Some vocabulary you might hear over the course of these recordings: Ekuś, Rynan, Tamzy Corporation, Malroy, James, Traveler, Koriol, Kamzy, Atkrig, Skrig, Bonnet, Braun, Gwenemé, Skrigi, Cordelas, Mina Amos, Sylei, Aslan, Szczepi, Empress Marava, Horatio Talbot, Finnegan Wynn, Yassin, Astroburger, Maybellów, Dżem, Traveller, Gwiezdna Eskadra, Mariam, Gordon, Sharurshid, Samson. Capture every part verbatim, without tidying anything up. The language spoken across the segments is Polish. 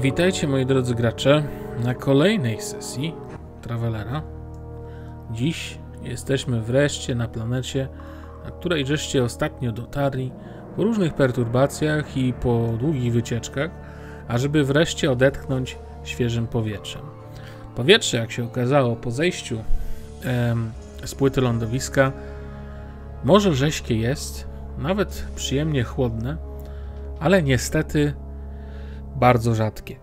Witajcie moi drodzy gracze na kolejnej sesji Travelera. Dziś jesteśmy wreszcie na planecie, na której żeście ostatnio dotarli po różnych perturbacjach i po długich wycieczkach, ażeby wreszcie odetchnąć świeżym powietrzem. Powietrze, jak się okazało po zejściu em, z płyty lądowiska, może rześkie jest, nawet przyjemnie chłodne, ale niestety bardzo rzadkie.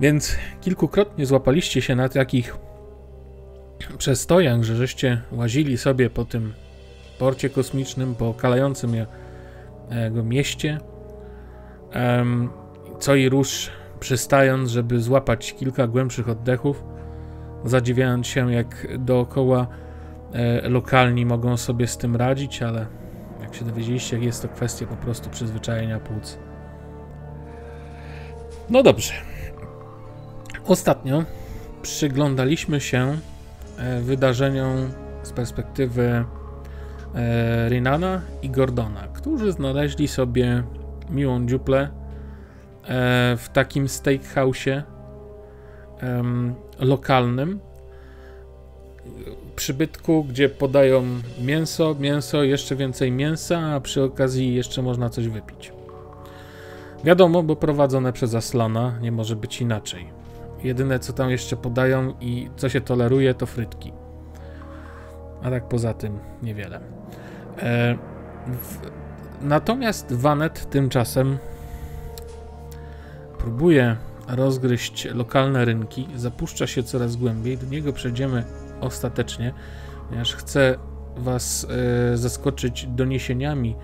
Więc kilkukrotnie złapaliście się na takich przestojach, że żeście łazili sobie po tym porcie kosmicznym, po kalającym jego mieście, co i rusz przystając, żeby złapać kilka głębszych oddechów, zadziwiając się, jak dookoła lokalni mogą sobie z tym radzić, ale jak się dowiedzieliście, jest to kwestia po prostu przyzwyczajenia płuc. No dobrze. Ostatnio przyglądaliśmy się wydarzeniom z perspektywy Rynana i Gordona, którzy znaleźli sobie miłą dziuplę w takim steakhouse'ie lokalnym przybytku, gdzie podają mięso, mięso, jeszcze więcej mięsa, a przy okazji jeszcze można coś wypić. Wiadomo, bo prowadzone przez Aslana nie może być inaczej. Jedyne co tam jeszcze podają i co się toleruje, to frytki. A tak poza tym niewiele. E, w, natomiast Vanet tymczasem próbuje rozgryźć lokalne rynki, zapuszcza się coraz głębiej, do niego przejdziemy ostatecznie, ponieważ chcę was e, zaskoczyć doniesieniami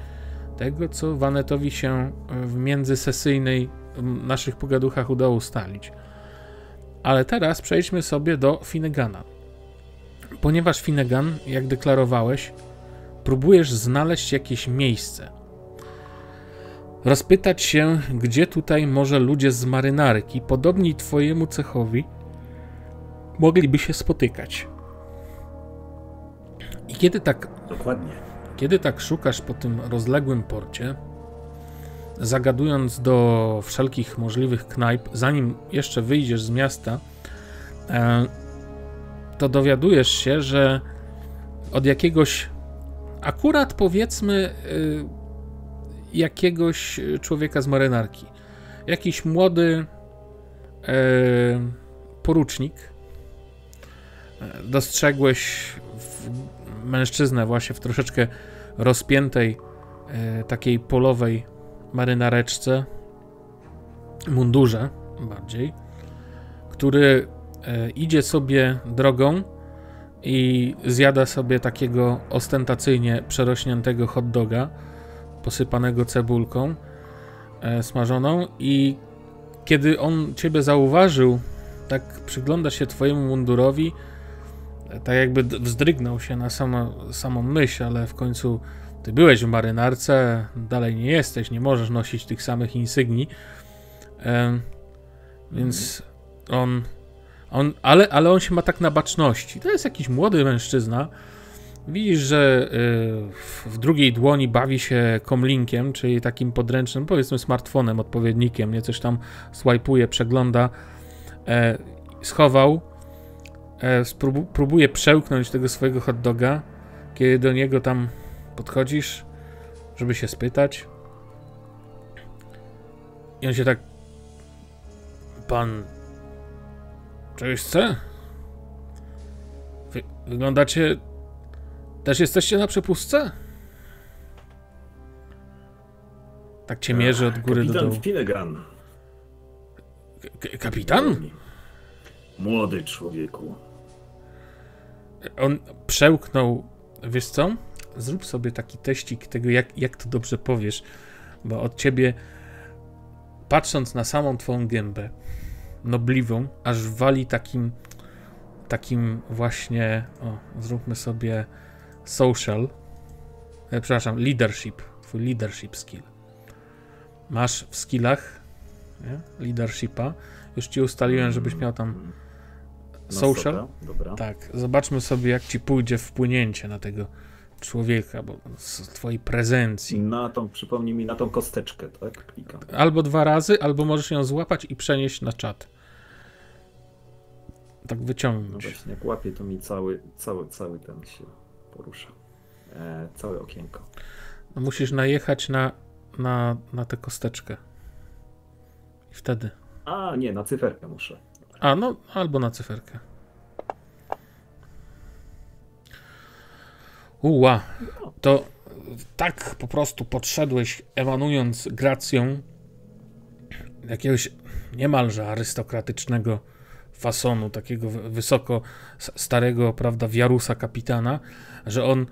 tego, co Vanetowi się w międzysesyjnej naszych pogaduchach udało ustalić. Ale teraz przejdźmy sobie do Finnegana. Ponieważ Finnegan, jak deklarowałeś, próbujesz znaleźć jakieś miejsce. Rozpytać się, gdzie tutaj może ludzie z marynarki, podobni twojemu cechowi, mogliby się spotykać. I kiedy tak... Dokładnie. Kiedy tak szukasz po tym rozległym porcie, zagadując do wszelkich możliwych knajp, zanim jeszcze wyjdziesz z miasta, to dowiadujesz się, że od jakiegoś, akurat powiedzmy, jakiegoś człowieka z marynarki, jakiś młody porucznik, dostrzegłeś w mężczyznę właśnie w troszeczkę rozpiętej e, takiej polowej marynareczce, mundurze bardziej, który e, idzie sobie drogą i zjada sobie takiego ostentacyjnie przerośniętego hot doga posypanego cebulką e, smażoną, i kiedy on ciebie zauważył, tak przygląda się twojemu mundurowi, tak jakby wzdrygnął się na samo, samą myśl, ale w końcu ty byłeś w marynarce, dalej nie jesteś, nie możesz nosić tych samych insygnii, e, więc on, on ale, ale on się ma tak na baczności. To jest jakiś młody mężczyzna, widzisz, że y, w drugiej dłoni bawi się komlinkiem, czyli takim podręcznym, powiedzmy smartfonem, odpowiednikiem, nie, coś tam swajpuje, przegląda, e, schował. Spróbu- próbuje przełknąć tego swojego hot doga, kiedy do niego tam podchodzisz, żeby się spytać. I on się tak... Pan... czegoś chce? Wy- wyglądacie... Też jesteście na przepustce? Tak cię mierzy od góry Kapitan do dołu. Finnegan. K- kapitan? Młody człowieku. On przełknął, wiesz co? Zrób sobie taki teścik tego, jak, jak to dobrze powiesz, bo od ciebie, patrząc na samą twą gębę, nobliwą, aż wali takim, takim właśnie, o, zróbmy sobie social, e, przepraszam, leadership, twój leadership skill. Masz w skillach, nie? Leadershipa. Już ci ustaliłem, żebyś miał tam social. Dobra, dobra. Tak, zobaczmy sobie, jak ci pójdzie wpłynięcie na tego człowieka, bo z twojej prezencji. Na tą, przypomnij mi, na tą kosteczkę, tak? Klikam. Albo dwa razy, albo możesz ją złapać i przenieść na czat. Tak wyciągnąć. No właśnie, jak łapię, to mi cały, cały, cały ten się porusza. E, całe okienko. No musisz najechać na, na, na tę kosteczkę. I wtedy. A, nie, na cyferkę muszę. A, no, albo na cyferkę. Uła, to tak po prostu podszedłeś, emanując gracją jakiegoś niemalże arystokratycznego fasonu, takiego wysoko starego, prawda, wiarusa kapitana, że on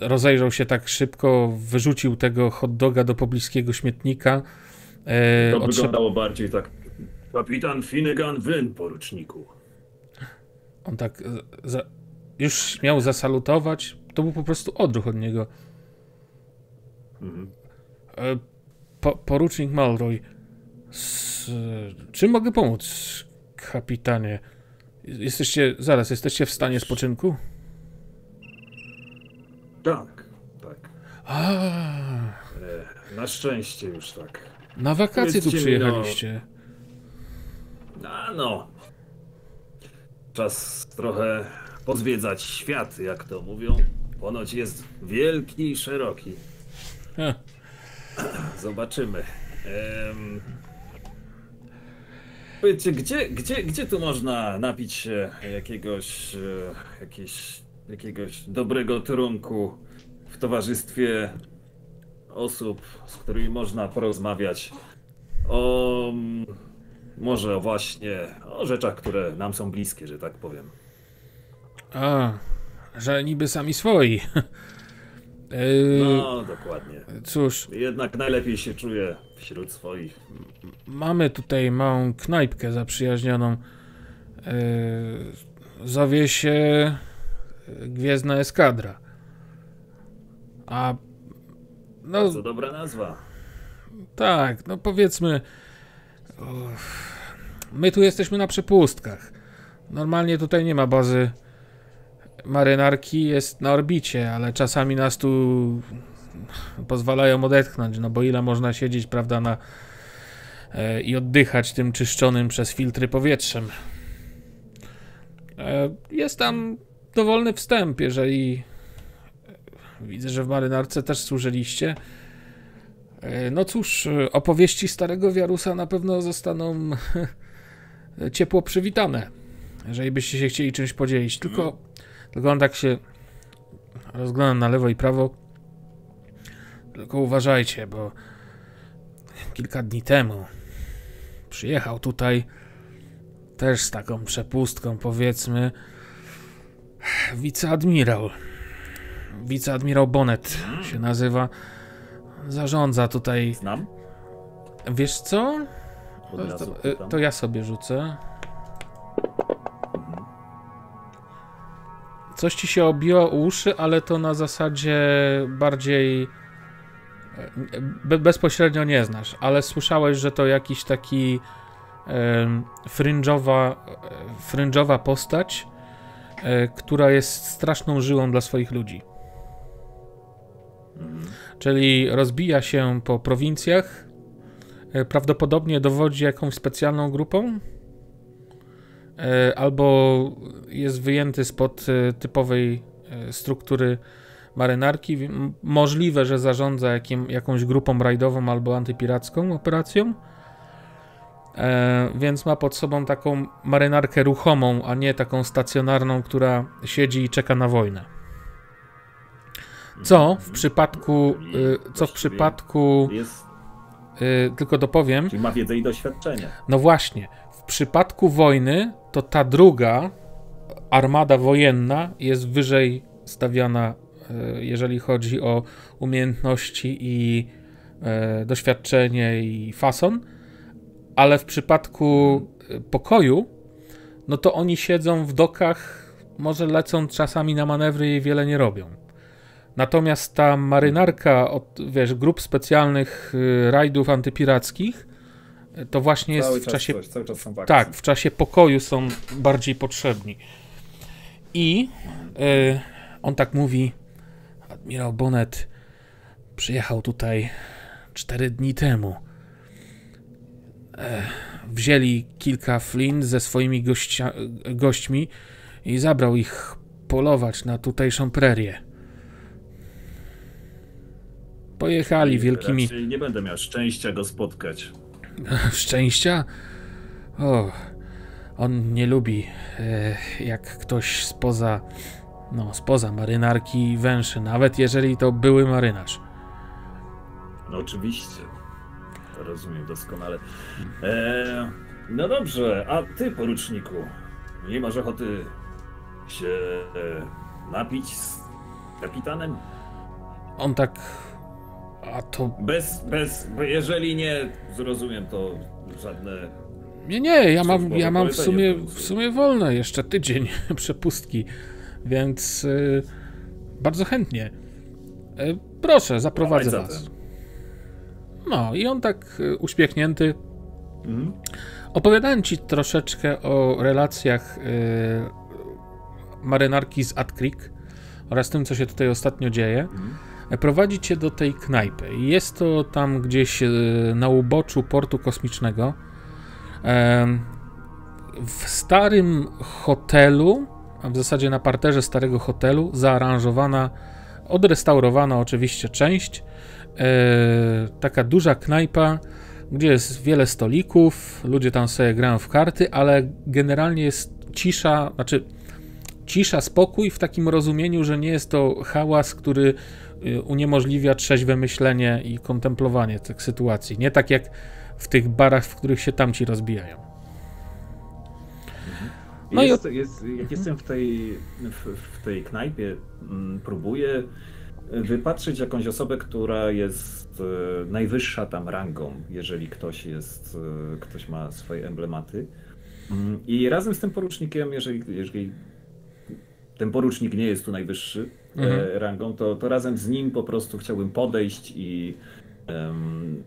rozejrzał się tak szybko, wyrzucił tego hot doga do pobliskiego śmietnika. To Otrze... wyglądało bardziej tak. Kapitan Finnegan Wynn, poruczniku. On tak za... już miał zasalutować. To był po prostu odruch od niego. Mhm. Po, porucznik Malroy. Z... Czym mogę pomóc, kapitanie? Jesteście, zaraz, jesteście w stanie spoczynku? Tak, tak. A. Na szczęście już tak. Na wakacje Wiedzcie tu przyjechaliście. No, a no. Czas trochę pozwiedzać świat, jak to mówią. Ponoć jest wielki i szeroki. Ha. Zobaczymy. Ehm... Powiedzcie, gdzie, gdzie, gdzie tu można napić się jakiegoś, jakiegoś, jakiegoś dobrego trunku w towarzystwie osób, z którymi można porozmawiać o... może właśnie o rzeczach, które nam są bliskie, że tak powiem. A, że niby sami swoi. Yy, no, dokładnie. Cóż... Jednak najlepiej się czuję wśród swoich. Mamy tutaj małą knajpkę zaprzyjaźnioną. Yy, zowie się Gwiezdna Eskadra. A... No, to dobra nazwa. Tak, no powiedzmy, uff, my tu jesteśmy na przepustkach. Normalnie tutaj nie ma bazy marynarki, jest na orbicie, ale czasami nas tu pozwalają odetchnąć, no bo ile można siedzieć, prawda, na, e, i oddychać tym czyszczonym przez filtry powietrzem. E, jest tam dowolny wstęp, jeżeli... Widzę, że w marynarce też służyliście. No cóż, opowieści starego wiarusa na pewno zostaną ciepło przywitane, jeżeli byście się chcieli czymś podzielić. Tylko, tylko on tak się rozgląda na lewo i prawo. Tylko uważajcie, bo kilka dni temu przyjechał tutaj też z taką przepustką, powiedzmy, wiceadmirał. Wiceadmirał Bonnet się nazywa. Zarządza tutaj... Znam? Wiesz co? To, to ja sobie rzucę. Coś ci się obiło uszy, ale to na zasadzie bardziej... Be bezpośrednio nie znasz, ale słyszałeś, że to jakiś taki um, fringe'owa, fringe'owa postać, um, która jest straszną żyłą dla swoich ludzi. Hmm. Czyli rozbija się po prowincjach, prawdopodobnie dowodzi jakąś specjalną grupą, albo jest wyjęty spod typowej struktury marynarki. Możliwe, że zarządza jakim, jakąś grupą rajdową albo antypiracką operacją, więc ma pod sobą taką marynarkę ruchomą, a nie taką stacjonarną, która siedzi i czeka na wojnę. Co w przypadku, co w przypadku, jest... tylko dopowiem... Czyli ma wiedzę i doświadczenie. No właśnie, w przypadku wojny to ta druga armada wojenna jest wyżej stawiana, jeżeli chodzi o umiejętności i doświadczenie i fason, ale w przypadku pokoju, no to oni siedzą w dokach, może lecą czasami na manewry i wiele nie robią. Natomiast ta marynarka od, wiesz, grup specjalnych rajdów antypirackich to właśnie jest cały w czasie... Coś, cały czas są wakacje. Tak, w czasie pokoju są bardziej potrzebni. I y, on tak mówi, Admirał Bonnet przyjechał tutaj cztery dni temu. Wzięli kilka flin ze swoimi gościa, gośćmi i zabrał ich polować na tutejszą prerię. Pojechali wielkimi... Raczej nie będę miał szczęścia go spotkać. Szczęścia? O, on nie lubi, jak ktoś spoza, no, spoza marynarki węszy, nawet jeżeli to były marynarz. No oczywiście. To rozumiem doskonale. E, no dobrze, a ty, poruczniku, nie masz ochoty się napić z kapitanem? On tak... A to... Bez, bez, jeżeli nie zrozumiem, to żadne... Nie, nie, ja mam, ja mam w, sumie, w sumie wolne jeszcze tydzień przepustki, więc yy, bardzo chętnie. Yy, proszę, zaprowadzę was. No i on tak uśmiechnięty. Mhm. Opowiadałem ci troszeczkę o relacjach yy, marynarki z Atkrig oraz tym, co się tutaj ostatnio dzieje. Mhm. Prowadzi cię do tej knajpy. Jest to tam gdzieś na uboczu portu kosmicznego. W starym hotelu, a w zasadzie na parterze starego hotelu, zaaranżowana, odrestaurowana oczywiście część. Taka duża knajpa, gdzie jest wiele stolików, ludzie tam sobie grają w karty, ale generalnie jest cisza, znaczy cisza, spokój w takim rozumieniu, że nie jest to hałas, który uniemożliwia trzeźwe myślenie i kontemplowanie tych sytuacji. Nie tak jak w tych barach, w których się tamci rozbijają. No jest, i od... jest, jak jestem w tej, w, w tej knajpie, próbuję wypatrzyć jakąś osobę, która jest najwyższa tam rangą, jeżeli ktoś jest, ktoś ma swoje emblematy. I razem z tym porucznikiem, jeżeli, jeżeli ten porucznik nie jest tu najwyższy mhm. rangą, to, to razem z nim po prostu chciałbym podejść i, um,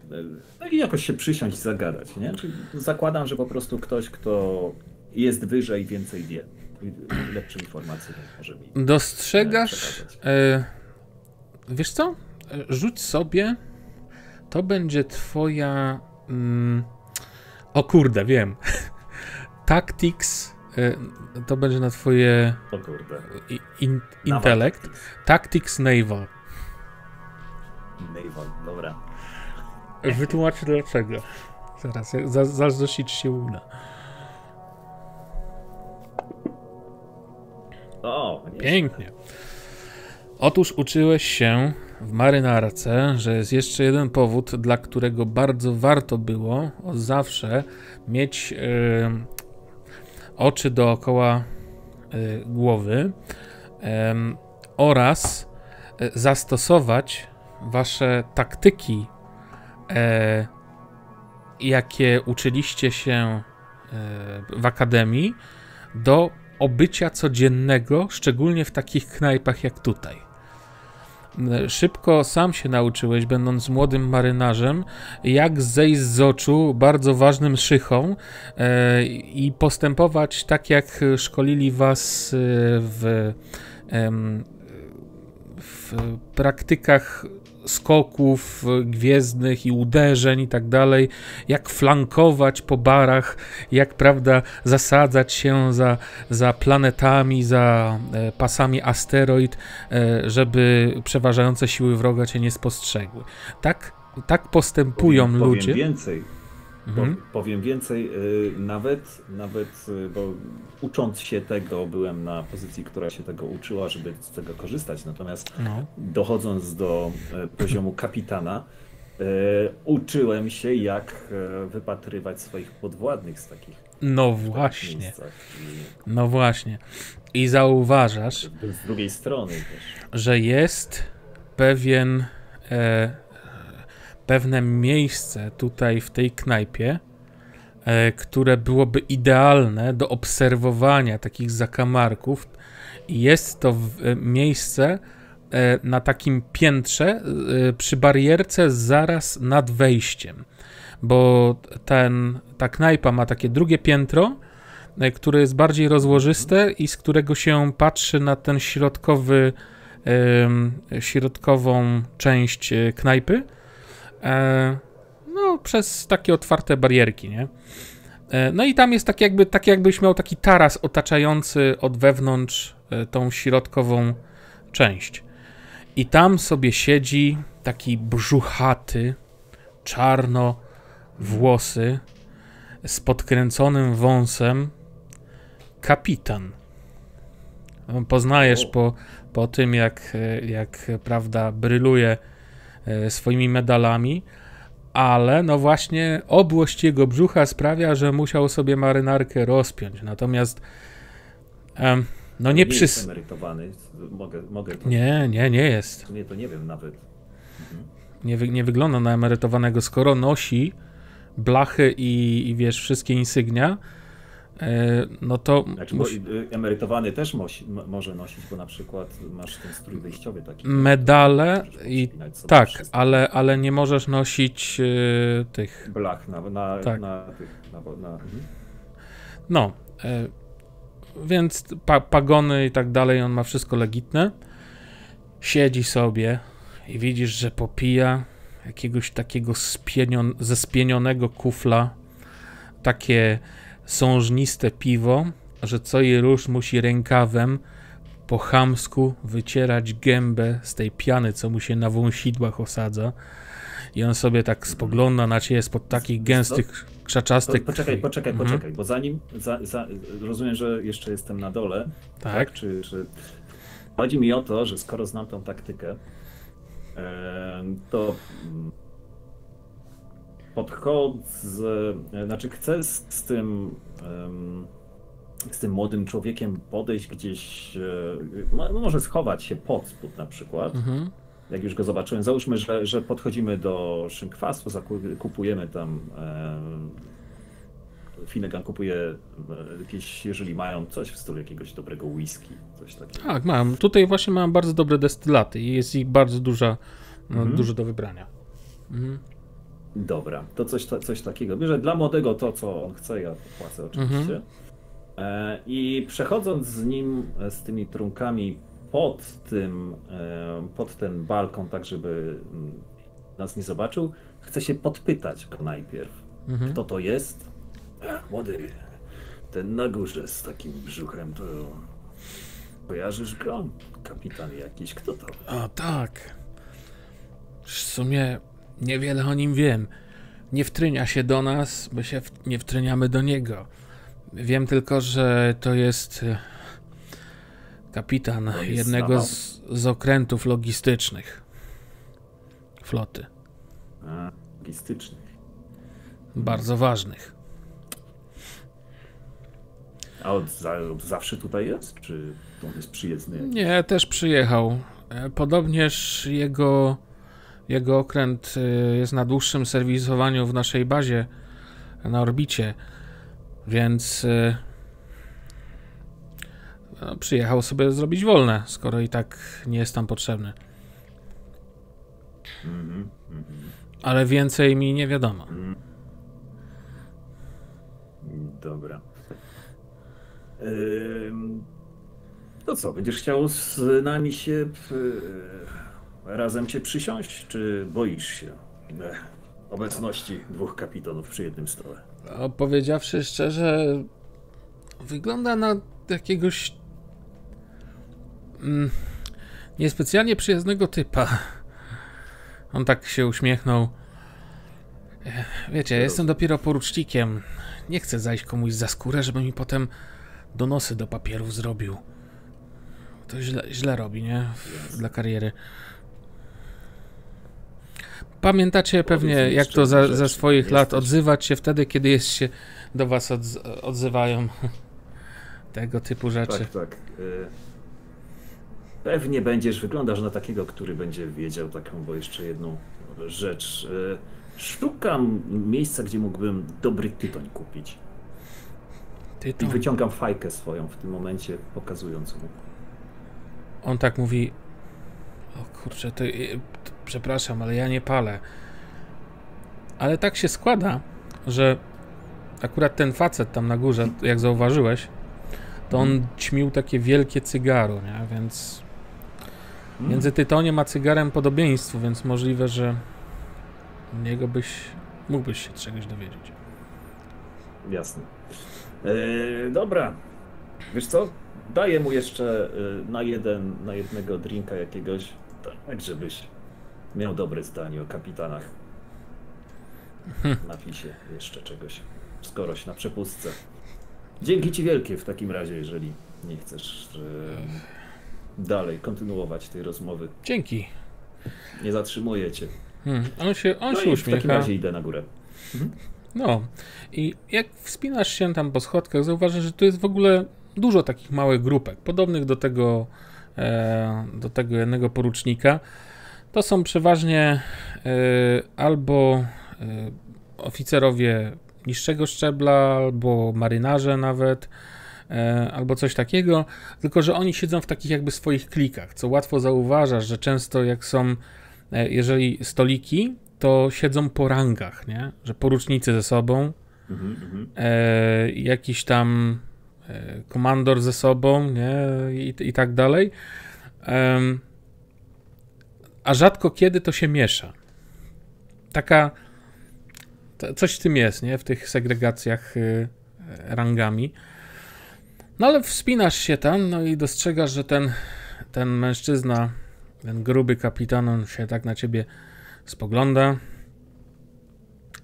no i jakoś się przysiąść i zagadać. Nie? Czyli zakładam, że po prostu ktoś, kto jest wyżej, więcej wie. Lepsze informacje może mi. Dostrzegasz? E, wiesz co? Rzuć sobie. To będzie twoja... Mm, o kurde, wiem. Tactics. To będzie na twoje o kurde. In, intelekt. Tactics Naval. Naval, dobra. Wytłumacz dlaczego. Zaraz, zaraz dosyć się uda. O, pięknie. Otóż uczyłeś się w marynarce, że jest jeszcze jeden powód, dla którego bardzo warto było od zawsze mieć... Yy, oczy dookoła y, głowy y, oraz y, zastosować wasze taktyki, y, jakie uczyliście się y, w akademii, do obycia codziennego, szczególnie w takich knajpach jak tutaj. Szybko sam się nauczyłeś, będąc młodym marynarzem, jak zejść z oczu bardzo ważnym szychom i postępować tak, jak szkolili was w, w praktykach skoków gwiezdnych i uderzeń i tak dalej, jak flankować po barach, jak, prawda, zasadzać się za, za planetami, za pasami asteroid, żeby przeważające siły wroga cię nie spostrzegły. Tak, tak postępują powiem, ludzie. Powiem więcej, mhm. powiem więcej nawet, nawet, bo ucząc się tego, byłem na pozycji, która się tego uczyła, żeby z tego korzystać. Natomiast no. dochodząc do poziomu kapitana, e, uczyłem się, jak wypatrywać swoich podwładnych z takich. No właśnie. Takich I... No właśnie. I zauważasz, z drugiej strony też, że jest pewien, e, pewne miejsce tutaj w tej knajpie, które byłoby idealne do obserwowania takich zakamarków. Jest to miejsce na takim piętrze przy barierce zaraz nad wejściem, bo ten, ta knajpa ma takie drugie piętro, które jest bardziej rozłożyste i z którego się patrzy na ten środkowy y, środkową część knajpy, y, no przez takie otwarte barierki, nie? No i tam jest tak jakby, tak jakbyś miał taki taras otaczający od wewnątrz tą środkową część. I tam sobie siedzi taki brzuchaty, czarnowłosy, z podkręconym wąsem kapitan. Poznajesz po, po tym, jak, jak prawda, bryluje swoimi medalami. Ale no właśnie obłość jego brzucha sprawia, że musiał sobie marynarkę rozpiąć. Natomiast em, no nie, nie przy... jest emerytowany. Mogę, mogę to... Nie, nie, nie jest. Nie, to nie wiem nawet. Mhm. Nie, nie wygląda na emerytowanego, skoro nosi blachy i, i wiesz, wszystkie insygnia, e, no to... Znaczy, musi... Emerytowany też mosi, m- może nosić, bo na przykład masz ten strój wyjściowy taki. Medale tak, i... Tak, ale, ale nie możesz nosić e, tych... Blach na, na, tak. na, na tych... Na, na, mhm. No, e, więc pa, pagony i tak dalej, on ma wszystko legitne. Siedzi sobie i widzisz, że popija jakiegoś takiego spienion, ze spienionego kufla, takie sążniste piwo, że co jej rusz musi rękawem po chamsku wycierać gębę z tej piany, co mu się na wąsidłach osadza. I on sobie tak spogląda na ciebie spod takich gęstych, krzaczastych... To, to, poczekaj, poczekaj, mhm. poczekaj, bo zanim... Za, za, rozumiem, że jeszcze jestem na dole. Tak. tak czy, czy... Chodzi mi o to, że skoro znam tą taktykę, to podchodzę, znaczy chcę z, z tym z tym młodym człowiekiem podejść gdzieś, może schować się pod spód na przykład, mhm. jak już go zobaczyłem. Załóżmy, że, że podchodzimy do szynkwasu, kupujemy tam, Finnegan kupuje jakieś, jeżeli mają coś w stylu jakiegoś dobrego whisky, coś takiego. Tak, mam. Tutaj właśnie mam bardzo dobre destylaty i jest ich bardzo duża, mhm. dużo do wybrania. Mhm. Dobra, to coś, to coś takiego. Bierze dla młodego to, co on chce, ja płacę oczywiście. Mhm. I przechodząc z nim, z tymi trunkami pod tym, pod ten balkon, tak żeby nas nie zobaczył, chcę się podpytać go najpierw, mhm. kto to jest. Ach, młody, ten na górze z takim brzuchem, to kojarzysz go? Kapitan jakiś, kto to? A tak, w sumie niewiele o nim wiem. Nie wtrynia się do nas, my się w... nie wtryniamy do niego. Wiem tylko, że to jest kapitan to jest jednego z... z okrętów logistycznych floty. A, logistycznych. Bardzo ważnych. A od zawsze tutaj jest? Czy on jest przyjezdny? Nie, też przyjechał. Podobnież jego, jego okręt jest na dłuższym serwisowaniu w naszej bazie, na orbicie, więc no, przyjechał sobie zrobić wolne, skoro i tak nie jest tam potrzebny. Mm-hmm, mm-hmm. Ale więcej mi nie wiadomo. Mm. Dobra. To co, będziesz chciał z nami się razem się przysiąść, czy boisz się obecności dwóch kapitanów przy jednym stole? No, powiedziawszy szczerze, wygląda na jakiegoś mm, niespecjalnie przyjaznego typa. On tak się uśmiechnął. Wiecie, ja jestem dopiero porucznikiem. Nie chcę zajść komuś za skórę, żeby mi potem donosy do papierów zrobił. To źle, źle robi, nie? W, dla kariery. Pamiętacie pewnie, jak to za, za swoich lat odzywać się wtedy, kiedy jest się do was od, odzywają tego typu rzeczy. Tak, tak. Pewnie będziesz, wyglądasz na takiego, który będzie wiedział taką, bo jeszcze jedną rzecz. Szukam miejsca, gdzie mógłbym dobry tytoń kupić. I wyciągam fajkę swoją w tym momencie, pokazując mu. On tak mówi: o kurczę, to, to, przepraszam, ale ja nie palę. Ale tak się składa, że akurat ten facet tam na górze, jak zauważyłeś, to on ćmił takie wielkie cygaro, nie? Więc Między tytoniem a cygarem podobieństwo, więc możliwe, że niego byś... mógłbyś się czegoś dowiedzieć. Jasne. Yy, dobra. Wiesz co? Daję mu jeszcze na jeden, na jednego drinka jakiegoś, tak żebyś miał dobre zdanie o kapitanach. Napij się jeszcze czegoś, skoroś na przepustce. Dzięki ci wielkie w takim razie, jeżeli nie chcesz yy, dalej kontynuować tej rozmowy. Dzięki. Nie zatrzymuję cię. Hmm, on się, on no się uśmiecha. W takim razie idę na górę. Mhm. No i jak wspinasz się tam po schodkach, zauważysz, że tu jest w ogóle dużo takich małych grupek, podobnych do tego, e, do tego jednego porucznika. To są przeważnie e, albo e, oficerowie niższego szczebla, albo marynarze nawet, e, albo coś takiego, tylko że oni siedzą w takich jakby swoich klikach, co łatwo zauważasz, że często jak są, e, jeżeli stoliki, to siedzą po rangach, nie? Że porucznicy ze sobą, mm-hmm. e, jakiś tam e, komandor ze sobą, nie? I, i tak dalej. E, a rzadko kiedy to się miesza. Taka... To coś w tym jest, nie? W tych segregacjach y, rangami. No ale wspinasz się tam, no i dostrzegasz, że ten, ten mężczyzna, ten gruby kapitan, on się tak na ciebie spogląda,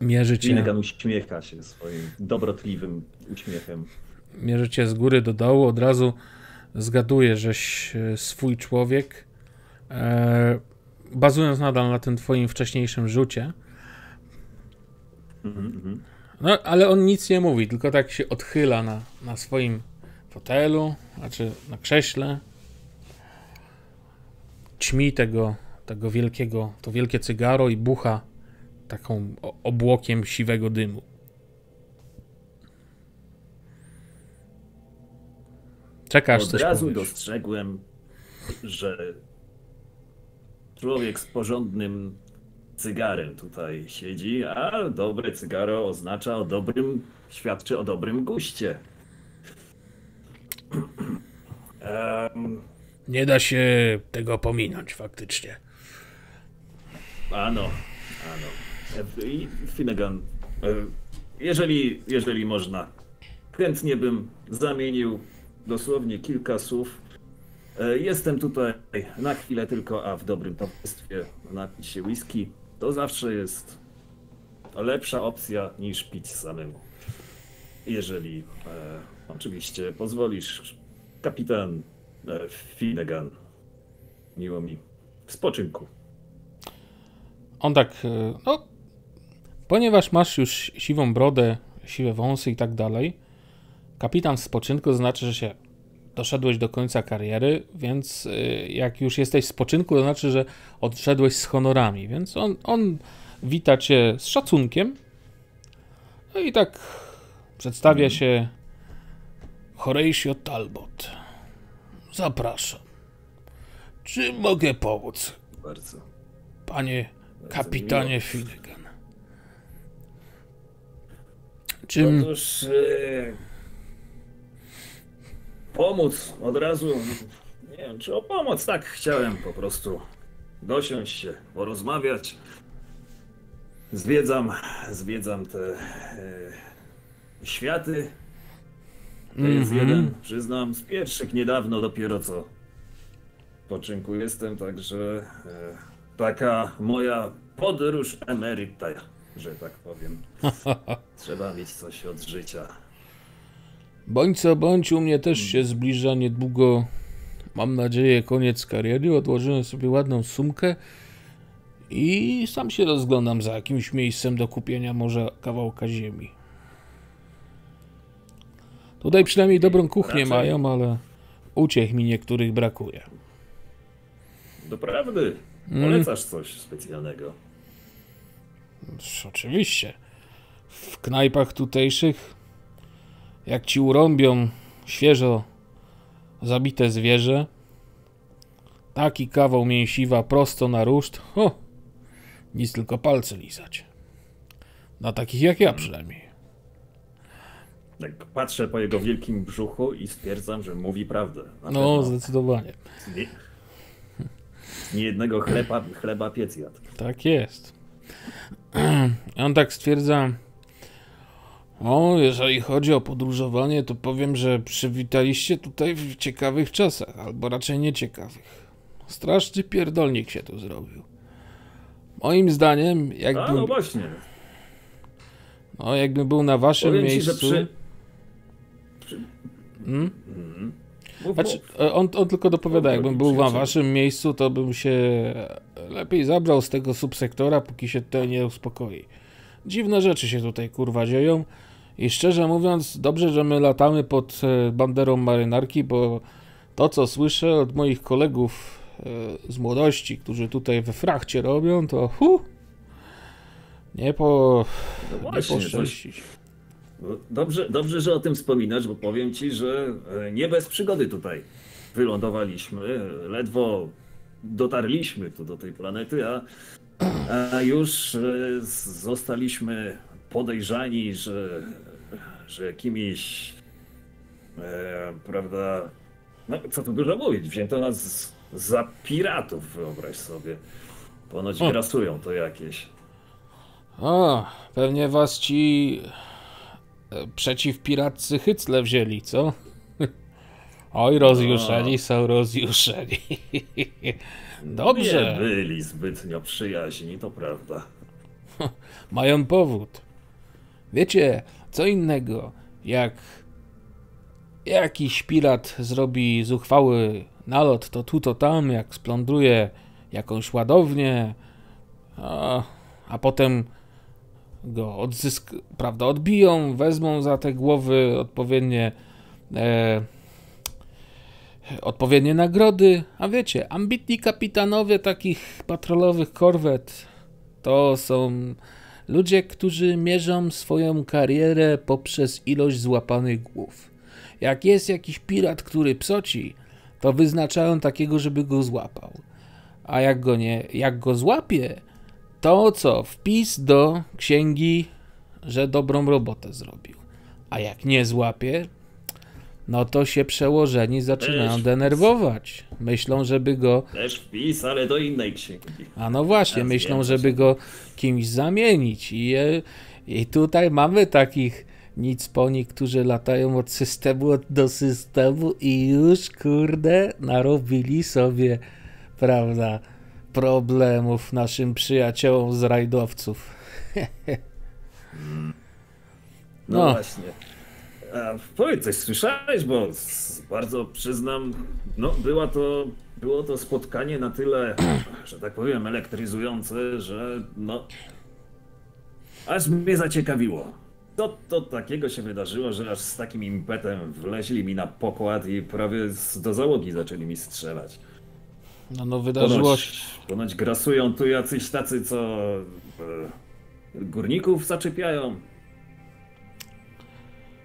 mierzy cię... Finnegan uśmiecha się swoim dobrotliwym uśmiechem. Mierzy cię z góry do dołu, od razu zgaduje, żeś swój człowiek, e, bazując nadal na tym twoim wcześniejszym rzucie. No, ale on nic nie mówi, tylko tak się odchyla na, na swoim fotelu, znaczy na krześle. Ćmi tego, tego wielkiego, to wielkie cygaro i bucha taką obłokiem siwego dymu. Czekasz, coś Od razu mówisz. Dostrzegłem, że człowiek z porządnym cygarem tutaj siedzi, a dobre cygaro oznacza o dobrym, świadczy o dobrym guście. Um, nie da się tego pominąć faktycznie. Ano, ano. I Finnegan, jeżeli, jeżeli można, chętnie bym zamienił dosłownie kilka słów. Jestem tutaj na chwilę tylko, a w dobrym towarzystwie napić się whisky. To zawsze jest lepsza opcja niż pić samemu. Jeżeli e, oczywiście pozwolisz, kapitan e, Finnegan, miło mi, w spoczynku. On tak, no, ponieważ masz już siwą brodę, siwe wąsy i tak dalej, kapitan w spoczynku znaczy, że się doszedłeś do końca kariery, więc jak już jesteś w spoczynku, to znaczy, że odszedłeś z honorami, więc on, on wita cię z szacunkiem. No i tak przedstawia się Horatio Talbot. Zapraszam. Czy mogę pomóc? Bardzo. Panie kapitanie Finnegan. Czym... Otóż... Pomóc od razu, nie wiem czy o pomoc, tak chciałem po prostu dosiąść się, porozmawiać. Zwiedzam, zwiedzam te e, światy. To mm-hmm. jest jeden, przyznam, z pierwszych niedawno dopiero co w poczynku jestem, także e, taka moja podróż emeryta, że tak powiem. Trzeba mieć coś od życia. Bądź co bądź, u mnie też się zbliża niedługo, mam nadzieję, koniec kariery. Odłożyłem sobie ładną sumkę i sam się rozglądam za jakimś miejscem do kupienia może kawałka ziemi. Tutaj przynajmniej dobrą kuchnię mają, ale uciech mi niektórych brakuje. Doprawdy? Polecasz mm. coś specjalnego? Oczywiście. W knajpach tutejszych jak ci urąbią świeżo zabite zwierzę, taki kawał mięsiwa prosto na ruszt, ho, nic tylko palce lizać. Na takich jak ja przynajmniej. Tak patrzę po jego wielkim brzuchu i stwierdzam, że mówi prawdę. Na no, zdecydowanie. Nie, Nie jednego chleba, chleba piec jadł. Tak jest. On tak stwierdza. O, jeżeli chodzi o podróżowanie, to powiem, że przywitaliście tutaj w ciekawych czasach, albo raczej nieciekawych. Straszny pierdolnik się tu zrobił. Moim zdaniem, jakby... A, no właśnie. No, jakby był na waszym powiem miejscu... Ci, że przy... Przy... Hmm? Mm. Mów, znaczy, on, on tylko dopowiada, mów, jakbym był na waszym miejscu, to bym się lepiej zabrał z tego subsektora, póki się to nie uspokoi. Dziwne rzeczy się tutaj, kurwa, dzieją. I szczerze mówiąc, dobrze, że my latamy pod banderą marynarki, bo to, co słyszę od moich kolegów z młodości, którzy tutaj we frachcie robią, to hu, nie po... No właśnie, nie poszczęścić. Dobrze, dobrze, że o tym wspominasz, bo powiem ci, że nie bez przygody tutaj wylądowaliśmy. Ledwo dotarliśmy tu do tej planety, a, a już zostaliśmy podejrzani, że, że jakimiś... E, prawda... No, co tu dużo mówić, wzięto nas za piratów, wyobraź sobie. Ponoć grasują to jakieś. O, pewnie was ci przeciwpiratcy hycle wzięli, co? Oj, rozjuszeni są, rozjuszeni. Dobrze. Nie byli zbytnio przyjaźni, to prawda. Mają powód. Wiecie, co innego, jak jakiś pirat zrobi zuchwały nalot to tu, to tam, jak splądruje jakąś ładownię, a, a potem go odzysk, prawda, odbiją, wezmą za te głowy odpowiednie e, odpowiednie nagrody, a wiecie, ambitni kapitanowie takich patrolowych korwet to są ludzie, którzy mierzą swoją karierę poprzez ilość złapanych głów. Jak jest jakiś pirat, który psoci, to wyznaczają takiego, żeby go złapał. A jak go nie, jak go złapie, to co? Wpis do księgi, że dobrą robotę zrobił. A jak nie złapie, no to się przełożeni zaczynają też denerwować. Myślą, żeby go... Też wpis, ale do innej księgi. A no właśnie, myślą, żeby go kimś zamienić. I, i tutaj mamy takich... Nic po nich, którzy latają od systemu do systemu i już, kurde, narobili sobie, prawda, problemów naszym przyjaciołom z rajdowców. No, no właśnie. A powiedz, coś słyszałeś, bo bardzo przyznam, no była to, było to spotkanie na tyle, że tak powiem, elektryzujące, że no, aż mnie zaciekawiło. Co to takiego się wydarzyło, że aż z takim impetem wleźli mi na pokład i prawie do załogi zaczęli mi strzelać? No, no wydarzyło ponoć, się... Ponoć grasują tu jacyś tacy, co e, górników zaczepiają.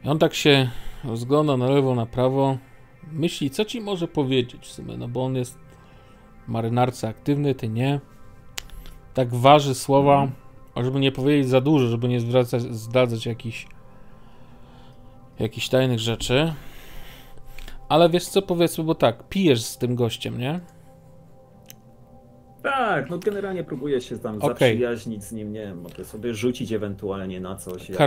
I on tak się rozgląda na lewo, na prawo. Myśli, co ci może powiedzieć w sumie, no bo on jest w marynarce aktywny, ty nie. Tak waży słowa... Hmm. A żeby nie powiedzieć za dużo, żeby nie zdradzać, zdradzać jakichś jakichś tajnych rzeczy. Ale wiesz co, powiedzmy, bo tak, pijesz z tym gościem, nie? Tak, no generalnie próbuję się tam okay. zaprzyjaźnić z nim, nie wiem, mogę sobie rzucić ewentualnie na coś, jak,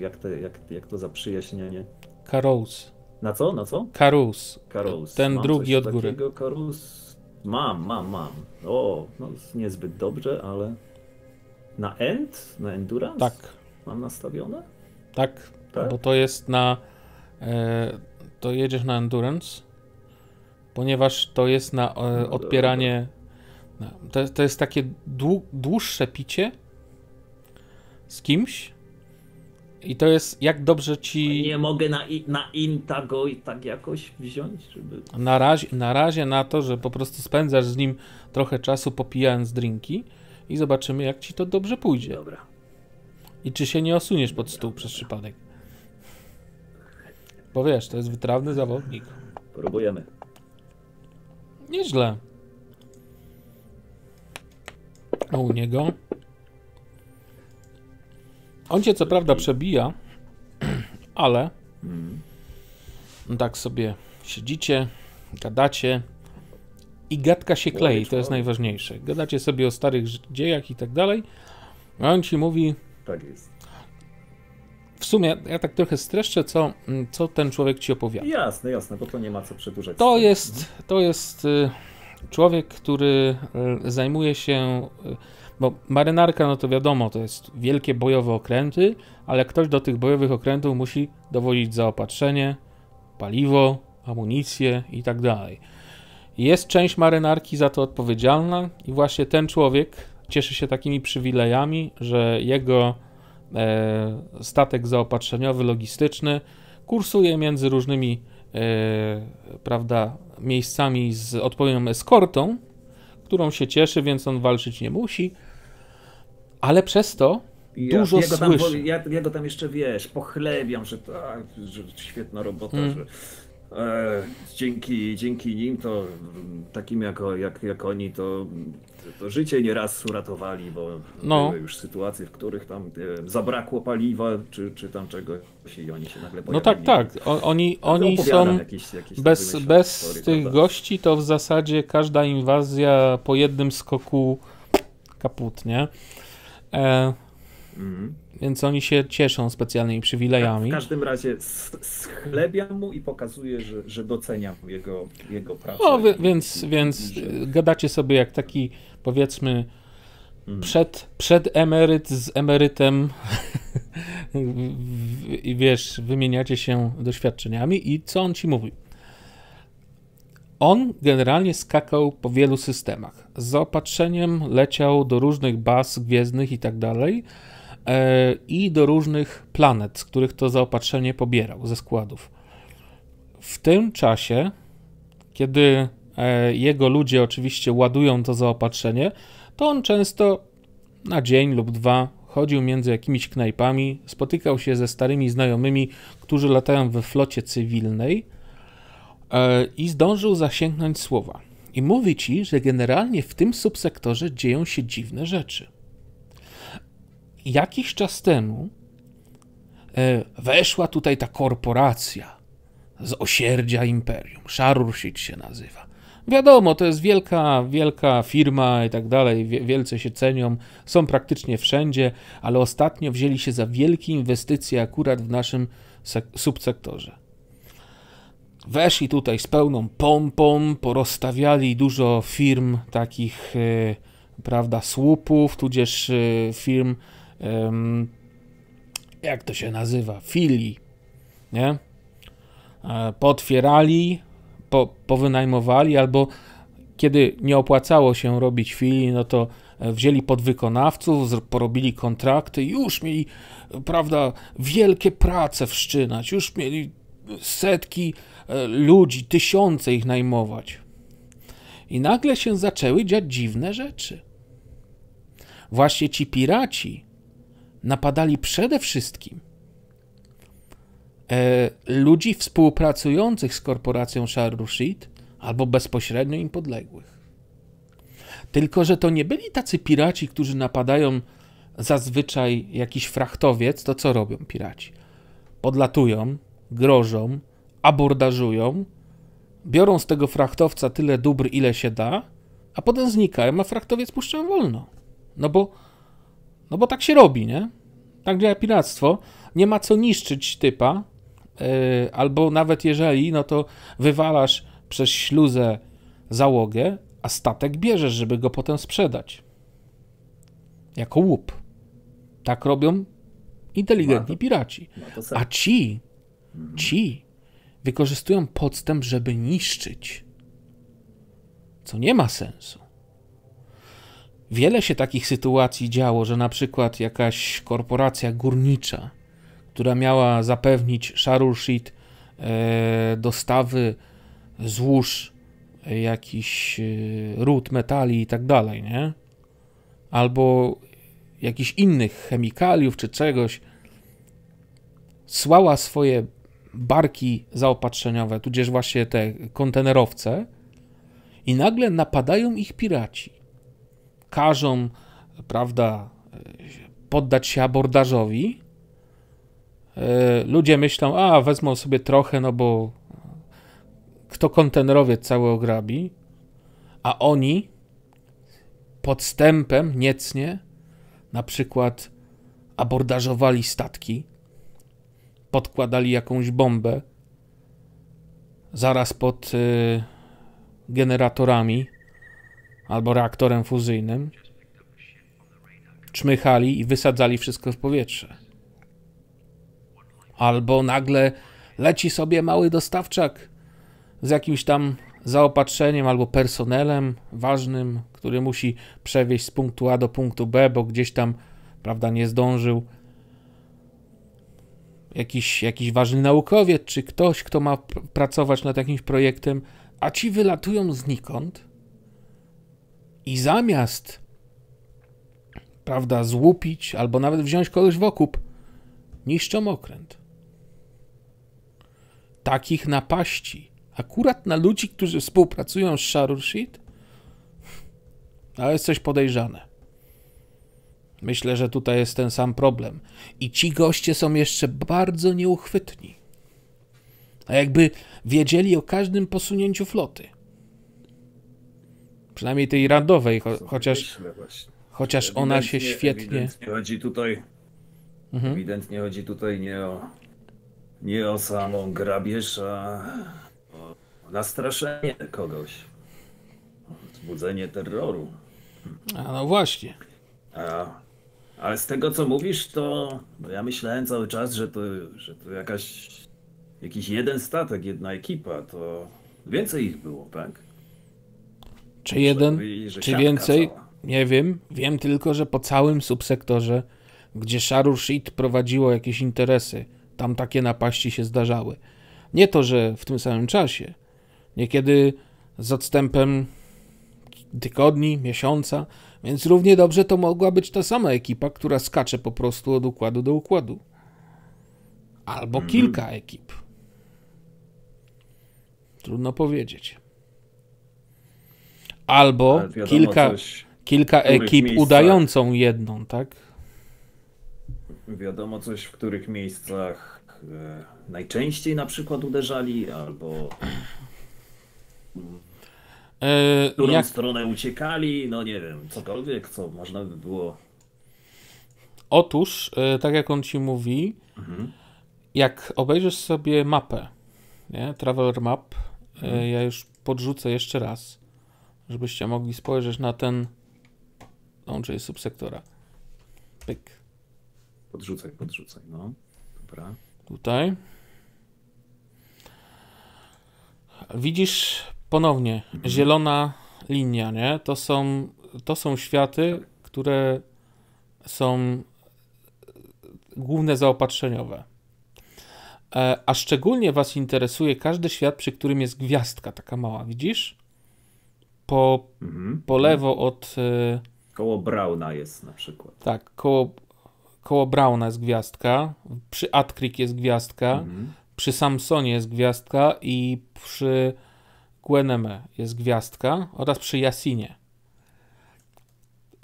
jak, te, jak, jak to zaprzyjaźnienie. Karous. Na co, na co? Karous. Karous. Ten mam drugi od góry. Karous? Mam, mam, mam. O, no niezbyt dobrze, ale... Na end? Na endurance? Tak. Mam nastawione? Tak, tak, bo to jest na... E, to jedziesz na endurance, ponieważ to jest na e, odpieranie... Na, to, to jest takie dłu, dłuższe picie z kimś i to jest jak dobrze ci... Nie mogę na, na inta go i tak jakoś wziąć, żeby... Na razie, na razie na to, że po prostu spędzasz z nim trochę czasu popijając drinki, i zobaczymy, jak ci to dobrze pójdzie. Dobra. I czy się nie osuniesz pod stół przez przypadek. Bo wiesz, to jest wytrawny zawodnik. Próbujemy. Nieźle. A u niego? On cię co prawda przebija, ale tak sobie siedzicie, gadacie i gadka się klei, to jest najważniejsze. Gadacie sobie o starych dziejach i tak dalej, a on ci mówi... Tak jest. W sumie, ja tak trochę streszczę, co, co ten człowiek ci opowiada. Jasne, jasne, bo to nie ma co przedłużać. To jest, to jest człowiek, który zajmuje się... Bo marynarka, no to wiadomo, to jest wielkie bojowe okręty, ale ktoś do tych bojowych okrętów musi dowozić zaopatrzenie, paliwo, amunicję i tak dalej. Jest część marynarki za to odpowiedzialna i właśnie ten człowiek cieszy się takimi przywilejami, że jego e, statek zaopatrzeniowy, logistyczny kursuje między różnymi e, prawda, miejscami z odpowiednią eskortą, którą się cieszy, więc on walczyć nie musi, ale przez to ja, dużo ja tam, słyszy. Ja, ja go tam jeszcze, wiesz, pochlebiam, że, tak, że świetna robota, mm. że e, dzięki, dzięki nim to takim jako, jak, jak oni to, to życie nieraz uratowali, bo no. były już sytuacje, w których tam e, zabrakło paliwa, czy, czy tam czegoś i oni się nagle pojawili. No tak, tak. O, oni oni są jakieś, jakieś bez, bez historii, tych prawda? gości, to w zasadzie każda inwazja po jednym skoku kaput, nie? E, mm. Więc oni się cieszą specjalnymi przywilejami. W każdym razie schlebiam mu i pokazuję, że, że doceniam jego, jego pracę. No, wy, więc i, więc i, że... gadacie sobie jak taki, powiedzmy, mm. przed, przed emeryt z emerytem. I wiesz, wymieniacie się doświadczeniami i co on ci mówi? On generalnie skakał po wielu systemach. Z zaopatrzeniem leciał do różnych baz gwiezdnych i tak dalej i do różnych planet, z których to zaopatrzenie pobierał ze składów. W tym czasie, kiedy jego ludzie oczywiście ładują to zaopatrzenie, to on często na dzień lub dwa chodził między jakimiś knajpami, spotykał się ze starymi znajomymi, którzy latają we flocie cywilnej i zdążył zasięgnąć słowa. I mówi ci, że generalnie w tym subsektorze dzieją się dziwne rzeczy. Jakiś czas temu weszła tutaj ta korporacja z osierdzia imperium. Sharurshid się nazywa. Wiadomo, to jest wielka, wielka firma i tak dalej, wielce się cenią, są praktycznie wszędzie, ale ostatnio wzięli się za wielkie inwestycje akurat w naszym subsektorze. Weszli tutaj z pełną pompą, porozstawiali dużo firm takich, yy, prawda, słupów, tudzież yy, firm, yy, jak to się nazywa, filii, nie? Yy, potwierali, Po, powynajmowali, albo kiedy nie opłacało się robić filii, no to wzięli podwykonawców, porobili kontrakty, już mieli, prawda, wielkie prace wszczynać, już mieli setki ludzi, tysiące ich najmować. I nagle się zaczęły dziać dziwne rzeczy. Właśnie ci piraci napadali przede wszystkim ludzi współpracujących z korporacją Sharurshid albo bezpośrednio im podległych. Tylko że to nie byli tacy piraci, którzy napadają zazwyczaj jakiś frachtowiec, to co robią piraci? Podlatują, grożą, abordażują, biorą z tego frachtowca tyle dóbr, ile się da, a potem znikają, a frachtowiec puszczają wolno. No bo, no bo tak się robi, nie? Tak działa piractwo. Nie ma co niszczyć typa, albo nawet jeżeli, no to wywalasz przez śluzę załogę, a statek bierzesz, żeby go potem sprzedać. Jako łup. Tak robią inteligentni piraci. A ci, ci wykorzystują podstęp, żeby niszczyć. Co nie ma sensu. Wiele się takich sytuacji działo, że na przykład jakaś korporacja górnicza, która miała zapewnić Sharurshid dostawy złóż jakichś rud, metali i tak dalej, nie? Albo jakichś innych chemikaliów czy czegoś, słała swoje barki zaopatrzeniowe, tudzież właśnie te kontenerowce i nagle napadają ich piraci. Każą, prawda, poddać się abordażowi. Ludzie myślą, a wezmą sobie trochę, no bo kto kontenerowiec cały ograbi, a oni podstępem, niecnie, na przykład abordażowali statki, podkładali jakąś bombę zaraz pod y, generatorami albo reaktorem fuzyjnym, czmychali i wysadzali wszystko w powietrze. Albo nagle leci sobie mały dostawczak z jakimś tam zaopatrzeniem albo personelem ważnym, który musi przewieźć z punktu A do punktu B, bo gdzieś tam, prawda, nie zdążył jakiś, jakiś ważny naukowiec czy ktoś, kto ma pracować nad jakimś projektem, a ci wylatują znikąd i zamiast, prawda, złupić albo nawet wziąć kogoś w okup, niszczą okręt. Takich napaści akurat na ludzi, którzy współpracują z Sharurshid, ale jest coś podejrzane. Myślę, że tutaj jest ten sam problem. I ci goście są jeszcze bardzo nieuchwytni. A jakby wiedzieli o każdym posunięciu floty. Przynajmniej tej radowej, cho chociaż, chociaż ona się świetnie... Ewidentnie chodzi tutaj, mhm. ewidentnie chodzi tutaj nie o, nie o samą grabież, a o nastraszenie kogoś. Wzbudzenie terroru. A no właśnie. A... Ale z tego, co mówisz, to ja myślałem cały czas, że to, że to jakaś, jakiś jeden statek, jedna ekipa, to więcej ich było, tak? Czy Muszę jeden, powiedzieć, czy więcej? Cała. Nie wiem. Wiem tylko, że po całym subsektorze, gdzie Sharurshid prowadziło jakieś interesy, tam takie napaści się zdarzały. Nie to, że w tym samym czasie. Niekiedy z odstępem tygodni, miesiąca, więc równie dobrze to mogła być ta sama ekipa, która skacze po prostu od układu do układu. Albo mm. kilka ekip. Trudno powiedzieć. Albo wiadomo, kilka, coś, kilka ekip miejscach, udającą jedną, tak? Wiadomo coś, w których miejscach e, najczęściej na przykład uderzali, albo... W którą jak... stronę uciekali, no nie wiem, cokolwiek, co można by było... Otóż, tak jak on ci mówi, mhm. jak obejrzysz sobie mapę, nie? Traveler Map, mhm. ja już podrzucę jeszcze raz, żebyście mogli spojrzeć na ten łączej subsektora. Pyk. Podrzucaj, podrzucaj, no. Dobra. Tutaj. Widzisz... Ponownie, mhm. zielona linia, nie? To są, to są światy, które są główne zaopatrzeniowe. A szczególnie was interesuje każdy świat, przy którym jest gwiazdka taka mała, widzisz? Po, mhm. po lewo od... Koło Brauna jest na przykład. Tak, koło, koło Brauna jest gwiazdka, przy Atkrig jest gwiazdka, mhm. przy Samsonie jest gwiazdka i przy... Gwenemé jest gwiazdka oraz przy Yassinie.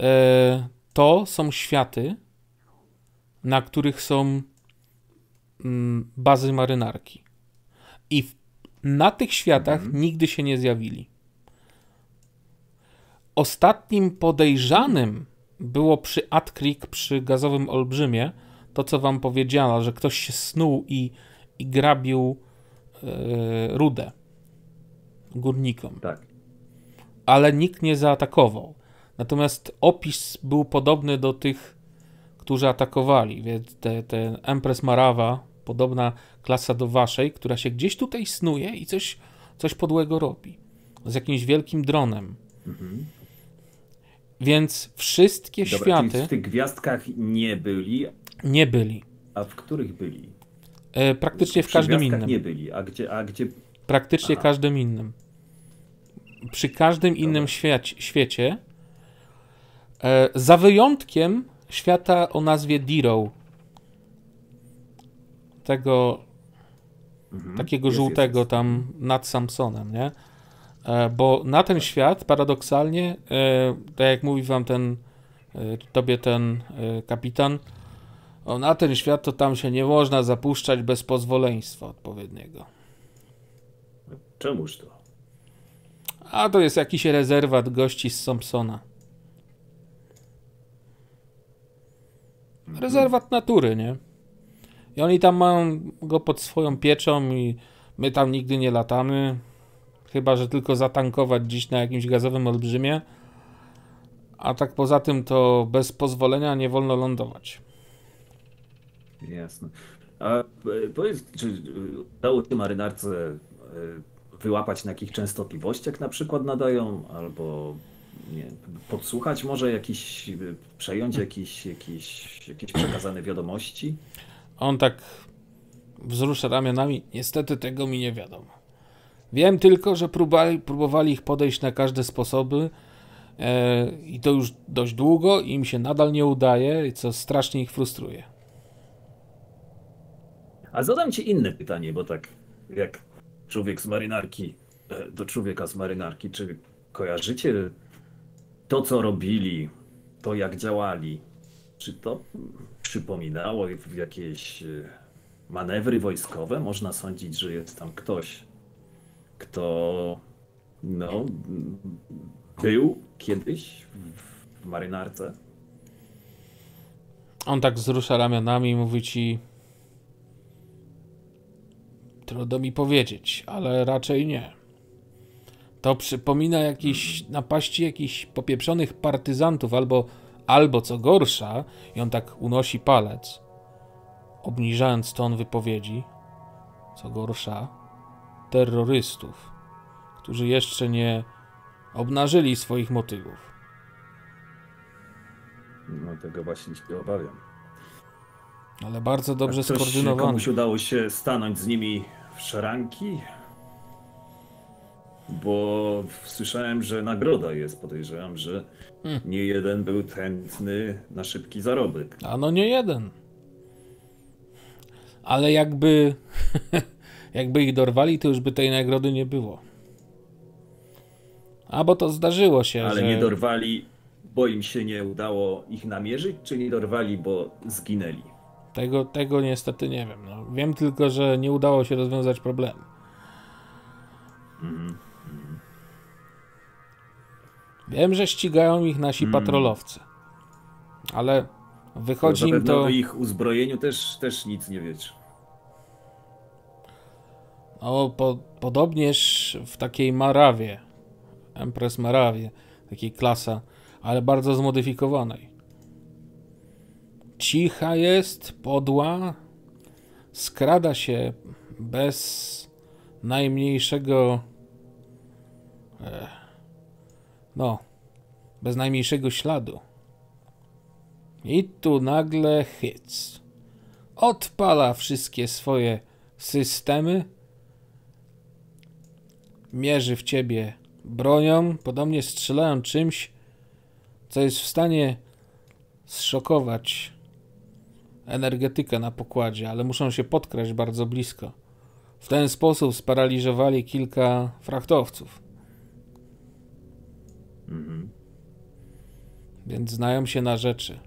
E, to są światy, na których są mm, bazy marynarki. I w, na tych światach mm-hmm. nigdy się nie zjawili. Ostatnim podejrzanym było przy Atkrig, przy gazowym olbrzymie, to co wam powiedziano, że ktoś się snuł i, i grabił e, rudę. Górnikom. Tak. Ale nikt nie zaatakował. Natomiast opis był podobny do tych, którzy atakowali. Więc te, te Empress Marava, podobna klasa do waszej, która się gdzieś tutaj snuje i coś, coś podłego robi. Z jakimś wielkim dronem. Mhm. Więc wszystkie Dobra, światy... W tych gwiazdkach nie byli? Nie byli. A w których byli? E, praktycznie w każdym innym. nie byli. A gdzie... A gdzie... Praktycznie Aha. każdym innym. Przy każdym innym świecie, świecie e, za wyjątkiem świata o nazwie Dirao. Tego mhm. takiego jest, żółtego jest. tam nad Samsonem, nie? E, bo na ten tak. świat paradoksalnie, e, tak jak mówi wam ten, e, tobie ten e, kapitan, o, na ten świat to tam się nie można zapuszczać bez pozwoleństwa odpowiedniego. Czemuż to? A to jest jakiś rezerwat gości z Samsona. Rezerwat natury, nie? I oni tam mają go pod swoją pieczą i my tam nigdy nie latamy. Chyba że tylko zatankować dziś na jakimś gazowym olbrzymie. A tak poza tym to bez pozwolenia nie wolno lądować. Jasne. A powiedz, czy udało się marynarce wyłapać na jakich częstotliwościach na przykład nadają, albo nie, podsłuchać może jakiś, przejąć jakieś, jakieś, jakieś przekazane wiadomości? On tak wzrusza ramionami. Niestety tego mi nie wiadomo. Wiem tylko, że próbali, próbowali ich podejść na każde sposoby e, i to już dość długo i im się nadal nie udaje, co strasznie ich frustruje. A zadam ci inne pytanie, bo tak jak człowiek z marynarki e, do człowieka z marynarki, czy kojarzycie to, co robili, to jak działali? Czy to przypominało jakieś manewry wojskowe? Można sądzić, że jest tam ktoś, kto no, był kiedyś w marynarce. On tak wzrusza ramionami i mówi ci... Trudno mi powiedzieć, ale raczej nie. To przypomina jakieś napaści jakichś popieprzonych partyzantów albo... Albo co gorsza, i on tak unosi palec, obniżając ton wypowiedzi, co gorsza, terrorystów, którzy jeszcze nie obnażyli swoich motywów. No tego właśnie się obawiam. Ale bardzo dobrze skoordynowany. Komuś udało się stanąć z nimi w szaranki? Bo słyszałem, że nagroda jest, podejrzewam, że hmm. nie jeden był chętny na szybki zarobek. A no nie jeden. Ale jakby jakby ich dorwali, to już by tej nagrody nie było. A bo to zdarzyło się, Ale że... nie dorwali, bo im się nie udało ich namierzyć, czy nie dorwali, bo zginęli? Tego, tego niestety nie wiem. No, wiem tylko, że nie udało się rozwiązać problemu. Mhm. Wiem, że ścigają ich nasi mm. patrolowcy, ale wychodzi to im to... o ich uzbrojeniu też, też nic nie wiecie. No, po, podobnież w takiej Marawie, Empress Marawie, takiej klasa, ale bardzo zmodyfikowanej. Cicha jest, podła, skrada się bez najmniejszego... Ech. No, bez najmniejszego śladu. I tu nagle hyc. Odpala wszystkie swoje systemy. Mierzy w ciebie bronią. Podobnie strzelają czymś, co jest w stanie zszokować energetykę na pokładzie, ale muszą się podkraść bardzo blisko. W ten sposób sparaliżowali kilka frachtowców. Mm-hmm. Więc znają się na rzeczy.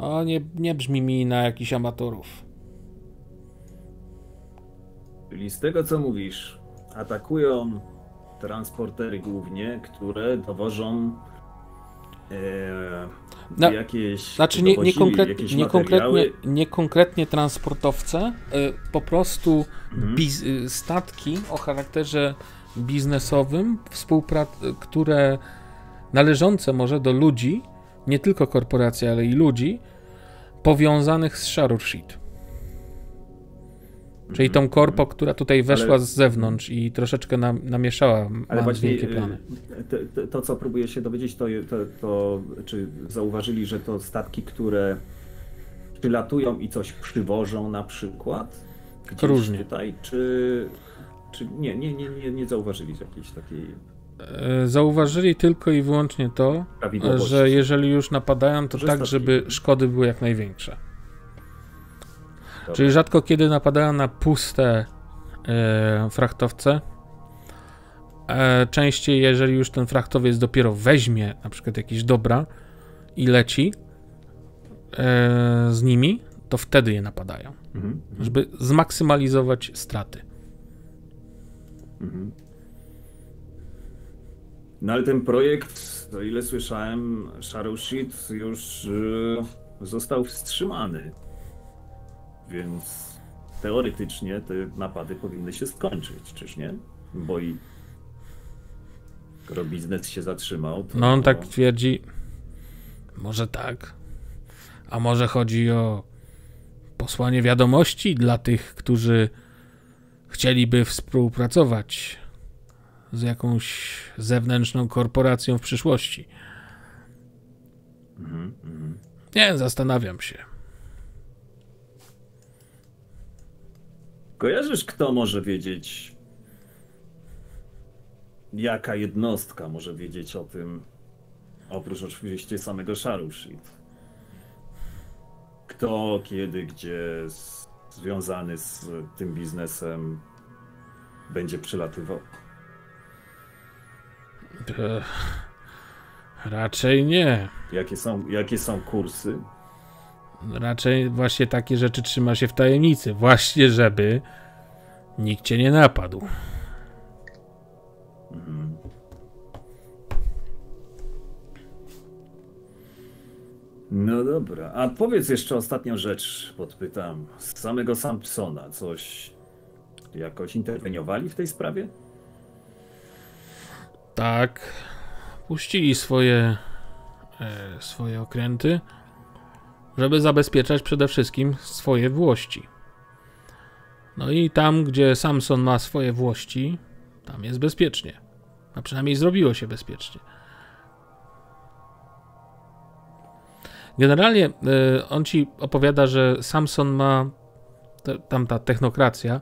No, nie, nie brzmi mi na jakichś amatorów. Czyli z tego, co mówisz, atakują transportery głównie, które dowożą e, no, jakieś... Znaczy nie, nie, konkret, jakieś nie, konkretnie, nie konkretnie transportowce, y, po prostu mm-hmm. biz, y, statki o charakterze biznesowym, współprac- które... należące może do ludzi, nie tylko korporacji, ale i ludzi, powiązanych z Sharurshid. Czyli tą korpo, która tutaj weszła ale... z zewnątrz i troszeczkę nam, namieszała ale właśnie, wielkie plany. To, to, to, co próbuję się dowiedzieć, to, to, to czy zauważyli, że to statki, które przylatują i coś przywożą na przykład? Gdzieś różnie. Tutaj, czy, czy nie, nie, nie, nie, nie zauważyli jakiejś takiej... Zauważyli tylko i wyłącznie to, że jeżeli już napadają, to tak, żeby szkody były jak największe. Dobra. Czyli rzadko kiedy napadają na puste e, frachtowce. E, częściej, jeżeli już ten frachtowiec dopiero weźmie na przykład jakieś dobra i leci e, z nimi, to wtedy je napadają, mhm. żeby zmaksymalizować straty. Mhm. No ale ten projekt, o ile słyszałem, Sharurshid już yy, został wstrzymany. Więc teoretycznie te napady powinny się skończyć, czyż nie? Bo i skoro biznes się zatrzymał... To... No on tak twierdzi. Może tak. A może chodzi o posłanie wiadomości dla tych, którzy chcieliby współpracować z jakąś zewnętrzną korporacją w przyszłości. Mm, mm. Nie, zastanawiam się. Kojarzysz, kto może wiedzieć? Jaka jednostka może wiedzieć o tym? Oprócz oczywiście samego Sharurshid. Kto, kiedy, gdzie związany z tym biznesem będzie przylatywał? Ech, raczej nie. Jakie są, jakie są kursy? Raczej właśnie takie rzeczy trzyma się w tajemnicy. Właśnie, żeby nikt cię nie napadł. Mhm. No dobra. A powiedz jeszcze ostatnią rzecz, podpytam. Z samego Samsona coś... Jakoś interweniowali w tej sprawie? Tak. Puścili swoje... E, swoje okręty, żeby zabezpieczać przede wszystkim swoje włości. No i tam, gdzie Samson ma swoje włości, tam jest bezpiecznie. A przynajmniej zrobiło się bezpiecznie. Generalnie y, on ci opowiada, że Samson ma, te, tam ta technokracja,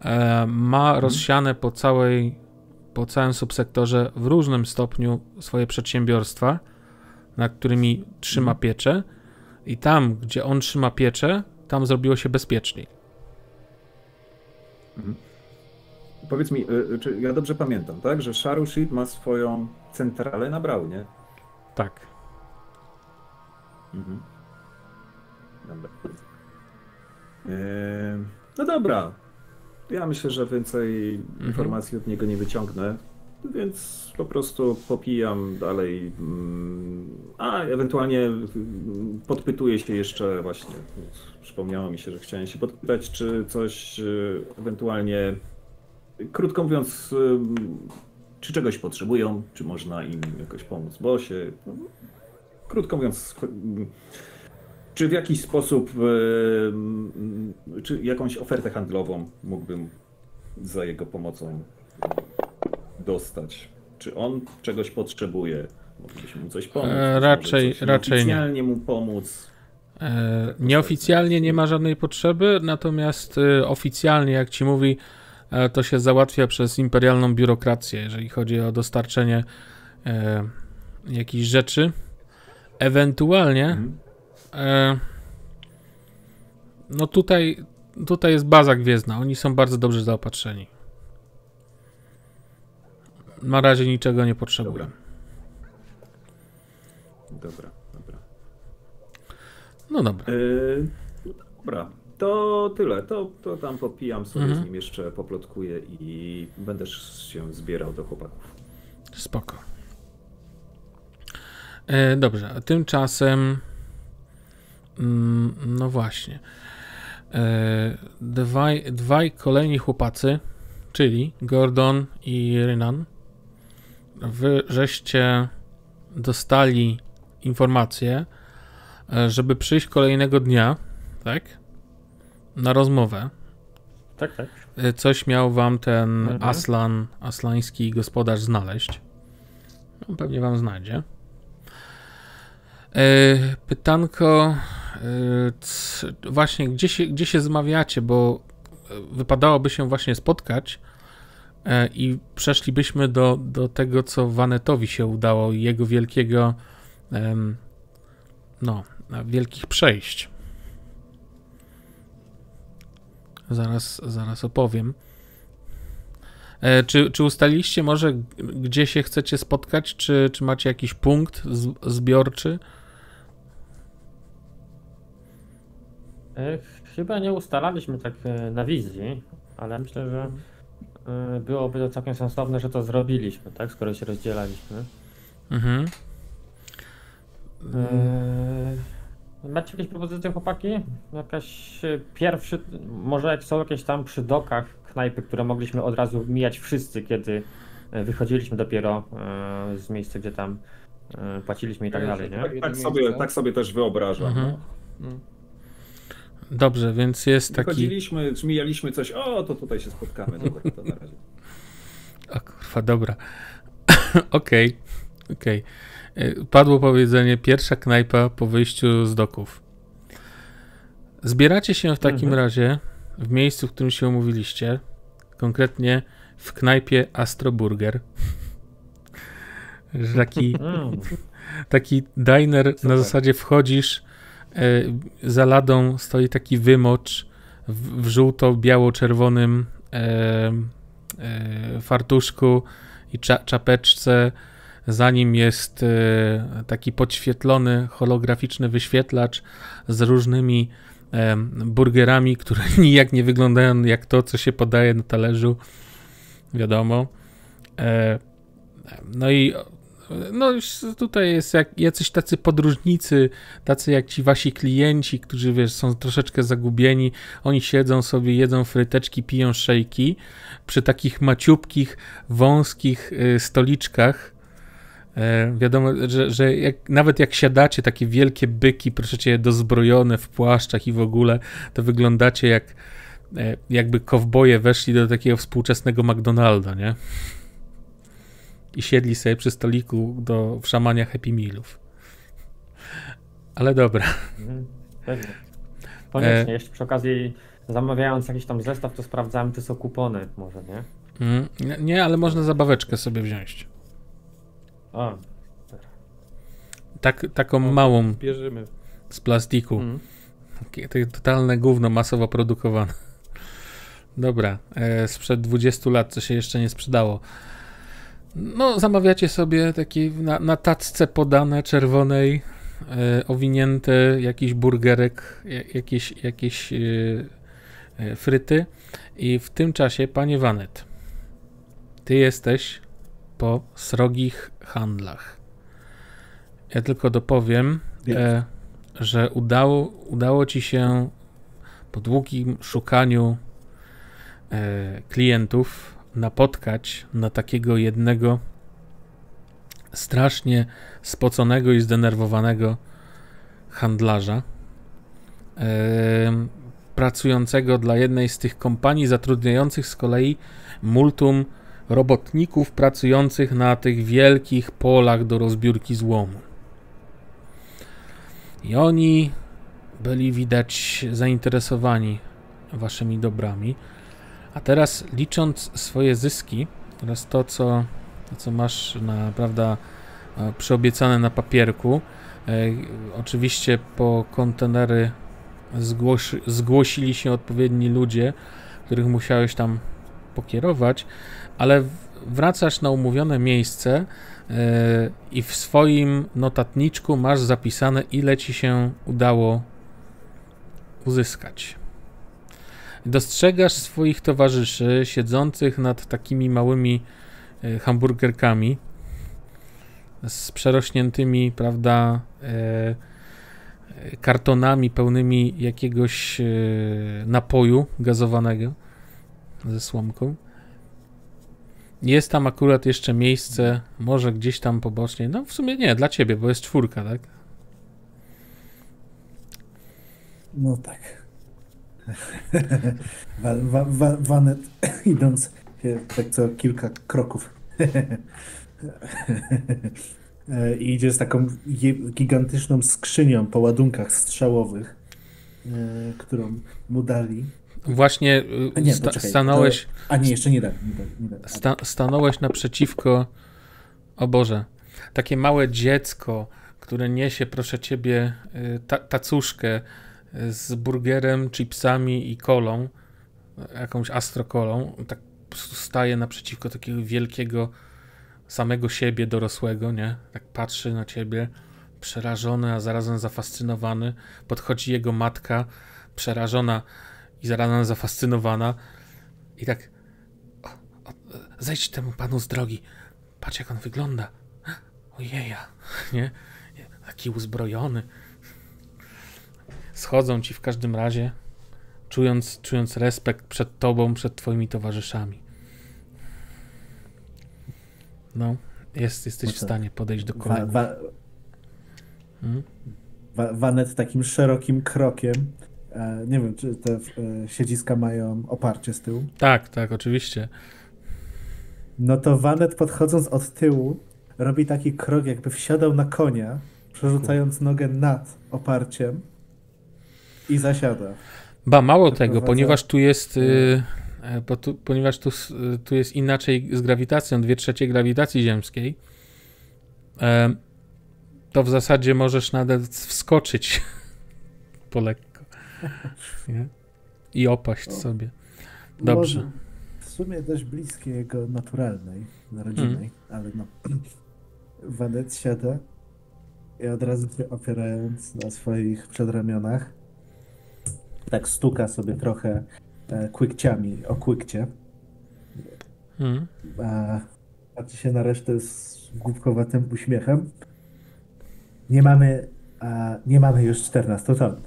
y, ma mhm. rozsiane po, całej, po całym subsektorze w różnym stopniu swoje przedsiębiorstwa, nad którymi trzyma pieczę. I tam, gdzie on trzyma pieczę, tam zrobiło się bezpieczniej. Mhm. Powiedz mi, y, czy ja dobrze pamiętam, tak, że Sharurshid ma swoją centralę na Braunie? Tak. Mhm. Dobra. Eee, no dobra. Ja myślę, że więcej mhm. informacji od niego nie wyciągnę, więc po prostu popijam dalej, a ewentualnie podpytuję się jeszcze właśnie. Przypomniało mi się, że chciałem się podpytać, czy coś ewentualnie, krótko mówiąc, czy czegoś potrzebują, czy można im jakoś pomóc, bo się... Krótko mówiąc, czy w jakiś sposób, czy jakąś ofertę handlową mógłbym za jego pomocą dostać? Czy on czegoś potrzebuje? Moglibyśmy mu coś pomóc? E, raczej raczej nieoficjalnie mu pomóc? E, nieoficjalnie nie ma żadnej potrzeby, natomiast oficjalnie, jak ci mówi, to się załatwia przez imperialną biurokrację, jeżeli chodzi o dostarczenie e, jakichś rzeczy. Ewentualnie, mhm. e, no tutaj, tutaj jest baza gwiezdna. Oni są bardzo dobrze zaopatrzeni. Na razie niczego nie potrzebuję. Dobra. Dobra, dobra. No dobra. Yy, dobra, to tyle. To, to tam popijam sobie mhm. z nim jeszcze, poplotkuję i będę się zbierał do chłopaków. Spoko. Dobrze, a tymczasem, no właśnie, dwaj, dwaj kolejni chłopacy, czyli Gordon i Rynan, wy żeście dostali informację, żeby przyjść kolejnego dnia, tak, na rozmowę. Tak, tak. Coś miał wam ten mhm. Aslan, aslański gospodarz znaleźć. No, pewnie wam znajdzie. Yy, pytanko, yy, c, właśnie gdzie się, gdzie się zmawiacie, bo wypadałoby się właśnie spotkać yy, i przeszlibyśmy do, do tego, co Vanetowi się udało i jego wielkiego, yy, no, wielkich przejść. Zaraz, zaraz opowiem. Czy, czy ustaliliście może, gdzie się chcecie spotkać? Czy, czy macie jakiś punkt zbiorczy? Chyba nie ustalaliśmy tak na wizji, ale myślę, że byłoby to całkiem sensowne, że to zrobiliśmy, tak? Skoro się rozdzielaliśmy. Mhm. E... Macie jakieś propozycje, chłopaki? Jakaś pierwszy, może jak są jakieś tam przy dokach knajpy, które mogliśmy od razu mijać wszyscy, kiedy wychodziliśmy dopiero z miejsca, gdzie tam płaciliśmy i tak dalej, nie? Tak, tak, sobie, tak sobie też wyobrażam. Mhm. No. Dobrze, więc jest taki... Wychodziliśmy, czy mijaliśmy coś, o, to tutaj się spotkamy. Dobra, to na razie. O kurwa, dobra. Okej, okej. Okay. Padło powiedzenie, pierwsza knajpa po wyjściu z doków. Zbieracie się w takim mhm. razie w miejscu, w którym się umówiliście, konkretnie w knajpie Astroburger. Taki, taki diner. Super. Na zasadzie wchodzisz, e, za ladą stoi taki wymocz w, w żółto-biało-czerwonym e, e, fartuszku i cza, czapeczce. Za nim jest e, taki podświetlony, holograficzny wyświetlacz z różnymi e, burgerami, które nijak nie wyglądają jak to, co się podaje na talerzu. Wiadomo. E, no i no tutaj jest jak, jacyś tacy podróżnicy, tacy jak ci wasi klienci, którzy wiesz, są troszeczkę zagubieni, oni siedzą sobie, jedzą fryteczki, piją szejki przy takich maciupkich, wąskich y, stoliczkach. Y, wiadomo, że, że jak, nawet jak siadacie, takie wielkie byki, proszę cię, dozbrojone w płaszczach i w ogóle, to wyglądacie jak y, jakby kowboje weszli do takiego współczesnego McDonalda, nie? I siedli sobie przy stoliku do wszamania Happy Mealów. Ale dobra. Pewnie. Koniecznie. E... Jeszcze przy okazji, zamawiając jakiś tam zestaw, to sprawdzałem, czy są kupony może, nie? Mm, nie, nie, ale można zabaweczkę sobie wziąć. O. Tak, taką o, małą. Bierzemy. Z plastiku. Mm. Takie totalne gówno masowo produkowane. Dobra. E, sprzed dwudziestu lat, co się jeszcze nie sprzedało. No, zamawiacie sobie taki na, na tacce podane, czerwonej, e, owinięty jakiś burgerek, jakieś, jakieś e, fryty. I w tym czasie, panie Vanet, ty jesteś po srogich handlach. Ja tylko dopowiem, e, że udało, udało ci się po długim szukaniu e, klientów napotkać na takiego jednego strasznie spoconego i zdenerwowanego handlarza, yy, pracującego dla jednej z tych kompanii zatrudniających z kolei multum robotników pracujących na tych wielkich polach do rozbiórki złomu. I oni byli widać zainteresowani waszymi dobrami. A teraz, licząc swoje zyski, teraz to, co, to, co masz na, prawda, przyobiecane na papierku, e, oczywiście po kontenery zgłos zgłosili się odpowiedni ludzie, których musiałeś tam pokierować, ale wracasz na umówione miejsce e, i w swoim notatniczku masz zapisane, ile ci się udało uzyskać. Dostrzegasz swoich towarzyszy siedzących nad takimi małymi hamburgerkami z przerośniętymi, prawda, kartonami pełnymi jakiegoś napoju gazowanego ze słomką. Jest tam akurat jeszcze miejsce, może gdzieś tam pobocznie, no w sumie nie, dla ciebie, bo jest czwórka, tak? No tak. Vanet, idąc tak co kilka kroków, i idzie z taką gigantyczną skrzynią po ładunkach strzałowych, którą mu dali. Właśnie a nie, sta czekaj, stanąłeś... To, a nie, jeszcze nie dali. Nie dali, nie dali. Sta stanąłeś naprzeciwko... O Boże, takie małe dziecko, które niesie, proszę ciebie, ta tacuszkę z burgerem, chipsami i kolą, jakąś astrokolą, tak staje naprzeciwko takiego wielkiego samego siebie dorosłego, nie? Tak patrzy na ciebie, przerażony, a zarazem zafascynowany. Podchodzi jego matka, przerażona i zarazem zafascynowana i tak, zejdź temu panu z drogi. Patrz, jak on wygląda. Ojeja, nie? Taki uzbrojony. Schodzą ci w każdym razie, czując, czując respekt przed tobą, przed twoimi towarzyszami. No, jest, jesteś w stanie podejść do kolegów. Wa, wa, hmm? wa, Vanet takim szerokim krokiem. E, nie wiem, czy te e, siedziska mają oparcie z tyłu. Tak, tak, oczywiście. No to Vanet, podchodząc od tyłu, robi taki krok, jakby wsiadał na konia, przerzucając nogę nad oparciem i zasiada. Ba, mało tego, ponieważ tu jest... Y Bo tu, ponieważ tu, tu jest inaczej z grawitacją, dwie trzecie grawitacji ziemskiej, to w zasadzie możesz nawet wskoczyć po lekko, nie? I opaść o, sobie. Dobrze. Może w sumie dość bliskie jego naturalnej, narodzinej, hmm. ale no. Vanet siada i od razu opierając na swoich przedramionach, tak stuka sobie trochę kłykciami, o kłykcie. Hmm. A patrzy się na resztę z głupkowatym uśmiechem. Nie mamy, a, nie mamy już czternastu ton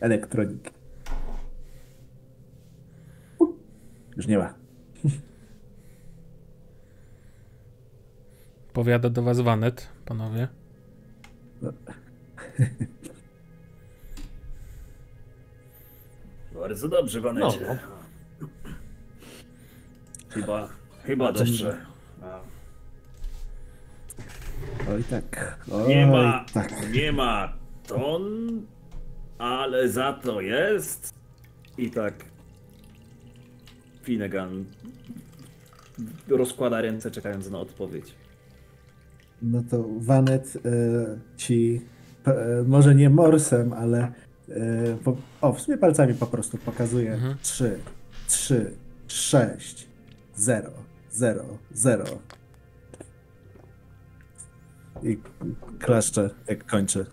elektroniki. U, już nie ma. Powiada do was Vanet, panowie. No. Bardzo dobrze, Vanecie. No, no. Chyba, chyba dobrze. Oj tak. Oj, nie ma, tak. nie ma ton, ale za to jest. I tak Finnegan rozkłada ręce, czekając na odpowiedź. No to Vanet ci, może nie morsem, ale Po, o, w sumie palcami po prostu pokazuje mhm. trzy, trzy, sześć, zero, zero, zero i klaszcze, jak kończy.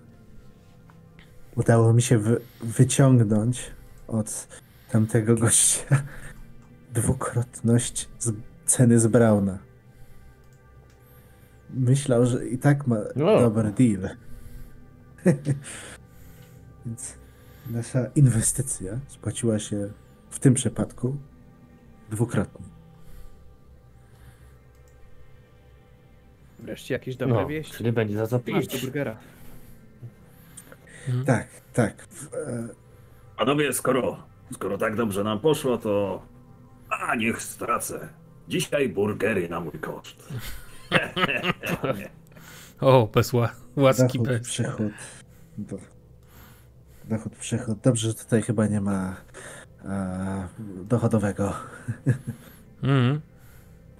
Udało mi się wy wyciągnąć od tamtego gościa dwukrotność z ceny z Brauna. Myślał, że i tak ma no. dobry deal. Więc nasza inwestycja spłaciła się w tym przypadku dwukrotnie. Wreszcie jakieś dobre no, wieści. Czyli będzie za zapłacić do burgera. Hmm. Tak, tak. Panowie, skoro, skoro tak dobrze nam poszło, to... A niech stracę. Dzisiaj burgery na mój koszt. O, bez ła łaski. Zachód, bez. Przychód. Do... Dochód, przychód. Dobrze, że tutaj chyba nie ma a, dochodowego. Mm.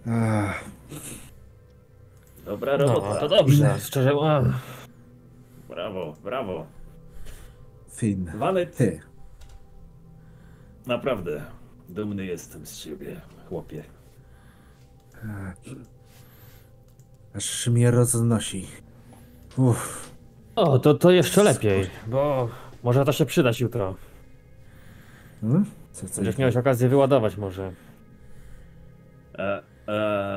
a. Dobra robota, no, to dobrze. No, szczerze mam. Brawo, brawo. Finn, Vanet, ty. Naprawdę, dumny jestem z ciebie, chłopie. A, aż mnie roznosi. Uff. O, to, to jeszcze lepiej, bo... Może to się przydać jutro. Hmm? Co, co Będziesz miałeś okazję wyładować może. E,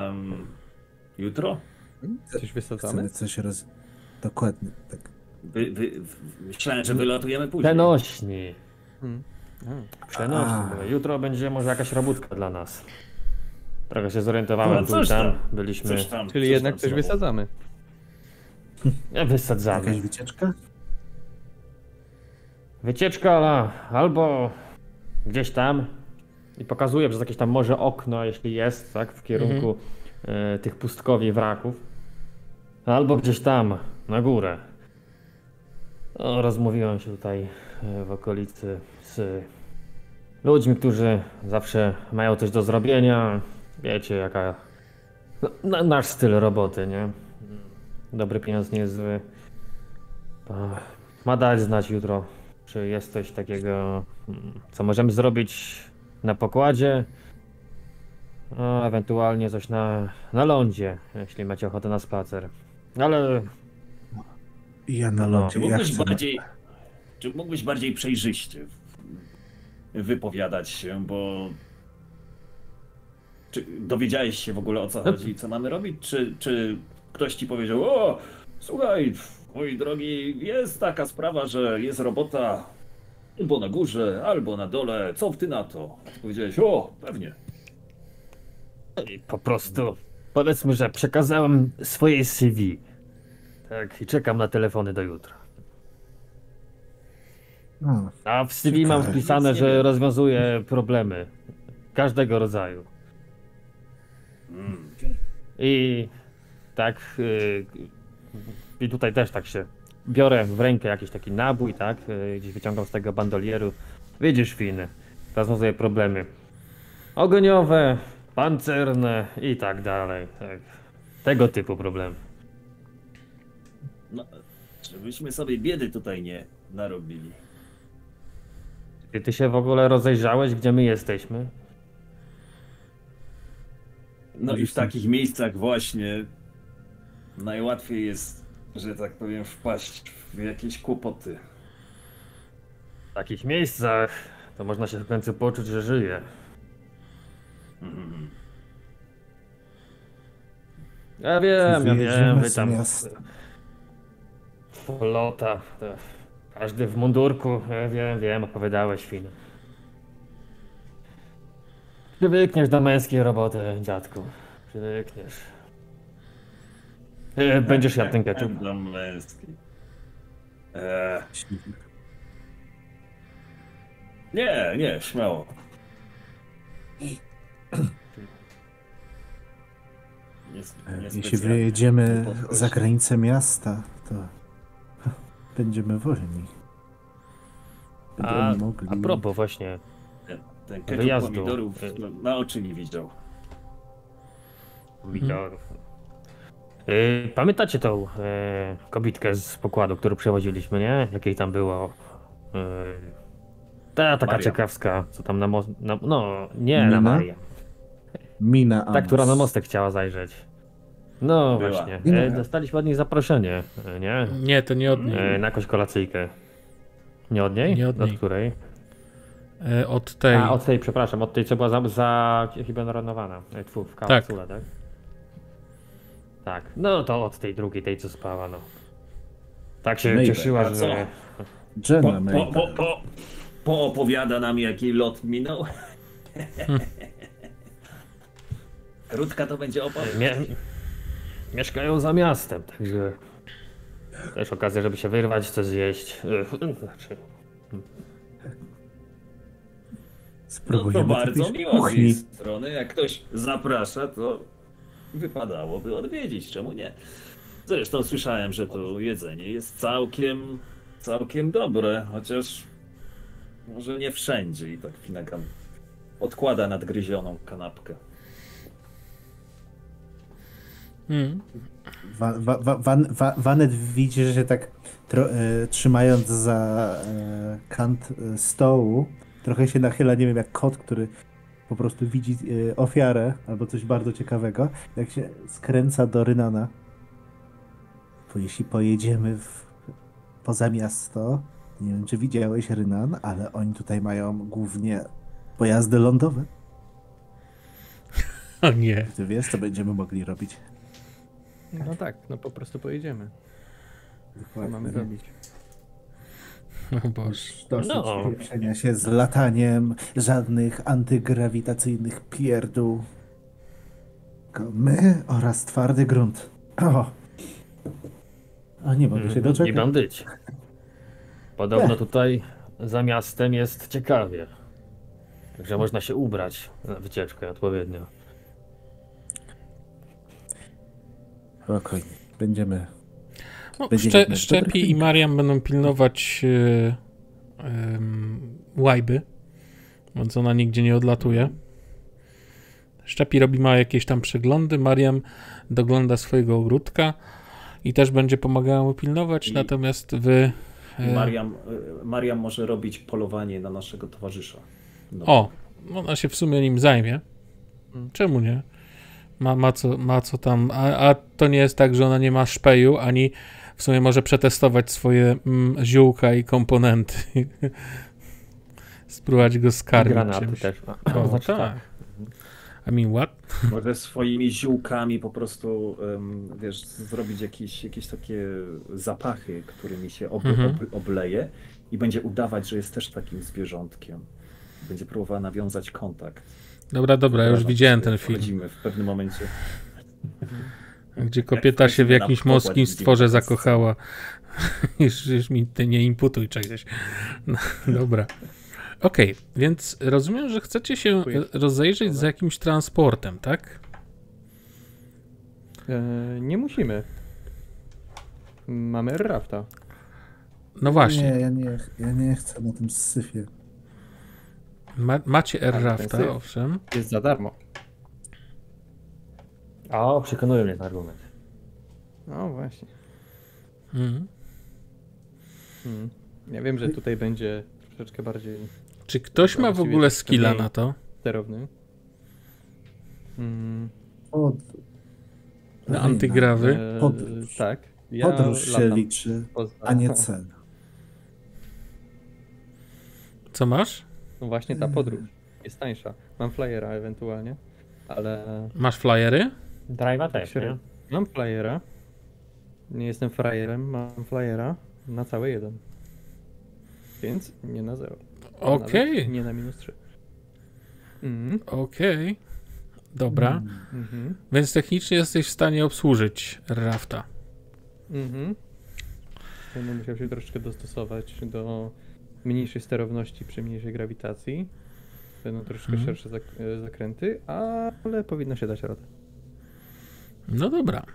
um, jutro? Coś wysadzamy? Chcemy coś roz... Dokładnie, tak. Wy, wy, myślałem, że wylatujemy później. Przenośni. Hmm. Hmm. Przenośni. Jutro będzie może jakaś robótka dla nas. Trochę się zorientowałem, no, tam, tam byliśmy. Coś tam, Czyli coś jednak tam coś znowu. wysadzamy. Ja wysadzamy. Jakaś wycieczka? Wycieczka no, albo gdzieś tam i pokazuje przez jakieś tam może okno, jeśli jest, tak, w kierunku mm-hmm. y, tych pustkowi, wraków. Albo gdzieś tam, na górę. No, rozmówiłem się tutaj y, w okolicy z y, ludźmi, którzy zawsze mają coś do zrobienia. Wiecie, jaka... No, na, nasz styl roboty, nie? Dobry pieniądz niezły. Ma dać znać jutro. Czy jest coś takiego, co możemy zrobić na pokładzie, no, ewentualnie coś na, na lądzie, jeśli macie ochotę na spacer, ale... Ja na lądzie, no. czy, mógłbyś ja bardziej, na... czy mógłbyś bardziej przejrzyście wypowiadać się, bo Czy dowiedziałeś się w ogóle, o co chodzi i co mamy robić? Czy, czy ktoś ci powiedział, o, słuchaj, mój drogi, jest taka sprawa, że jest robota albo na górze, albo na dole, co ty na to? Powiedziałeś, o, pewnie. I po prostu, powiedzmy, że przekazałem swoje C V, tak, i czekam na telefony do jutra. No, a w C V mam wpisane, że rozwiązuję problemy każdego rodzaju. Mm. I tak, yy, i tutaj też tak się biorę w rękę jakiś taki nabój, tak, yy, gdzieś wyciągam z tego bandolieru. Widzisz, Finn, rozwiązuję problemy ogniowe, pancerne i tak dalej, tak. Tego typu problemy. No, żebyśmy sobie biedy tutaj nie narobili. Czy ty się w ogóle rozejrzałeś, gdzie my jesteśmy? No i w takich miejscach właśnie najłatwiej jest, że tak powiem, wpaść w jakieś kłopoty. W takich miejscach to można się w końcu poczuć, że żyje. Mm. Ja wiem, ja wiem, wy tam... Flota, każdy w mundurku, ja wiem, wiem, opowiadałeś, Finn. Przywykniesz do męskiej roboty, dziadku. Przywykniesz. Będziesz jadł ten ketchup. Do męskiej. Eee. Nie, nie, śmiało. Jeśli wyjedziemy za granicę miasta, to będziemy wolni. Będziemy a, mogli... a propos właśnie... Ten ketchup pomidorów na oczy nie widział. Pomidorów. Hmm. Pamiętacie tą e, kobitkę z pokładu, którą przewoziliśmy, nie? Jakiej tam było? E, ta taka Maria. Ciekawska, co tam na most... Na, no, nie Mina? Na Marię. Mina Amos. Ta, która na mostek chciała zajrzeć. No była. Właśnie. E, dostaliśmy od niej zaproszenie, nie? Nie, to nie od niej. E, na jakąś kolacyjkę. Nie od niej? Nie od niej. Od której? Od tej. A, od tej, przepraszam, od tej, co była za, za hibernowana w kapsule, tak. tak? Tak, no to od tej drugiej, tej, co spała, no. Tak się Maybell, cieszyła, że... Jenna po, po, po, po, po opowiada nam, jaki lot minął. Hmm. Krótka to będzie opowieść. Mie mieszkają za miastem, także... Też okazja, żeby się wyrwać, coś zjeść. Znaczy... No to bardzo miło z tej strony, jak ktoś zaprasza, to wypadałoby odwiedzić, czemu nie? Zresztą słyszałem, że to jedzenie jest całkiem, całkiem dobre, chociaż może nie wszędzie i tak Finnegan odkłada nadgryzioną kanapkę. Hmm. Wa, wa, wa, van, va, Vanet widzi, że się tak tro, e, trzymając za e, kant e, stołu, trochę się nachyla, nie wiem, jak kot, który po prostu widzi y, ofiarę albo coś bardzo ciekawego, jak się skręca do Rynana. Bo jeśli pojedziemy w, poza miasto, nie wiem, czy widziałeś, Rynan, ale oni tutaj mają głównie pojazdy lądowe. O nie. Ty wiesz, co będziemy mogli robić. No tak, no po prostu pojedziemy. Dokładnie. Co mamy robić? No boż. Dosyć pieprzenia się z lataniem, żadnych antygrawitacyjnych pierdół. Tylko my oraz twardy grunt. O, o nie mogę się doczekać. Nie bandyć. Podobno nie. Tutaj za miastem jest ciekawie. Także można się ubrać na wycieczkę odpowiednio. Spokojnie, będziemy... No, Szcze, Szczepi i Mariam będą pilnować yy, yy, łajby, więc ona nigdzie nie odlatuje. Szczepi robi ma jakieś tam przeglądy, Mariam dogląda swojego ogródka i też będzie pomagała mu pilnować, I natomiast wy... Yy... Mariam, Mariam może robić polowanie na naszego towarzysza. No. O, ona się w sumie nim zajmie. Czemu nie? Ma, ma, co, ma co tam... A, a to nie jest tak, że ona nie ma szpeju, ani... W sumie może przetestować swoje mm, ziółka i komponenty. Spróbować go skarmić. Granaty też ma. O, znaczy, tak. Tak. I mean what? Może swoimi ziółkami po prostu, um, wiesz, zrobić jakieś, jakieś takie zapachy, którymi się ob, ob, obleje i będzie udawać, że jest też takim zwierzątkiem. Będzie próbowała nawiązać kontakt. Dobra, dobra, ja już widziałem ten film. Wchodzimy w pewnym momencie. Gdzie kobieta się w jakimś morskim stworze zakochała. Już, już mi ty nie imputuj czegoś. No, dobra. Okej, okay, więc rozumiem, że chcecie się Dziękuję. rozejrzeć za jakimś transportem, tak? E, nie musimy. Mamy rafta. No właśnie. Nie, ja nie, ja nie chcę na tym syfie. Ma, macie AirRafta, owszem. Jest za darmo. O, przekonują mnie ten argument. No właśnie. Mm. Mm. Ja wiem, że tutaj będzie troszeczkę bardziej... Czy ktoś ma w ogóle skilla na to? Sterowny. Mm. Od... Na antygrawy? E, podróż. Tak. Ja podróż się latam. liczy, a nie cel. Co masz? No właśnie ta podróż jest tańsza. Mam flyera ewentualnie, ale... Masz flyery? Drive'a też, nie? Mam flyera. Nie jestem frajerem, mam flyera na cały jeden. Więc nie na zero. Okej. Okay. Nie na minus trzy. Mhm. Okej. Okay. Dobra. Mhm. Więc technicznie jesteś w stanie obsłużyć rafta. Mhm. Będę musiał się troszeczkę dostosować do... mniejszej sterowności przy mniejszej grawitacji. Będą troszkę hmm. szersze zak zakręty, ale powinno się dać radę. No dobra.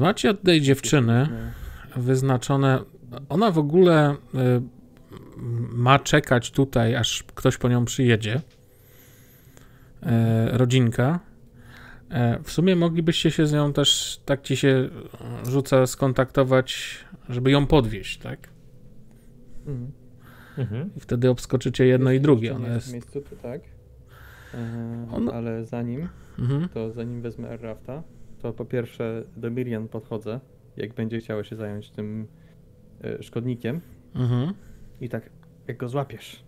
Macie od tej dziewczyny wyznaczone... Ona w ogóle y, ma czekać tutaj, aż ktoś po nią przyjedzie. Y, rodzinka. Y, w sumie moglibyście się z nią też, tak ci się rzuca, skontaktować, żeby ją podwieźć, tak? Mhm. Mhm. I wtedy obskoczycie jedno jest i drugie. Ona jest w miejscu, to tak. E, Ona... Ale zanim, mhm. to zanim wezmę AirRafta, to po pierwsze do Miriam podchodzę, jak będzie chciało się zająć tym e, szkodnikiem. Mhm. I tak, jak go złapiesz,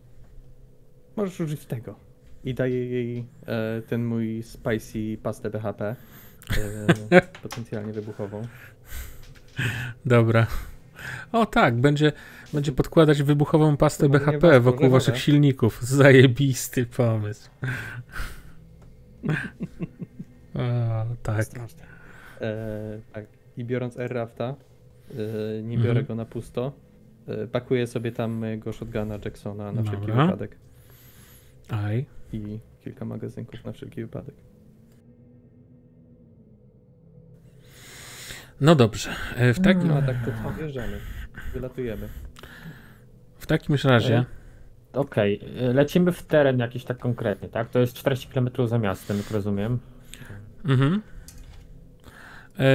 możesz użyć tego. I daję jej e, ten mój spicy pastę B H P, e, potencjalnie wybuchową. Dobra. O tak, będzie, będzie podkładać wybuchową pastę B H P wokół waszych silników. Zajebisty pomysł. O, tak. E, tak. I biorąc AirRafta, e, nie biorę mhm. go na pusto, e, pakuję sobie tam mojego shotguna Jacksona na wszelki Dobra. wypadek. Aj. I kilka magazynków na wszelki wypadek. No dobrze, w takim... No, tak to tam wjeżdżamy, wylatujemy. W takim razie... Okej, okay. Lecimy w teren jakiś tak konkretny, tak? To jest czterdzieści kilometrów za miastem, jak rozumiem. Mhm. E...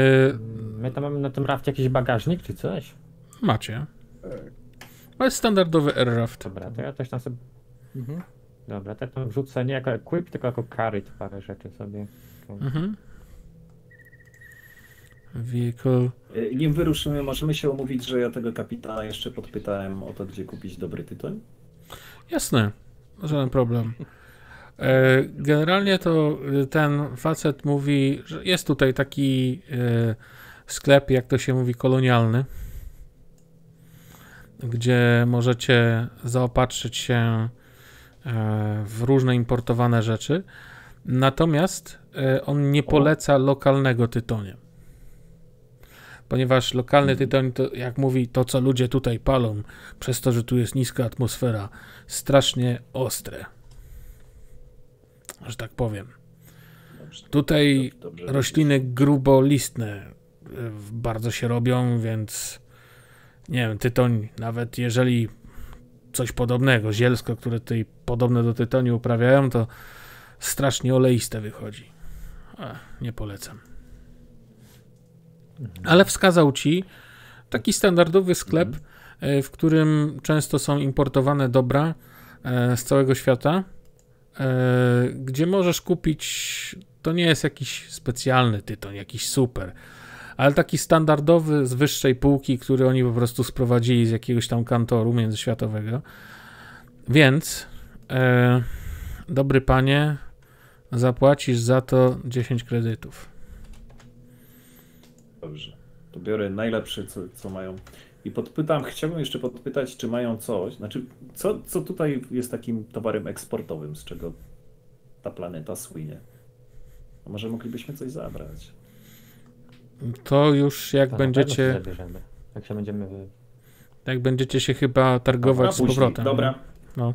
My tam mamy na tym rafcie jakiś bagażnik czy coś? Macie. To jest standardowy air raft. Dobra, to ja też tam sobie... Mhm. Dobra, to ja tam wrzucę nie jako equip, tylko jako carry parę rzeczy sobie. Mhm. Vehicle. Nim wyruszymy, możemy się umówić, że ja tego kapitana jeszcze podpytałem o to, gdzie kupić dobry tytoń? Jasne, żaden problem. Generalnie to ten facet mówi, że jest tutaj taki sklep, jak to się mówi, kolonialny, gdzie możecie zaopatrzyć się w różne importowane rzeczy, natomiast on nie poleca lokalnego tytonia. Ponieważ lokalny tytoń, to, jak mówi, to co ludzie tutaj palą, przez to, że tu jest niska atmosfera, strasznie ostre. Że tak powiem. Dobrze, tutaj dobrze, dobrze rośliny widzisz. grubolistne bardzo się robią, więc nie wiem, tytoń, nawet jeżeli coś podobnego, zielsko, które tutaj podobne do tytoniu uprawiają, to strasznie oleiste wychodzi. A, nie polecam. Ale wskazał ci taki standardowy sklep, w którym często są importowane dobra z całego świata, gdzie możesz kupić, to nie jest jakiś specjalny tytoń, jakiś super, ale taki standardowy z wyższej półki, który oni po prostu sprowadzili z jakiegoś tam kantoru międzyświatowego. Więc, dobry panie, Zapłacisz za to dziesięć kredytów. Dobrze. To biorę najlepsze, co, co mają. I podpytam, chciałbym jeszcze podpytać, czy mają coś. Znaczy, co, co tutaj jest takim towarem eksportowym, z czego ta planeta słynie? A może moglibyśmy coś zabrać? To już jak to będziecie. Jak się będziemy. Jak będziecie się chyba targować no, z później, powrotem. Dobra. No.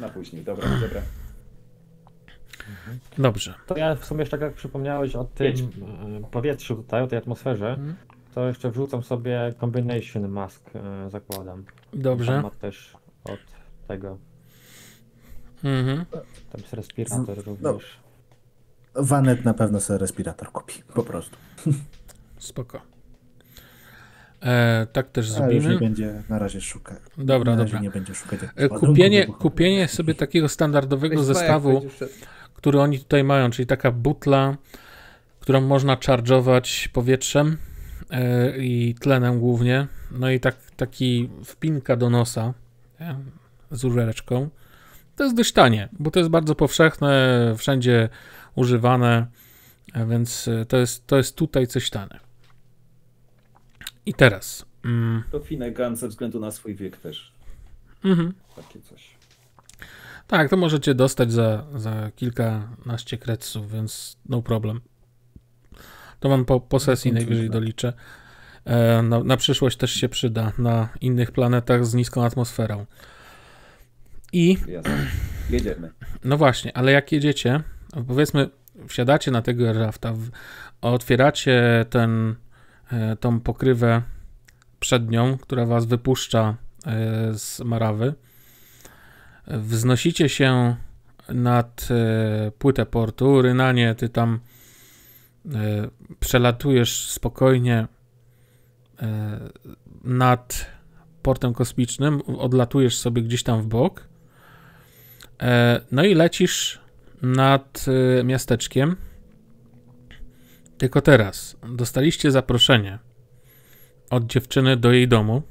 Na później, dobra, dobra. Mhm. Dobrze. To ja w sumie jeszcze tak jak przypomniałeś o tym Jedźmy. powietrzu tutaj, o tej atmosferze, mhm. to jeszcze wrzucam sobie combination mask, zakładam. Dobrze. Mam też od tego. Mhm. Tam jest respirator również. Dobrze. Vanet na pewno sobie respirator kupi, po prostu. Spoko. E, tak też zrobimy. Ale nie będzie na razie szukać. Dobra, na razie dobra. Nie będzie szukać kupienie, kupienie sobie takiego standardowego Weź zestawu, który oni tutaj mają, czyli taka butla, którą można charge'ować powietrzem e, i tlenem głównie. No i tak, taki wpinka do nosa nie? z rureczką. To jest dość tanie, bo to jest bardzo powszechne, wszędzie używane, więc to jest, to jest tutaj coś tane. I teraz. Mm. To Finnegan ze względu na swój wiek też. Mhm. Takie coś. Tak, to możecie dostać za, za kilkanaście kretsów, więc no problem. To wam po, po sesji najwyżej doliczę. E, na, na przyszłość też się przyda, na innych planetach z niską atmosferą. I Jasne. jedziemy. No właśnie, ale jak jedziecie, powiedzmy, wsiadacie na tego rafta, w, otwieracie ten, tą pokrywę przednią, która was wypuszcza z Marawy, wznosicie się nad płytę portu. Rynanie, ty tam przelatujesz spokojnie nad portem kosmicznym, odlatujesz sobie gdzieś tam w bok. No i lecisz nad miasteczkiem. Tylko teraz dostaliście zaproszenie od dziewczyny do jej domu,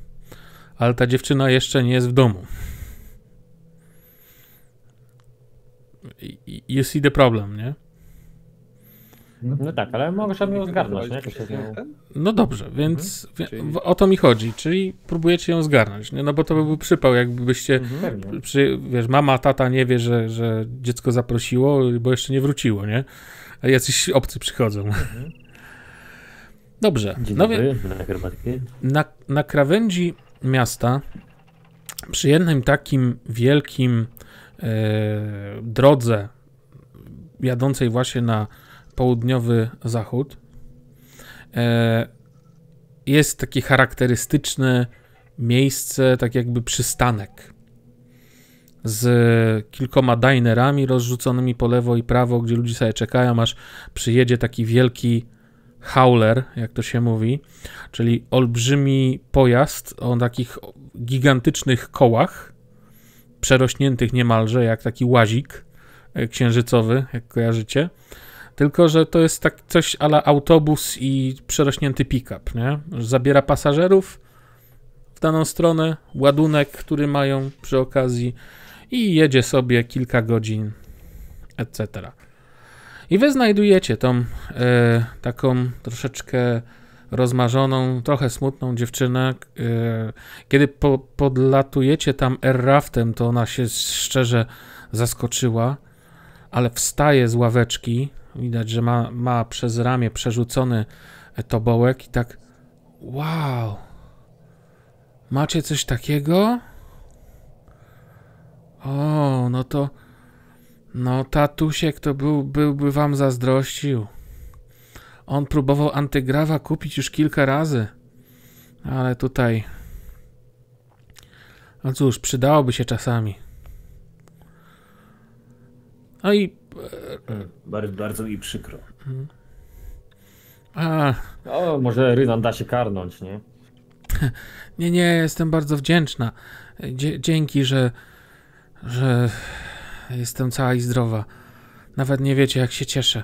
ale ta dziewczyna jeszcze nie jest w domu. You see the problem, nie? No tak, ale możesz ją zgarnąć, nie? No dobrze, więc mhm. w, o to mi chodzi, czyli próbujecie ją zgarnąć, nie? No bo to by był przypał, jakbyście, mhm. przy, wiesz, mama, tata nie wie, że, że dziecko zaprosiło, bo jeszcze nie wróciło, nie? A jacyś obcy przychodzą. Mhm. Dobrze. No wie, na, na krawędzi miasta przy jednym takim wielkim e, drodze jadącej właśnie na południowy zachód e, jest takie charakterystyczne miejsce, tak jakby przystanek z kilkoma dinerami rozrzuconymi po lewo i prawo, gdzie ludzie sobie czekają, aż przyjedzie taki wielki hauler, jak to się mówi, czyli olbrzymi pojazd o takich gigantycznych kołach, przerośniętych niemalże, jak taki łazik księżycowy, jak kojarzycie, tylko że to jest tak coś a la autobus i przerośnięty pick-up, nie? Zabiera pasażerów w daną stronę, ładunek, który mają przy okazji, i jedzie sobie kilka godzin, et cetera. I wy znajdujecie tą e, taką troszeczkę rozmarzoną, trochę smutną dziewczynę. E, kiedy po, podlatujecie tam airraftem, to ona się szczerze zaskoczyła, ale wstaje z ławeczki. Widać, że ma, ma przez ramię przerzucony tobołek i tak wow, macie coś takiego? O, no to... No, tatusiek to był, byłby wam zazdrościł. On próbował antygrawa kupić już kilka razy. Ale tutaj... No cóż, przydałoby się czasami. No i... Bardzo, bardzo mi przykro. A... O, może Rynan da się karnąć, nie? Nie, nie, jestem bardzo wdzięczna. Dzie dzięki, że... że... jestem cała i zdrowa. Nawet nie wiecie, jak się cieszę.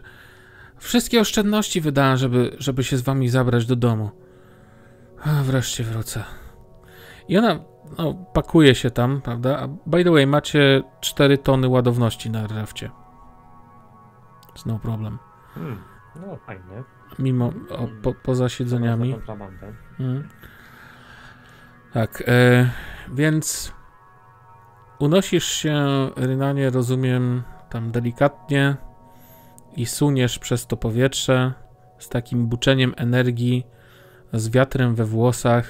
Wszystkie oszczędności wydałem, żeby, żeby się z wami zabrać do domu. A wreszcie wrócę. I ona no, pakuje się tam, prawda? By the way, macie cztery tony ładowności na rafcie. It's no problem. Hmm, no fajnie. Mimo, o, po, poza siedzeniami. Hmm. Tak, e, więc unosisz się, Rynanie, rozumiem, tam delikatnie i suniesz przez to powietrze z takim buczeniem energii, z wiatrem we włosach.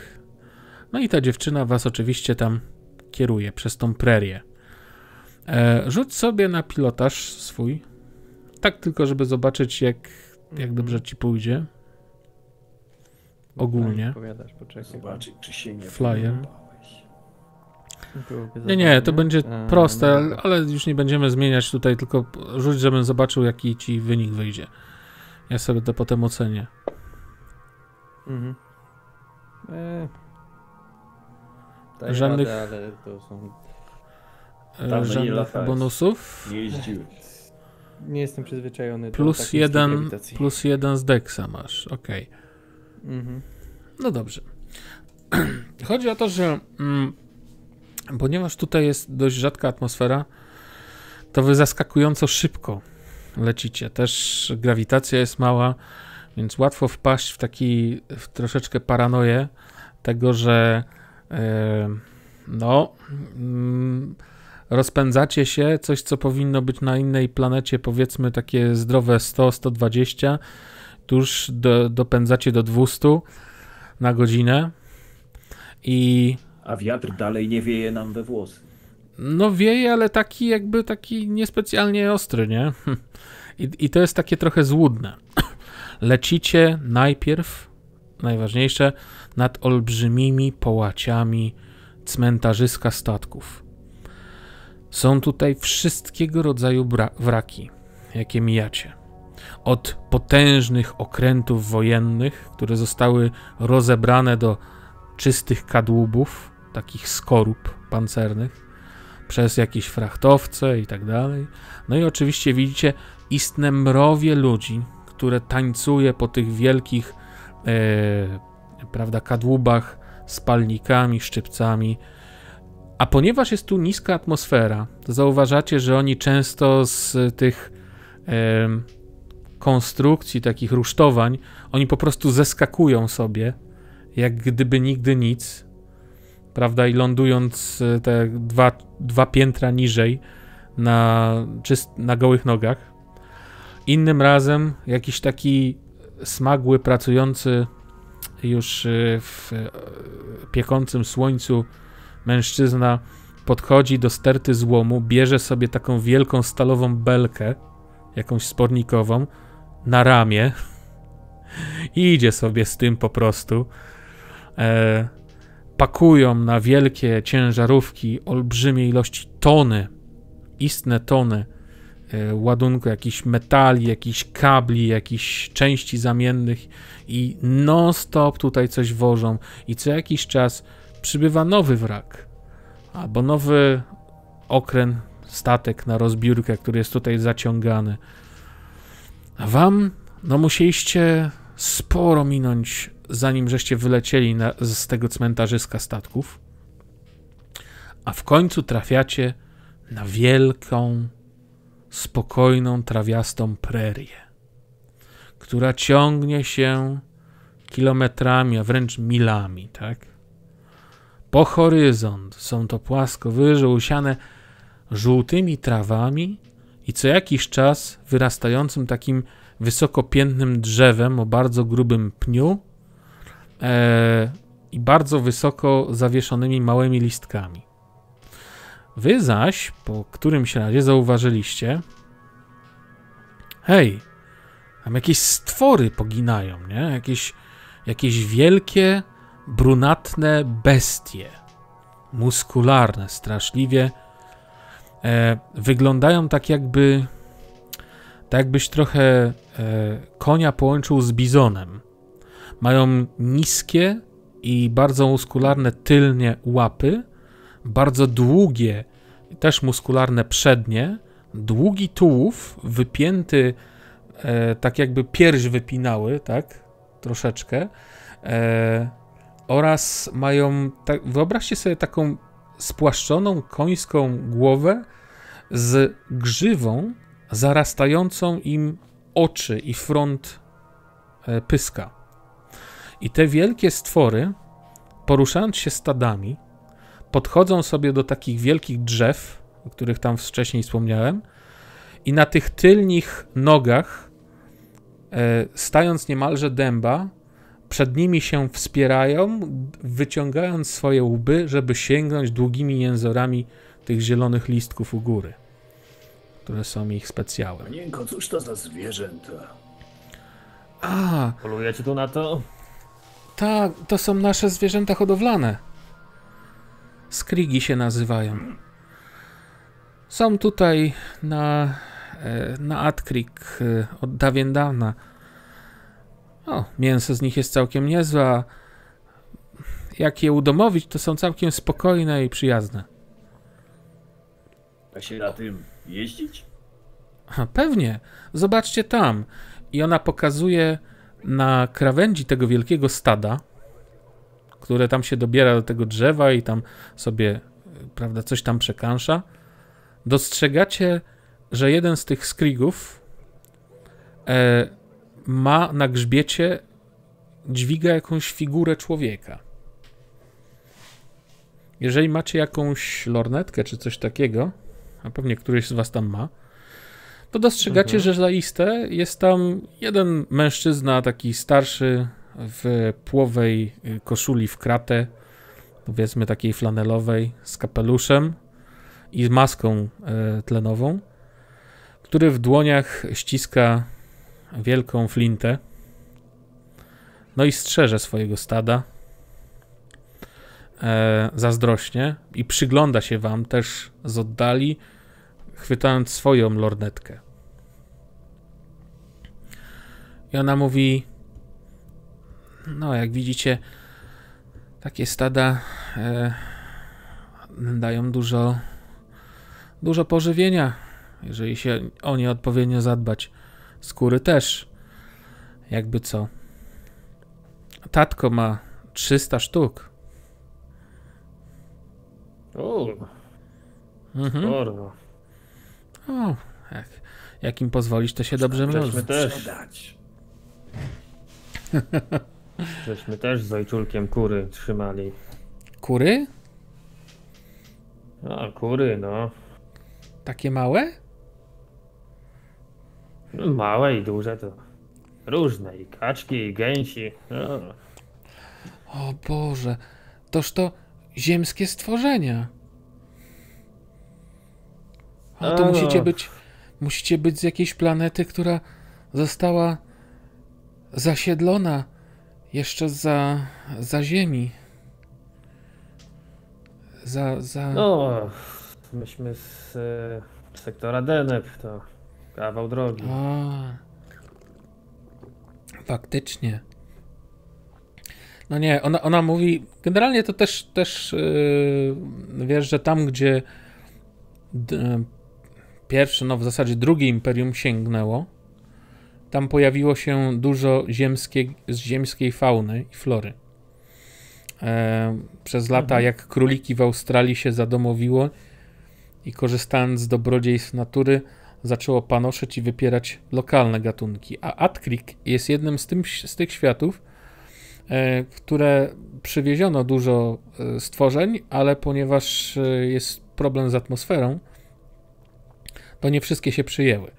No i ta dziewczyna was oczywiście tam kieruje przez tą prerię. E, rzuć sobie na pilotaż swój. Tak tylko, żeby zobaczyć, jak, jak dobrze ci pójdzie. Ogólnie. Zobaczyć, czy się nie flyer. Nie, nie, to będzie proste, ale już nie będziemy zmieniać tutaj, tylko rzuć, żebym zobaczył, jaki ci wynik wyjdzie. Ja sobie to potem ocenię. Mhm. E, żadnych radę, ale to są... żadnych bonusów. Nie jeździłeś. Nie jestem przyzwyczajony plus do takiej jeden, plus jeden z deksa masz, okej. Okay. Mhm. No dobrze. Chodzi o to, że mm, ponieważ tutaj jest dość rzadka atmosfera, to wy zaskakująco szybko lecicie. Też grawitacja jest mała, więc łatwo wpaść w taki w troszeczkę paranoję tego, że yy, no... Yy, rozpędzacie się, coś co powinno być na innej planecie, powiedzmy takie zdrowe sto do stu dwudziestu, tuż do, dopędzacie do dwustu na godzinę i... A wiatr dalej nie wieje nam we włosy. No wieje, ale taki jakby taki niespecjalnie ostry, nie? I, i to jest takie trochę złudne. Lecicie najpierw, najważniejsze, nad olbrzymimi połaciami cmentarzyska statków. Są tutaj wszystkiego rodzaju wraki, jakie mijacie. Od potężnych okrętów wojennych, które zostały rozebrane do czystych kadłubów, takich skorup pancernych, przez jakieś frachtowce i tak dalej. No i oczywiście widzicie istne mrowie ludzi, które tańcuje po tych wielkich e, prawda, kadłubach z palnikami, szczypcami. A ponieważ jest tu niska atmosfera, to zauważacie, że oni często z tych e, konstrukcji, takich rusztowań, oni po prostu zeskakują sobie, jak gdyby nigdy nic, prawda, i lądując te dwa, dwa piętra niżej na, czyst, na gołych nogach. Innym razem jakiś taki smagły, pracujący już w piekącym słońcu mężczyzna podchodzi do sterty złomu, bierze sobie taką wielką stalową belkę, jakąś spornikową, na ramię i idzie sobie z tym po prostu. E, pakują na wielkie ciężarówki olbrzymie ilości tony, istne tony e, ładunku, jakichś metali, jakichś kabli, jakichś części zamiennych i non-stop tutaj coś wożą i co jakiś czas przybywa nowy wrak, albo nowy okręt, statek na rozbiórkę, który jest tutaj zaciągany. A wam, no musieliście sporo minąć, zanim żeście wylecieli na, z tego cmentarzyska statków, a w końcu trafiacie na wielką, spokojną, trawiastą prerię, która ciągnie się kilometrami, a wręcz milami, tak? Po horyzont są to płaskowyże usiane żółtymi trawami i co jakiś czas wyrastającym takim wysokopiętnym drzewem o bardzo grubym pniu e, i bardzo wysoko zawieszonymi małymi listkami. Wy zaś po którymś razie zauważyliście: hej, tam jakieś stwory poginają, nie? Jakieś, jakieś wielkie brunatne bestie, muskularne, straszliwie, e, wyglądają tak jakby, tak jakbyś trochę e, konia połączył z bizonem. Mają niskie i bardzo muskularne tylnie łapy, bardzo długie, też muskularne przednie, długi tułów, wypięty, e, tak jakby pierś wypinały, tak, troszeczkę, e, oraz mają, tak, wyobraźcie sobie taką spłaszczoną końską głowę z grzywą zarastającą im oczy i front pyska. I te wielkie stwory, poruszając się stadami, podchodzą sobie do takich wielkich drzew, o których tam wcześniej wspomniałem, i na tych tylnych nogach, stając niemalże dęba, przed nimi się wspierają, wyciągając swoje łby, żeby sięgnąć długimi jęzorami tych zielonych listków u góry, które są ich specjałem. Panienko, cóż to za zwierzęta? A, polujecie tu na to? Tak, to są nasze zwierzęta hodowlane. Skrigi się nazywają. Są tutaj na, na Atkrig od dawien dawna. O, mięso z nich jest całkiem niezłe, a jak je udomowić, to są całkiem spokojne i przyjazne. Da się na tym jeździć? A, pewnie. Zobaczcie tam. I ona pokazuje na krawędzi tego wielkiego stada, które tam się dobiera do tego drzewa i tam sobie, prawda, coś tam przekansza. Dostrzegacie, że jeden z tych skrigów e, ma na grzbiecie, dźwiga jakąś figurę człowieka. Jeżeli macie jakąś lornetkę czy coś takiego, a pewnie któryś z was tam ma, to dostrzegacie, mhm. że zaiste jest tam jeden mężczyzna, taki starszy, w płowej koszuli w kratę, powiedzmy takiej flanelowej, z kapeluszem i z maską e, tlenową, który w dłoniach ściska wielką flintę, no i strzeże swojego stada e, zazdrośnie i przygląda się wam też z oddali, chwytając swoją lornetkę. I ona mówi: no, jak widzicie, takie stada e, dają dużo, dużo pożywienia, jeżeli się o nie odpowiednio zadbać. Skóry też, jakby co. Tatko ma trzysta sztuk. O, mhm. Sporo. O, jak, jak im pozwolisz, to się dobrze mrozi. Też. Żeśmy też z ojczulkiem kury trzymali. Kury? A, kury, no. Takie małe? No, małe i duże to. Różne, i kaczki, i gęsi. No. O Boże, toż to ziemskie stworzenia. O, to A, musicie no. być, musicie być z jakiejś planety, która została zasiedlona jeszcze za, za ziemi. Za, za... No, myśmy z y, sektora Deneb, to kawał drogi. A, faktycznie. No nie, ona, ona mówi, generalnie to też, też yy, wiesz, że tam, gdzie d, pierwsze, no w zasadzie drugie imperium sięgnęło, tam pojawiło się dużo ziemskiej, ziemskiej fauny i flory. E, przez lata, jak króliki w Australii się zadomowiło i korzystając z dobrodziejstw natury, zaczęło panoszyć i wypierać lokalne gatunki. A Atkrig jest jednym z, tym, z tych światów, e, które przywieziono dużo e, stworzeń, ale ponieważ e, jest problem z atmosferą, to nie wszystkie się przyjęły.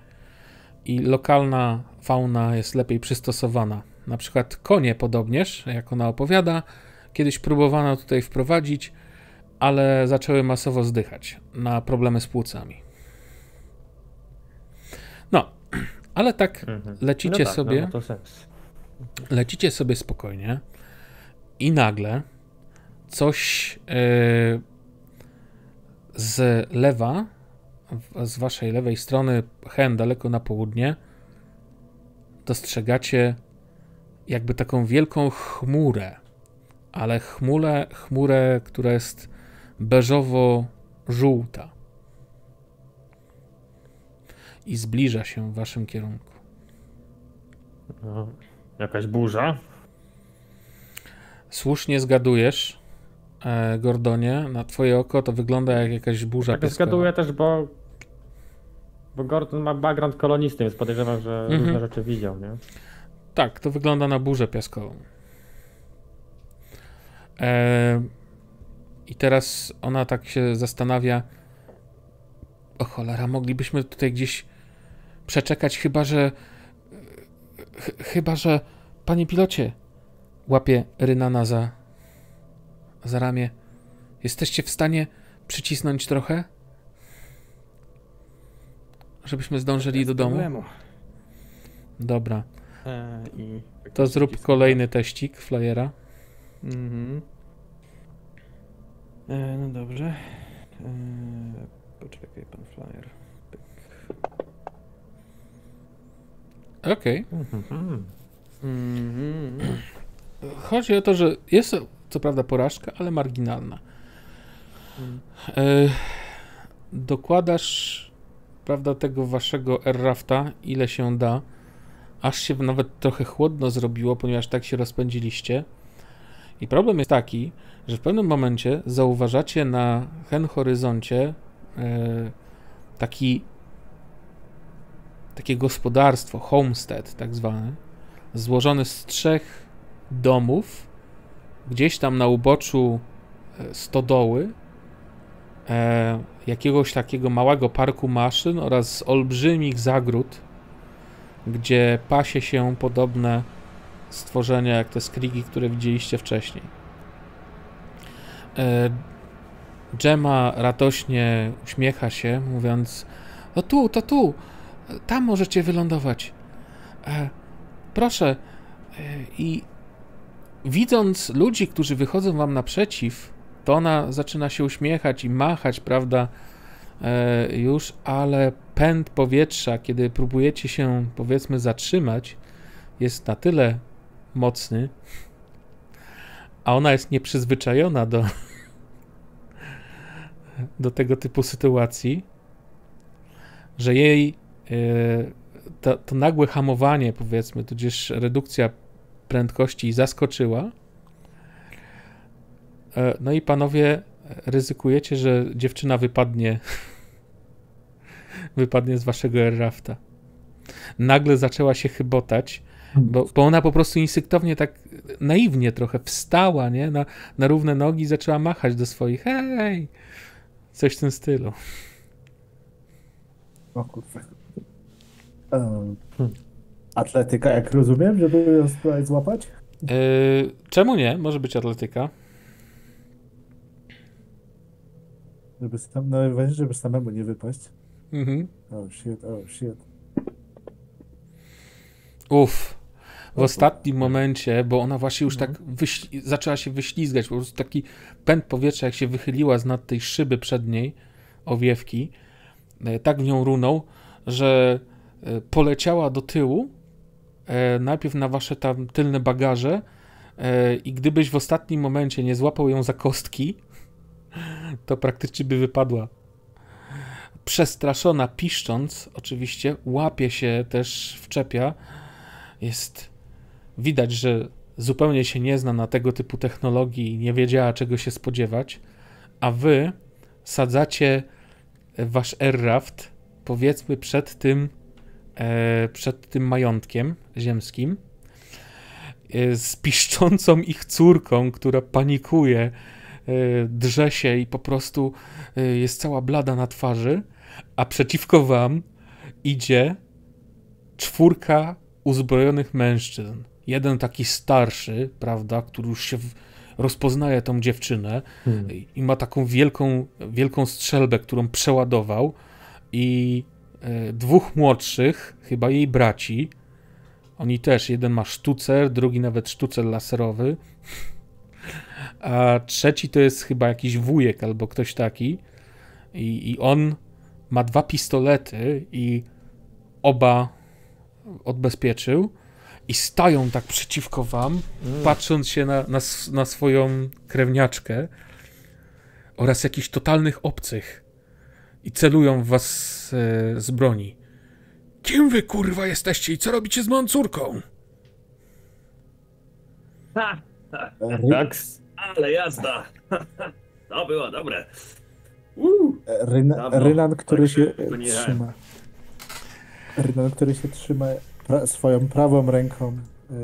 I lokalna fauna jest lepiej przystosowana. Na przykład konie podobnież, jak ona opowiada, kiedyś próbowano tutaj wprowadzić, ale zaczęły masowo zdychać na problemy z płucami. No, ale tak lecicie no tak, sobie, no to sens. lecicie sobie spokojnie i nagle coś yy, z lewa, z waszej lewej strony, hen daleko na południe, dostrzegacie jakby taką wielką chmurę, ale chmurę, chmurę, która jest beżowo-żółta i zbliża się w waszym kierunku. No, jakaś burza? Słusznie zgadujesz, Gordonie, na twoje oko to wygląda jak jakaś burza. Tak, zgaduję też, bo Bo Gordon ma background kolonisty, więc podejrzewam, że mm-hmm. różne rzeczy widział, nie? Tak, to wygląda na burzę piaskową. E... I teraz ona tak się zastanawia, o cholera, moglibyśmy tutaj gdzieś przeczekać, chyba że... Ch chyba że... Panie pilocie, łapie Rynana za... za ramię. Jesteście w stanie przycisnąć trochę? Żebyśmy zdążyli do domu? Dobra. To zrób kolejny teścik flyera. Mhm. E, no dobrze. E, poczekaj, pan flyer. Okej. Okay. Chodzi o to, że jest co prawda porażka, ale marginalna. E, dokładasz, prawda, tego waszego airrafta, ile się da. Aż się nawet trochę chłodno zrobiło, ponieważ tak się rozpędziliście. I problem jest taki, że w pewnym momencie zauważacie na hen horyzoncie e, taki, takie gospodarstwo, homestead tak zwany, złożony z trzech domów, gdzieś tam na uboczu stodoły, e, jakiegoś takiego małego parku maszyn oraz olbrzymich zagród, gdzie pasie się podobne stworzenia jak te skrigi, które widzieliście wcześniej. E, Gemma radośnie uśmiecha się, mówiąc: no tu, to tu, tam możecie wylądować. E, proszę. E, I widząc ludzi, którzy wychodzą wam naprzeciw, to ona zaczyna się uśmiechać i machać, prawda, e, już, ale pęd powietrza, kiedy próbujecie się, powiedzmy, zatrzymać, jest na tyle mocny, a ona jest nieprzyzwyczajona do, do tego typu sytuacji, że jej yy, to, to nagłe hamowanie, powiedzmy, tudzież redukcja prędkości zaskoczyła. Yy, no i panowie, ryzykujecie, że dziewczyna wypadnie wypadnie z waszego airrafta. Nagle zaczęła się chybotać, Bo, bo ona po prostu instynktownie, tak naiwnie trochę wstała, nie? Na, na równe nogi i zaczęła machać do swoich. Hej! Coś w tym stylu. O kurwa. Um, atletyka, jak rozumiem, żeby ją spróbować złapać? Yy, czemu nie? Może być atletyka. Żeby, sam, no, żeby samemu nie wypaść. Mhm. Oh shit, oh shit. Uff. W ostatnim momencie, bo ona właśnie już tak zaczęła się wyślizgać, po prostu taki pęd powietrza, jak się wychyliła z nad tej szyby przedniej, owiewki, tak w nią runął, że poleciała do tyłu, najpierw na wasze tam tylne bagaże i gdybyś w ostatnim momencie nie złapał ją za kostki, to praktycznie by wypadła. Przestraszona, piszcząc oczywiście, łapie się też, wczepia. Jest widać, że zupełnie się nie zna na tego typu technologii i nie wiedziała, czego się spodziewać, a wy sadzacie wasz airraft, powiedzmy, przed tym, e, przed tym majątkiem ziemskim, e, z piszczącą ich córką, która panikuje, e, drze się i po prostu e, jest cała blada na twarzy, a przeciwko wam idzie czwórka uzbrojonych mężczyzn. Jeden taki starszy, prawda, który już się w... rozpoznaje tą dziewczynę hmm. i ma taką wielką, wielką strzelbę, którą przeładował, i y, dwóch młodszych, chyba jej braci. Oni też, jeden ma sztucer, drugi nawet sztucer laserowy, a trzeci to jest chyba jakiś wujek albo ktoś taki, i, i on ma dwa pistolety i oba odbezpieczył i stają tak przeciwko wam, mm. patrząc się na, na, na swoją krewniaczkę oraz jakichś totalnych obcych, i celują w was e, z broni. Kim wy, kurwa, jesteście i co robicie z moją córką? Ha, ha, ha, tak, ale jazda. To było dobre. Rynan, który się trzyma. Rynan, który się trzyma pra swoją prawą ręką yy,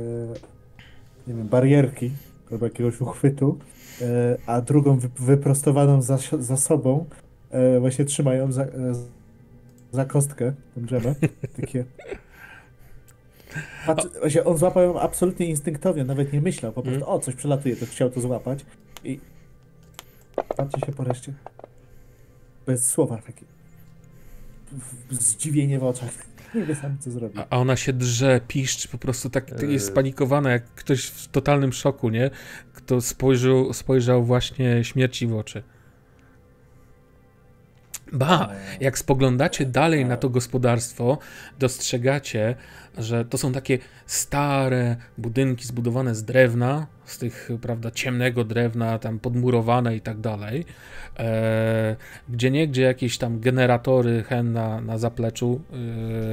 nie wiem, barierki albo jakiegoś uchwytu, yy, a drugą wy wyprostowaną za, za sobą yy, właśnie trzymają za, yy, za kostkę, tą drzemę. Takie... Patrz, właśnie on złapał ją absolutnie instynktownie, nawet nie myślał, po prostu, mm. o, coś przelatuje, to chciał to złapać i patrzcie się po reszcie. Bez słowa, takie zdziwienie w oczach. Nie wie sam, co zrobi. A ona się drze, piszczy, po prostu tak jest spanikowana, jak ktoś w totalnym szoku, nie? Kto spojrzał, spojrzał właśnie śmierci w oczy. Ba, jak spoglądacie dalej na to gospodarstwo, dostrzegacie, że to są takie stare budynki zbudowane z drewna, z tych, prawda, ciemnego drewna, tam podmurowane i tak dalej, e, gdzie niegdzie jakieś tam generatory hen na, na zapleczu,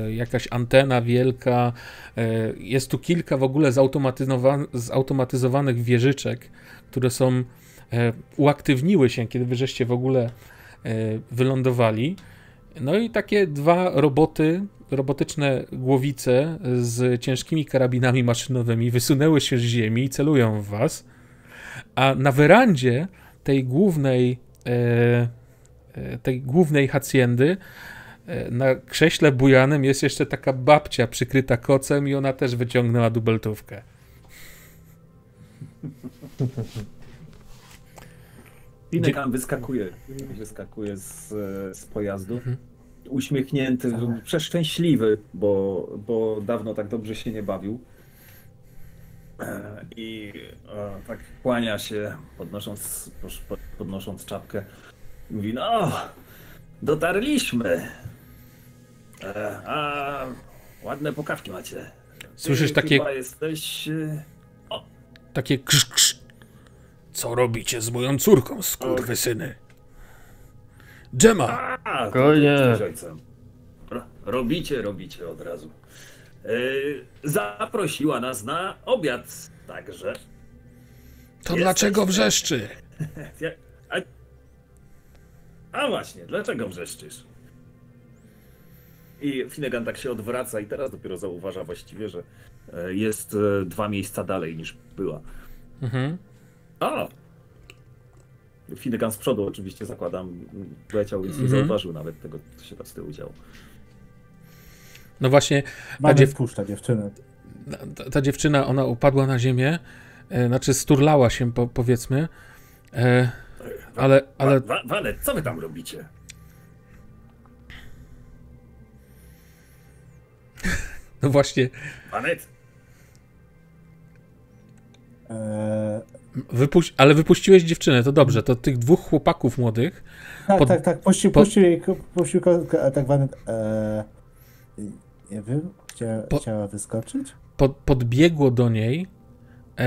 e, jakaś antena wielka, e, jest tu kilka w ogóle zautomatyzowa- zautomatyzowanych wieżyczek, które są, e, uaktywniły się, kiedy wy żeście w ogóle wylądowali. No i takie dwa roboty, robotyczne głowice z ciężkimi karabinami maszynowymi wysunęły się z ziemi i celują w was. A na werandzie tej głównej, tej głównej haciendy na krześle bujanym jest jeszcze taka babcia przykryta kocem i ona też wyciągnęła dubeltówkę. Finek tam wyskakuje, wyskakuje z, z pojazdu, mhm. uśmiechnięty, mhm. przeszczęśliwy, bo, bo dawno tak dobrze się nie bawił. I o, tak kłania się, podnosząc, podnosząc czapkę, mówi, no, dotarliśmy, a ładne pokawki macie. Słyszysz takie... jesteś... O. Takie krz, krz. Co robicie z moją córką, skurwysyny? Dżema! Koniec! Robicie, robicie od razu. Yy, zaprosiła nas na obiad, także... To jesteś... dlaczego wrzeszczy? A... A właśnie, dlaczego wrzeszczysz? I Finnegan tak się odwraca i teraz dopiero zauważa właściwie, że jest dwa miejsca dalej niż była. Mhm. A! Finnegan z przodu oczywiście, zakładam, leciał, więc nie zauważył nawet tego, co się tam z tyłu działo. No właśnie... Ta, dziew... wpuszcza, dziewczynę. Ta, ta dziewczyna, ona upadła na ziemię, e, znaczy sturlała się, po, powiedzmy, e, ale... ale... Wa, wa, Vanet, co wy tam robicie? No właśnie... Vanet! Eee... Wypuś ale wypuściłeś dziewczynę, to dobrze, to tych dwóch chłopaków młodych... Tak, pod... tak, tak, puścił, pod... puścił jej, puścił a tak zwane... Ee, nie wiem, chciała, po... chciała wyskoczyć? Pod, podbiegło do niej, e,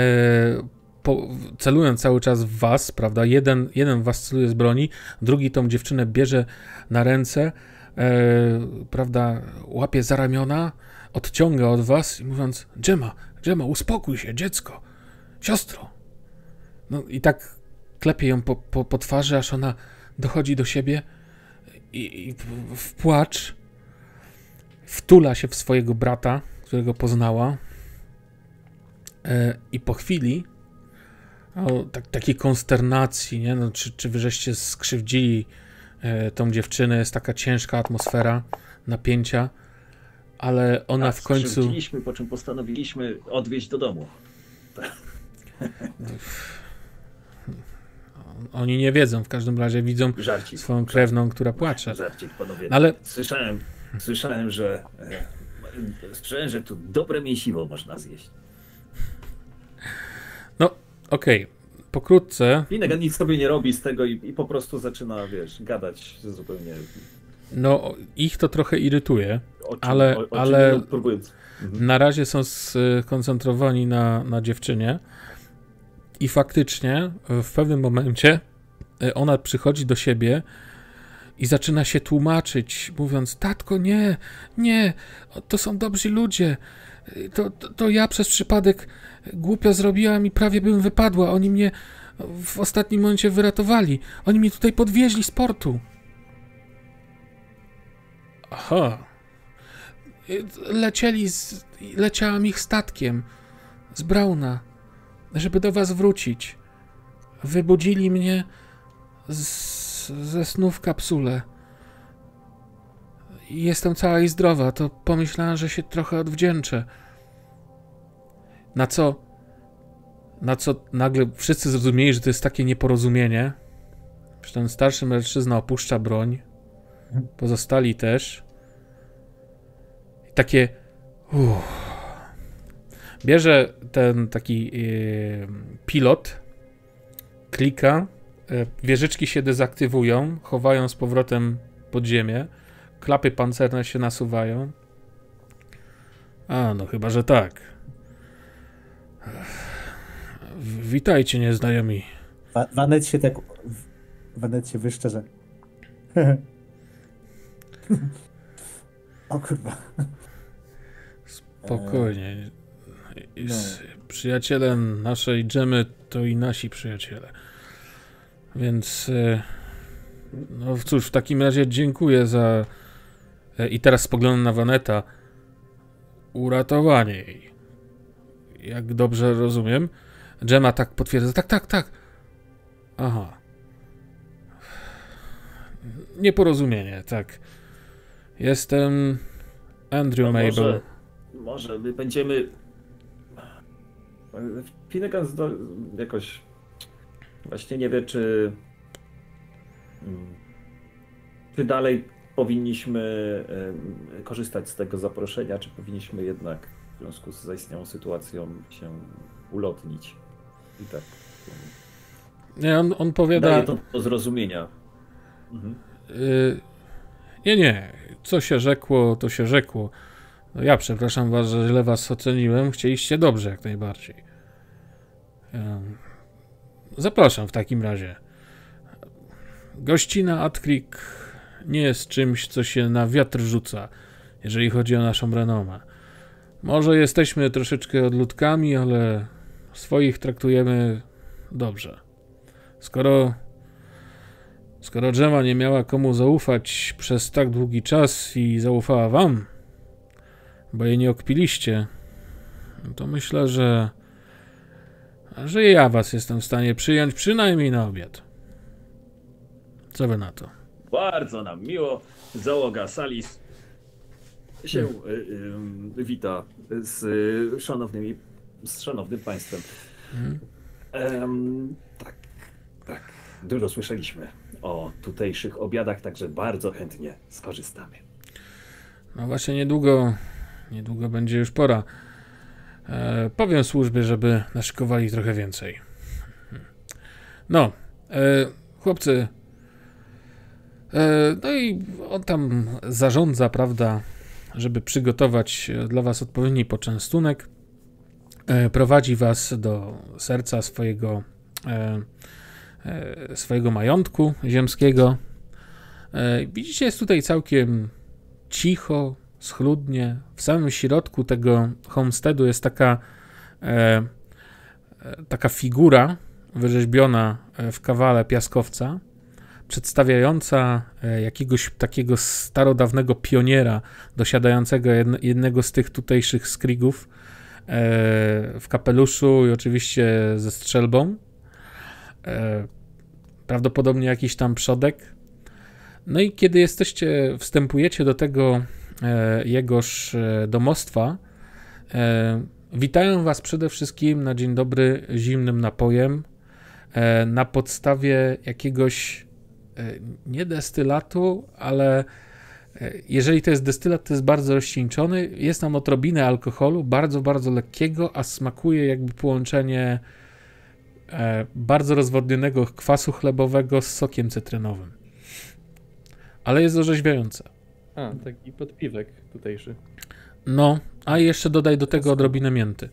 po, celując cały czas w was, prawda, jeden, jeden was celuje z broni, drugi tą dziewczynę bierze na ręce, e, prawda, łapie za ramiona, odciąga od was i mówiąc, Dżema, Dżema, uspokój się, dziecko, siostro. No i tak klepie ją po, po, po twarzy, aż ona dochodzi do siebie i, i w płacz wtula się w swojego brata, którego poznała, e, i po chwili no, tak, takiej konsternacji, nie? No, czy, czy wy żeście skrzywdzili e, tą dziewczynę, jest taka ciężka atmosfera napięcia, ale ona tak, w końcu... Skrzywdziliśmy, po czym postanowiliśmy odwieźć do domu. Oni nie wiedzą, w każdym razie widzą żarcik, swoją krewną, która płacze. Żarcik, panowie. Ale... Słyszałem, słyszałem, że słyszałem, że tu dobre mięsiwo można zjeść. No, okej. Okay. Pokrótce... Finnegan nic sobie nie robi z tego i, i po prostu zaczyna, wiesz, gadać zupełnie... No, ich to trochę irytuje, o czym, ale, o, o czym ale próbując. Mhm. Na razie są skoncentrowani na, na dziewczynie. I faktycznie w pewnym momencie ona przychodzi do siebie i zaczyna się tłumaczyć, mówiąc, tatko, nie, nie, to są dobrzy ludzie, to, to, to ja przez przypadek głupio zrobiłam i prawie bym wypadła, oni mnie w ostatnim momencie wyratowali, oni mnie tutaj podwieźli z portu. Aha. Lecieli z, leciałam ich statkiem z Brauna, żeby do was wrócić. Wybudzili mnie z, ze snu w kapsule. Jestem cała i zdrowa, to pomyślałam, że się trochę odwdzięczę. Na co, na co nagle wszyscy zrozumieli, że to jest takie nieporozumienie. Że ten starszy mężczyzna opuszcza broń. Pozostali też. I takie... Uff. Bierze ten taki yy, pilot, klika, yy, wieżyczki się dezaktywują, chowają z powrotem pod ziemię, klapy pancerne się nasuwają. A, no chyba, że tak. W witajcie, nieznajomi. Wa Vanet się tak... Vanet się wyszczerze. O kurwa. Spokojnie. Z przyjacielem naszej Dżemy to i nasi przyjaciele. Więc... No cóż, w takim razie dziękuję za... I teraz spoglądam na Vaneta. Uratowanie jej. Jak dobrze rozumiem. Dżema tak potwierdza. Tak, tak, tak. Aha. Nieporozumienie, tak. Jestem... Andrew no Maybell. Może, może my będziemy... Finnegan jakoś właśnie nie wie, czy, czy dalej powinniśmy korzystać z tego zaproszenia, czy powinniśmy jednak w związku z zaistniałą sytuacją się ulotnić. I tak. Nie, on, on powiada... Daje to do zrozumienia. Mhm. Yy, nie, nie. Co się rzekło, to się rzekło. No ja przepraszam was, że źle was oceniłem. Chcieliście dobrze, jak najbardziej. Zapraszam w takim razie. Gościna Atkrig nie jest czymś, co się na wiatr rzuca, jeżeli chodzi o naszą renomę. Może jesteśmy troszeczkę odludkami, ale swoich traktujemy dobrze. Skoro... Skoro Dżema nie miała komu zaufać przez tak długi czas i zaufała wam, bo jej nie okpiliście, to myślę, że że ja was jestem w stanie przyjąć przynajmniej na obiad. Co wy na to? Bardzo nam miło. Załoga Salis się hmm. y, y, wita z, y, szanownymi, z szanownym państwem. Hmm. Ehm, tak, tak. Dużo słyszeliśmy o tutejszych obiadach, także bardzo chętnie skorzystamy. No właśnie niedługo... Niedługo będzie już pora. E, powiem służbie, żeby naszykowali trochę więcej. No, e, chłopcy. E, no i on tam zarządza, prawda, żeby przygotować dla was odpowiedni poczęstunek. E, prowadzi was do serca swojego, e, e, swojego majątku ziemskiego. E, widzicie, jest tutaj całkiem cicho, schludnie. W samym środku tego homesteadu jest taka e, taka figura wyrzeźbiona w kawale piaskowca, przedstawiająca jakiegoś takiego starodawnego pioniera dosiadającego jedne, jednego z tych tutejszych Skrigów e, w kapeluszu i oczywiście ze strzelbą. E, prawdopodobnie jakiś tam przodek. No i kiedy jesteście, wstępujecie do tego jegoż domostwa, e, witają was przede wszystkim na dzień dobry zimnym napojem e, na podstawie jakiegoś e, nie destylatu, ale e, jeżeli to jest destylat, to jest bardzo rozcieńczony, jest tam odrobinę alkoholu, bardzo, bardzo lekkiego, a smakuje jakby połączenie e, bardzo rozwodnionego kwasu chlebowego z sokiem cytrynowym, ale jest orzeźwiające. A, taki podpiwek tutejszy. No, a jeszcze dodaj do tego odrobinę mięty.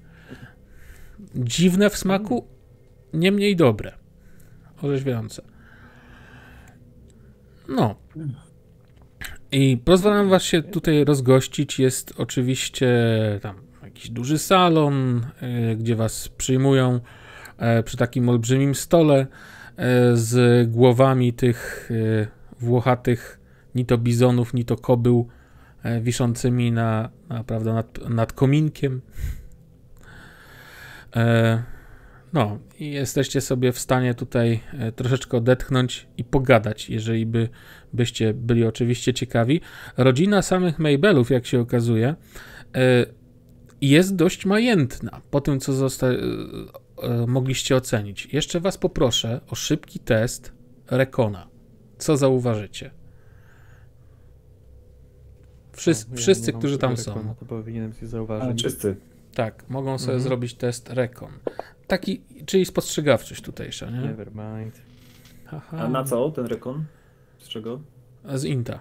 Dziwne w smaku, niemniej dobre. Orzeźwiające. No. I pozwalam was się tutaj rozgościć. Jest oczywiście tam jakiś duży salon, gdzie was przyjmują przy takim olbrzymim stole z głowami tych włochatych ni to bizonów, ni to kobył wiszącymi na, na, prawda, nad, nad kominkiem. E, no i jesteście sobie w stanie tutaj troszeczkę odetchnąć i pogadać, jeżeli by, byście byli oczywiście ciekawi. Rodzina samych Maybellów, jak się okazuje, e, jest dość majętna po tym, co zosta- e, mogliście ocenić. Jeszcze was poproszę o szybki test Rekona. Co zauważycie? Wszyscy, ja wszyscy którzy tam rekon, są. To powinienem się zauważyć. Wszyscy. Tak, mogą sobie mhm. zrobić test Rekon. Taki, czyli spostrzegawczość tutejsza, nie? Never mind. Aha. A na co ten Rekon? Z czego? A z Inta.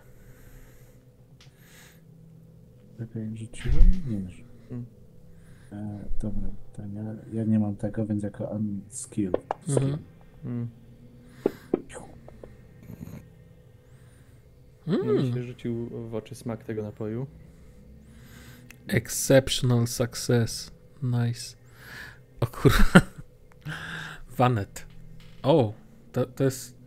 Czekaj, rzuciłem? Nie wiem. Hmm. E, dobra, to ja, ja nie mam tego, więc jako unskill. Skill. Mhm. Hmm. Mm. No mi się rzucił w oczy smak tego napoju. Exceptional success. Nice. O kurwa. Vanet. O, to, to jest...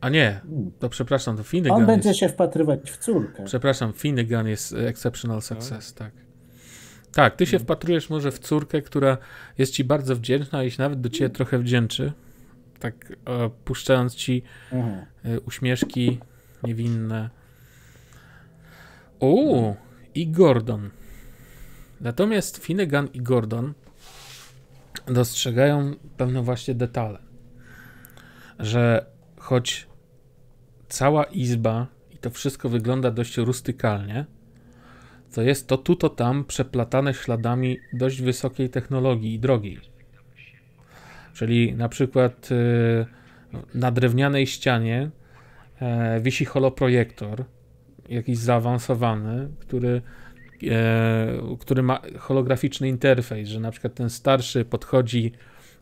A nie, to przepraszam, to Finnegan. On będzie jest... się wpatrywać w córkę. Przepraszam, Finnegan jest exceptional success, tak. Tak, tak ty się mm. wpatrujesz może w córkę, która jest ci bardzo wdzięczna, jeśli nawet do ciebie mm. trochę wdzięczy. Tak e, puszczając ci mm. e, uśmieszki niewinne. O, i Gordon. Natomiast Finnegan i Gordon dostrzegają pewne właśnie detale, że choć cała izba i to wszystko wygląda dość rustykalnie, to jest to tu, to tam przeplatane śladami dość wysokiej technologii i drogi. Czyli na przykład na drewnianej ścianie wisi holoprojektor, jakiś zaawansowany, który, e, który ma holograficzny interfejs, że na przykład ten starszy podchodzi,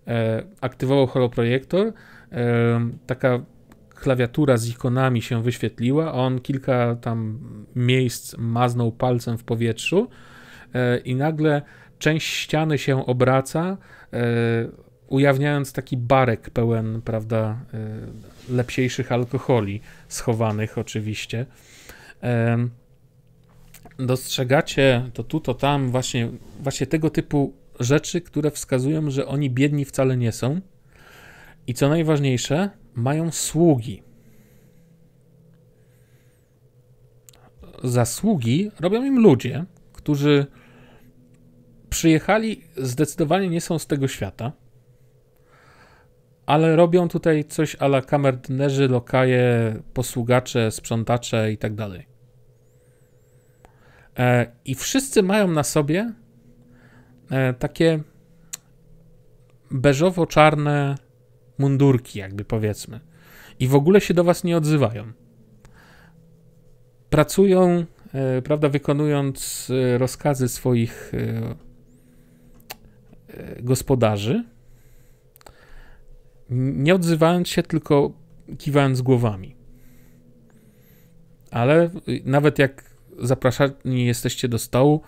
e, aktywował holoprojektor, e, taka klawiatura z ikonami się wyświetliła, a on kilka tam miejsc maznął palcem w powietrzu e, i nagle część ściany się obraca, e, ujawniając taki barek pełen, prawda, e, lepsiejszych alkoholi, schowanych oczywiście. Dostrzegacie to tu, to tam właśnie, właśnie tego typu rzeczy, które wskazują, że oni biedni wcale nie są i co najważniejsze, mają sługi. Zasługi robią im ludzie, którzy przyjechali, zdecydowanie nie są z tego świata, ale robią tutaj coś a la kamerdynerzy, lokaje, posługacze, sprzątacze i tak dalej. I wszyscy mają na sobie takie beżowo-czarne mundurki, jakby powiedzmy. I w ogóle się do was nie odzywają. Pracują, prawda, wykonując rozkazy swoich gospodarzy, nie odzywając się, tylko kiwając głowami. Ale nawet jak zapraszani jesteście do stołu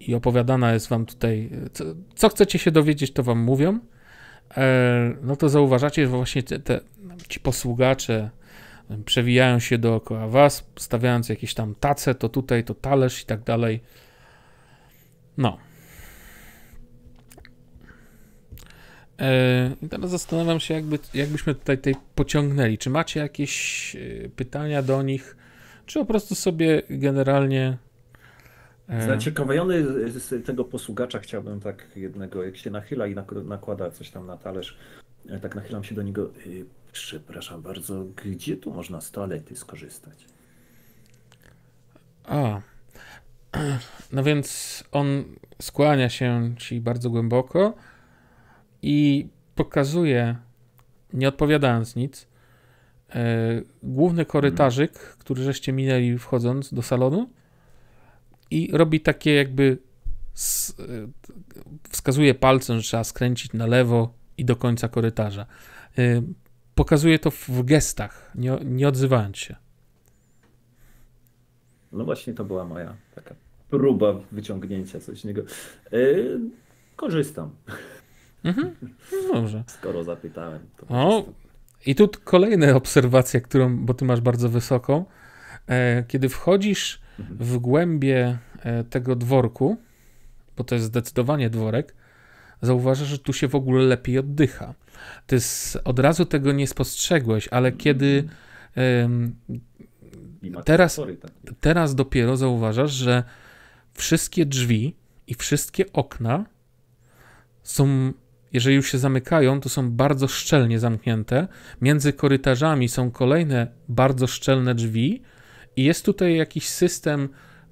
i opowiadana jest wam tutaj, co, co chcecie się dowiedzieć, to wam mówią, e, no to zauważacie, że właśnie te, te, ci posługacze przewijają się dookoła was, stawiając jakieś tam tace, to tutaj, to talerz i tak dalej. No. I teraz zastanawiam się, jakby, jakbyśmy tutaj, tutaj pociągnęli. Czy macie jakieś pytania do nich, czy po prostu sobie generalnie... Zaciekawiony z tego posługacza chciałbym tak jednego, jak się nachyla i nakłada coś tam na talerz, tak nachylam się do niego. Przepraszam bardzo, gdzie tu można z toalety skorzystać? A, no więc on skłania się ci bardzo głęboko i pokazuje, nie odpowiadając nic, yy, główny korytarzyk, hmm. który żeście minęli wchodząc do salonu i robi takie jakby s, yy, wskazuje palcem, że trzeba skręcić na lewo i do końca korytarza. Yy, pokazuje to w gestach, nie, nie odzywając się. No właśnie to była moja taka próba wyciągnięcia coś z niego. Yy, korzystam. Mhm. No dobrze. Skoro zapytałem. To o, i tu kolejna obserwacja, którą, bo ty masz bardzo wysoką, Kiedy wchodzisz w głębie tego dworku, bo to jest zdecydowanie dworek, zauważasz, że tu się w ogóle lepiej oddycha. Ty z, od razu tego nie spostrzegłeś, ale kiedy ym, teraz, teraz dopiero zauważasz, że wszystkie drzwi i wszystkie okna są, jeżeli już się zamykają, to są bardzo szczelnie zamknięte. Między korytarzami są kolejne bardzo szczelne drzwi i jest tutaj jakiś system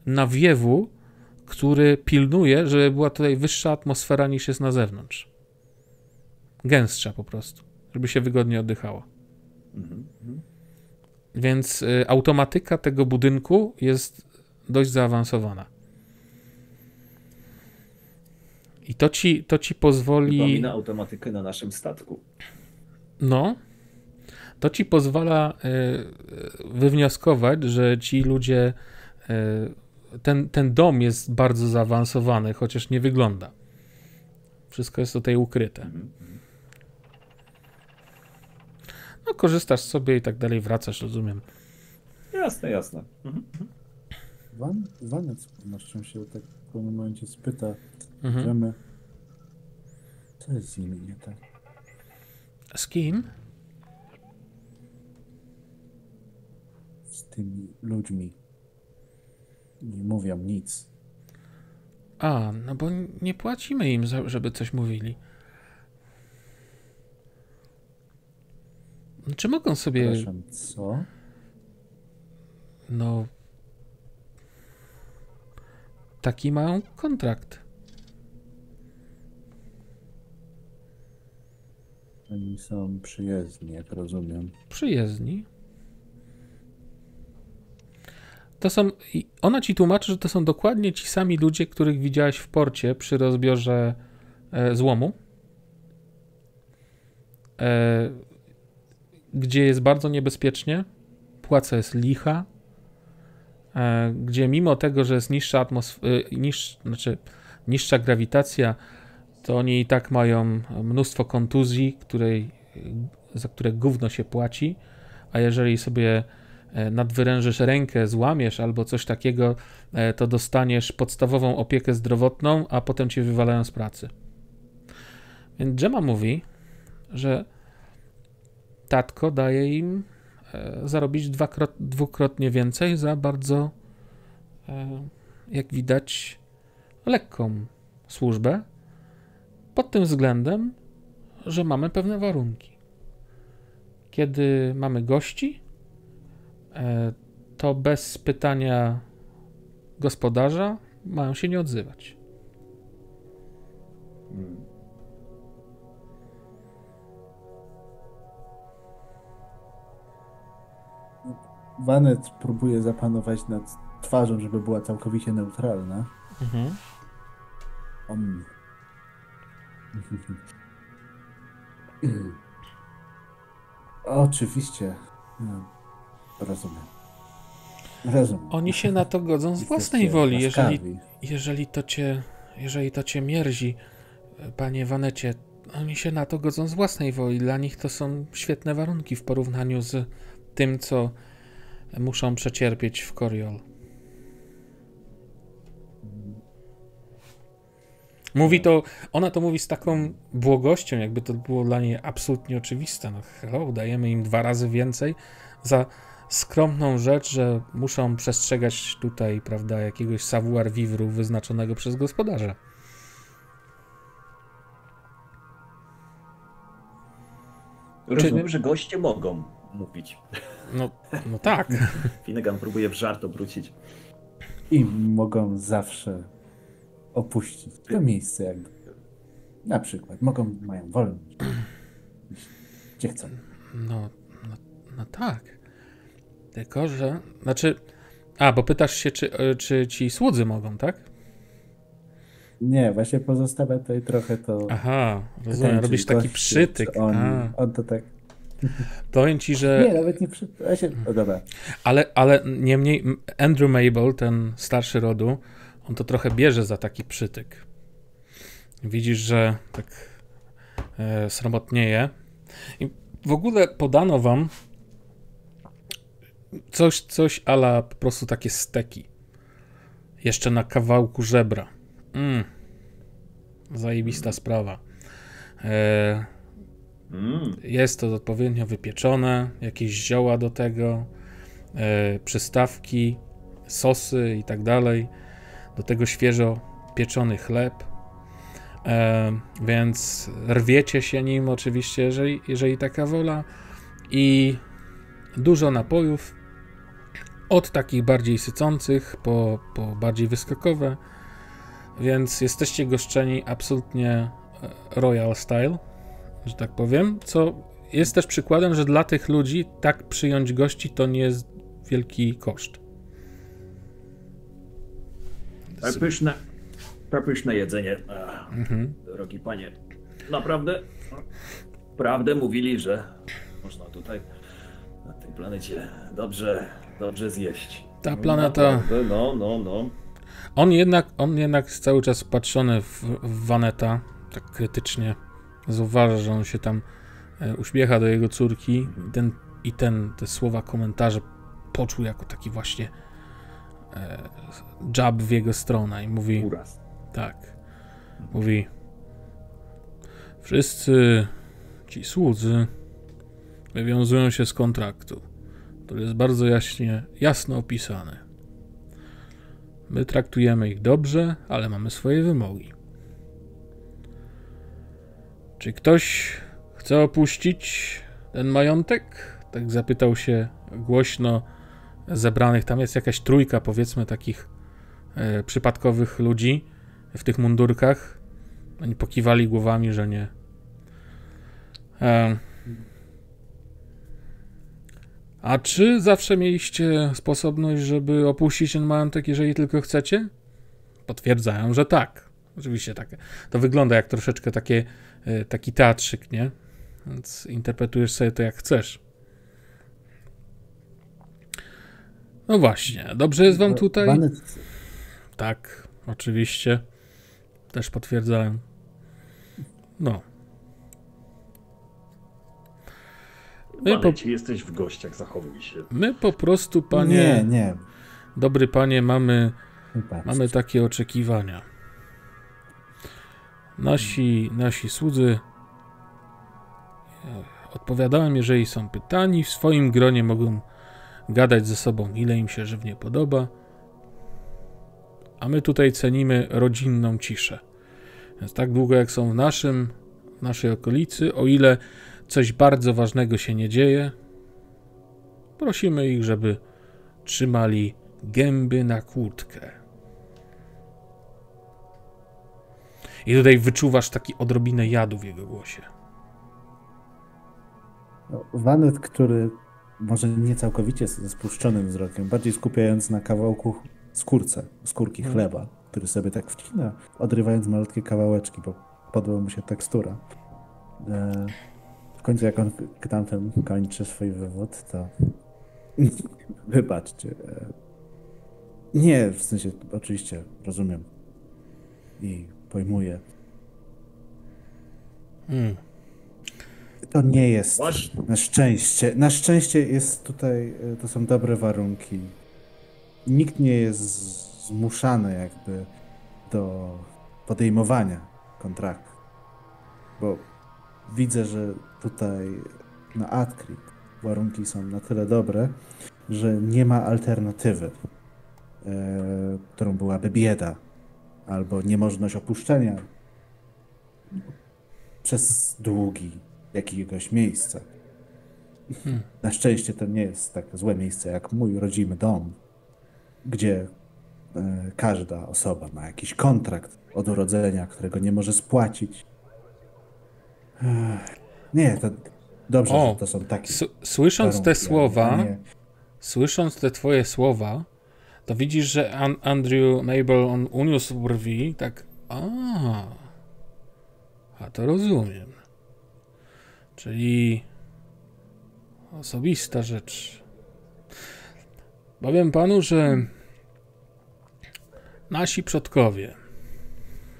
nawiewu, który pilnuje, żeby była tutaj wyższa atmosfera niż jest na zewnątrz. Gęstsza po prostu, żeby się wygodnie oddychało. Mhm. Więc y, automatyka tego budynku jest dość zaawansowana. I to ci, to ci pozwoli... Przypomina automatykę na naszym statku. No. To ci pozwala y, wywnioskować, że ci ludzie... Y, Ten, ten dom jest bardzo zaawansowany, chociaż nie wygląda. Wszystko jest tutaj ukryte. No, korzystasz sobie i tak dalej, wracasz, rozumiem. Jasne, jasne. Mhm. Van, Vanet z pewnością się tak w pewnym momencie spyta, mhm. że my... Co jest z nimi nie tak? Z kim? Z tymi ludźmi. Nie mówią nic. A, no bo nie płacimy im, za, żeby coś mówili. Czy mogą sobie... Przepraszam, co? No... Taki mają kontrakt. Oni są przyjezdni, jak rozumiem. Przyjezdni? To są, ona ci tłumaczy, że to są dokładnie ci sami ludzie, których widziałaś w porcie przy rozbiorze e, złomu, e, gdzie jest bardzo niebezpiecznie, płaca jest licha, e, gdzie mimo tego, że jest niższa atmosfera, niż, znaczy niższa grawitacja, to oni i tak mają mnóstwo kontuzji, której, za które gówno się płaci, a jeżeli sobie nadwyrężysz rękę, złamiesz albo coś takiego, to dostaniesz podstawową opiekę zdrowotną, a potem cię wywalają z pracy. Więc Gemma mówi, że tatko daje im zarobić dwakrot, dwukrotnie więcej za bardzo, jak widać, lekką służbę, pod tym względem, że mamy pewne warunki. Kiedy mamy gości, to bez pytania gospodarza mają się nie odzywać. Hmm. Vanet próbuje zapanować nad twarzą, żeby była całkowicie neutralna. Mhm. On... Oczywiście. No. Rozumiem. Rozumiem. Oni się na to godzą z własnej woli, jeżeli, jeżeli, to cię, jeżeli to cię mierzi, panie Vanecie. Oni się na to godzą z własnej woli. Dla nich to są świetne warunki w porównaniu z tym, co muszą przecierpieć w Koriol. Mówi to, ona to mówi z taką błogością, jakby to było dla niej absolutnie oczywiste. No hello, dajemy im dwa razy więcej za skromną rzecz, że muszą przestrzegać tutaj, prawda, jakiegoś savoir vivre wyznaczonego przez gospodarza. Rozumiem, czy... że goście mogą mówić. No, no tak. Finnegan próbuje w żart obrócić. I mogą zawsze opuścić to miejsce, jakby. Na przykład mogą, mają wolność. Gdzie chcą. No, no, no tak. Tylko, że... Znaczy... A, bo pytasz się, czy, czy ci słudzy mogą, tak? Nie, właśnie pozostawia tutaj trochę to... Aha, rozumiem, robisz taki gości, przytyk. On, on to tak... Powiem ci, że... Nie, nawet nie przytyk. No dobra. Ale, ale niemniej Andrew Maybell, ten starszy rodu, on to trochę bierze za taki przytyk. Widzisz, że tak e, sromotnieje. I w ogóle podano wam... Coś, coś a la po prostu takie steki. Jeszcze na kawałku żebra. Mm. Zajebista sprawa. E... Mm. Jest to odpowiednio wypieczone, jakieś zioła do tego, e... przystawki, sosy i tak dalej. Do tego świeżo pieczony chleb. E... Więc rwiecie się nim oczywiście, jeżeli, jeżeli taka wola. I dużo napojów, od takich bardziej sycących po, po bardziej wyskokowe, więc jesteście goszczeni absolutnie royal style, że tak powiem, co jest też przykładem, że dla tych ludzi tak przyjąć gości to nie jest wielki koszt. Tak pyszne, tak pyszne jedzenie, Ach, mhm. drogi panie. Naprawdę, prawdę mówili, że można tutaj na tej planecie dobrze, dobrze zjeść. Ta planeta... Naprawdę, no, no, no. On jednak, on jednak jest cały czas patrzony w, w Vaneta, tak krytycznie. Zauważa, że on się tam uśmiecha do jego córki i, ten, i ten, te słowa, komentarze poczuł jako taki właśnie e, jab w jego stronę i mówi... Uraz. Tak. Mówi... Wszyscy ci słudzy wywiązują się z kontraktu, który jest bardzo jaśnie, jasno opisany. My traktujemy ich dobrze, ale mamy swoje wymogi. Czy ktoś chce opuścić ten majątek? Tak zapytał się głośno zebranych. Tam jest jakaś trójka, powiedzmy, takich e, przypadkowych ludzi w tych mundurkach. Oni pokiwali głowami, że nie. E, A czy zawsze mieliście sposobność, żeby opuścić ten majątek, jeżeli tylko chcecie? Potwierdzają, że tak. Oczywiście tak. To wygląda jak troszeczkę takie, taki teatrzyk, nie? Więc interpretujesz sobie to jak chcesz. No właśnie. Dobrze jest wam tutaj? Tak, oczywiście. Też potwierdzają. No. My po... Ci jesteś w gościach, zachowuj się. My po prostu, panie... Nie, nie. Dobry panie, mamy, mamy takie oczekiwania. Nasi, nasi słudzy odpowiadałem, jeżeli są pytani. W swoim gronie mogą gadać ze sobą, ile im się żywnie podoba. A my tutaj cenimy rodzinną ciszę. Więc tak długo, jak są w naszym, w naszej okolicy, o ile... coś bardzo ważnego się nie dzieje. Prosimy ich, żeby trzymali gęby na kłódkę. I tutaj wyczuwasz taki odrobinę jadu w jego głosie. Vanet, który może nie całkowicie ze spuszczonym wzrokiem, bardziej skupiając na kawałku skórce, skórki hmm. chleba, który sobie tak wcina, odrywając malutkie kawałeczki, bo podoba mu się tekstura. E W końcu jak on tamten kończy swój wywód, to wybaczcie. Nie, w sensie oczywiście rozumiem i pojmuję. Hmm. To nie jest, na szczęście, na szczęście jest tutaj, to są dobre warunki. Nikt nie jest zmuszany jakby do podejmowania kontraktu, bo widzę, że tutaj na Atkrig warunki są na tyle dobre, że nie ma alternatywy, yy, którą byłaby bieda albo niemożność opuszczenia przez długi jakiegoś miejsca. Hmm. Na szczęście to nie jest tak złe miejsce jak mój rodzimy dom, gdzie yy, każda osoba ma jakiś kontrakt od urodzenia, którego nie może spłacić. Nie, to dobrze, o, że to są takie... Słysząc warunki, te słowa, nie... słysząc te twoje słowa, to widzisz, że An Andrew Maybell, on uniósł brwi, tak, a, a to rozumiem. Czyli osobista rzecz. Powiem panu, że nasi przodkowie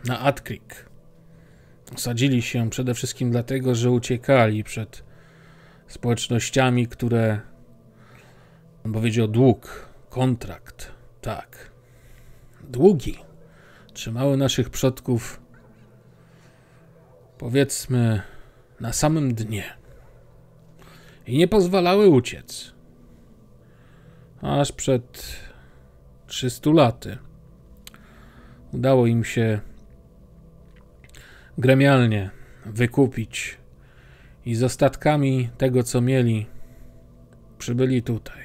na Atkrig osadzili się przede wszystkim dlatego, że uciekali przed społecznościami, które On powiedział dług, kontrakt, tak. Długi trzymały naszych przodków, powiedzmy, na samym dnie. I nie pozwalały uciec. Aż przed trzystu laty udało im się gremialnie wykupić i z ostatkami tego, co mieli, przybyli tutaj,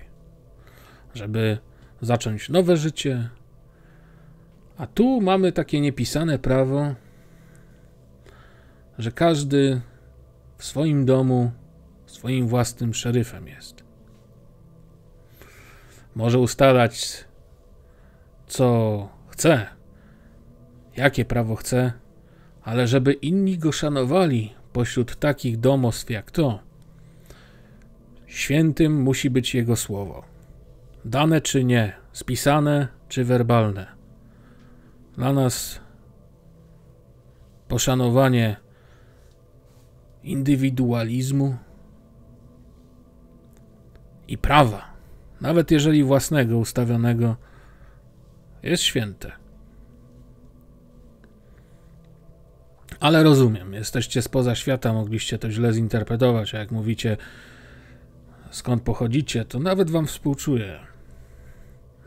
żeby zacząć nowe życie. A tu mamy takie niepisane prawo, że każdy w swoim domu swoim własnym szeryfem jest. Może ustalać, co chce, jakie prawo chce, ale żeby inni go szanowali pośród takich domostw jak to, świętym musi być jego słowo. Dane czy nie, spisane czy werbalne. Dla nas poszanowanie indywidualizmu i prawa, nawet jeżeli własnego, ustawionego, jest święte. Ale rozumiem, jesteście spoza świata, mogliście to źle zinterpretować, a jak mówicie, skąd pochodzicie, to nawet wam współczuję.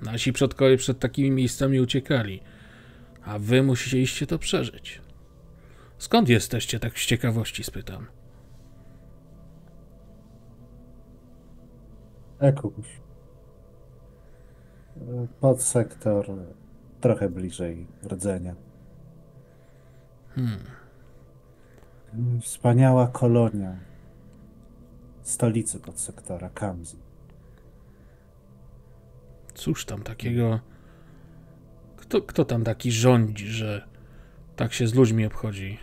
Nasi przodkowie przed takimi miejscami uciekali, a wy musieliście to przeżyć. Skąd jesteście, tak z ciekawości spytam. Ekuś. Podsektor trochę bliżej rdzenia. Hmm. Wspaniała kolonia stolicy podsektora, Kamzy. Cóż tam takiego... Kto, kto tam taki rządzi, że tak się z ludźmi obchodzi?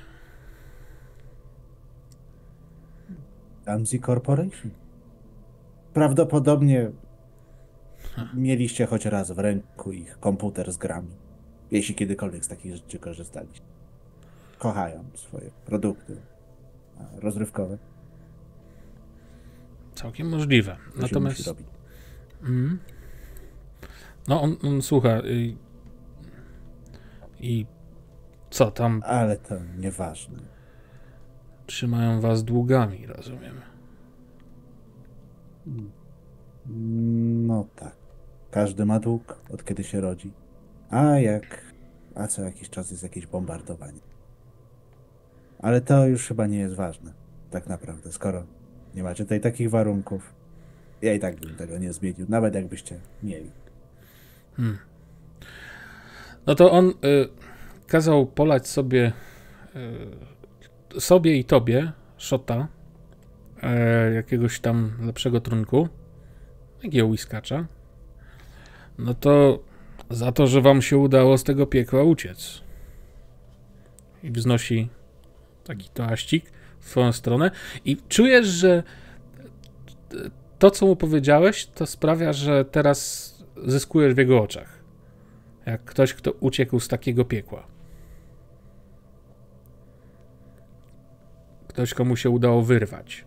Tamzy Corporation. Prawdopodobnie ha. mieliście choć raz w ręku ich komputer z grami, jeśli kiedykolwiek z takich rzeczy korzystaliście. Kochają swoje produkty rozrywkowe. Całkiem możliwe. Natomiast... Mm. No on, on słucha i... i... co tam... Ale to nieważne. Trzymają was długami, rozumiem. No tak. Każdy ma dług, od kiedy się rodzi. A jak... A co jakiś czas jest jakieś bombardowanie. Ale to już chyba nie jest ważne, tak naprawdę, skoro nie macie tutaj takich warunków. Ja i tak bym tego nie zmienił, nawet jakbyście mieli. Hmm. No to on y, kazał polać sobie, y, sobie i tobie szota y, jakiegoś tam lepszego trunku, jakiego łyskacza. No to za to, że wam się udało z tego piekła uciec. I wznosi... taki toaścik w swoją stronę i czujesz, że to, co mu powiedziałeś, to sprawia, że teraz zyskujesz w jego oczach. Jak ktoś, kto uciekł z takiego piekła. Ktoś, komu się udało wyrwać.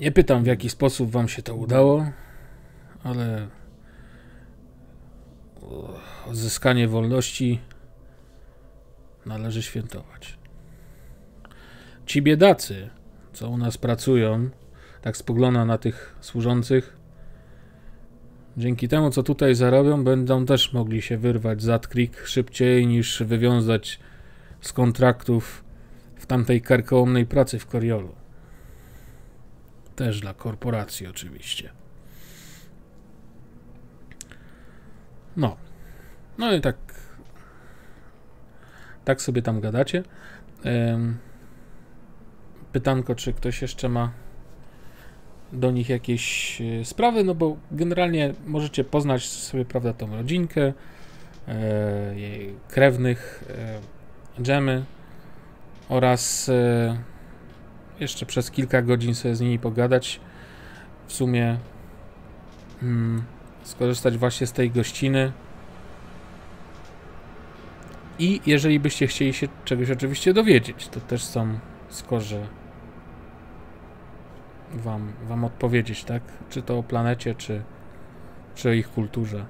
Nie pytam, w jaki sposób wam się to udało, ale odzyskanie wolności należy świętować. Ci biedacy, co u nas pracują, tak spogląda na tych służących, dzięki temu, co tutaj zarobią, będą też mogli się wyrwać z Atkrig szybciej niż wywiązać z kontraktów w tamtej karkołomnej pracy w Koriolu. Też dla korporacji oczywiście. No. No i tak Tak sobie tam gadacie. Pytanko, czy ktoś jeszcze ma do nich jakieś sprawy, no bo generalnie możecie poznać sobie, prawda, tą rodzinkę, jej krewnych, Dżemy oraz jeszcze przez kilka godzin sobie z nimi pogadać. W sumie skorzystać właśnie z tej gościny. I jeżeli byście chcieli się czegoś oczywiście dowiedzieć, to też są skorzy wam, wam odpowiedzieć, tak? Czy to o planecie, czy, czy o ich kulturze.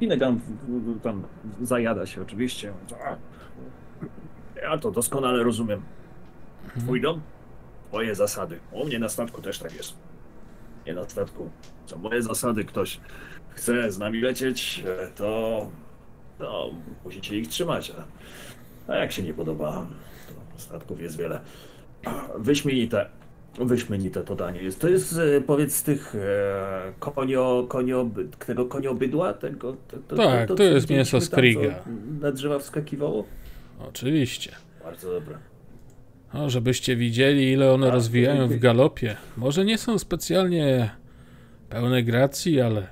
Finnegan tam zajada się oczywiście. Ja to doskonale rozumiem. Twój dom? Twoje zasady. U mnie na statku też tak jest. Nie na statku. Co moje zasady, ktoś chce z nami lecieć, to, to musicie ich trzymać. A jak się nie podoba, to statków jest wiele. Wyśmienite, wyśmienite to danie jest. To jest, powiedz, z tych e, konio, konio, tego koniobydła? Tego, to, to, tak, to, to, to jest mięso Skriga. Na drzewa wskakiwało? Oczywiście. Bardzo dobre. No, żebyście widzieli, ile one tak, rozwijają w galopie. Może nie są specjalnie pełne gracji, ale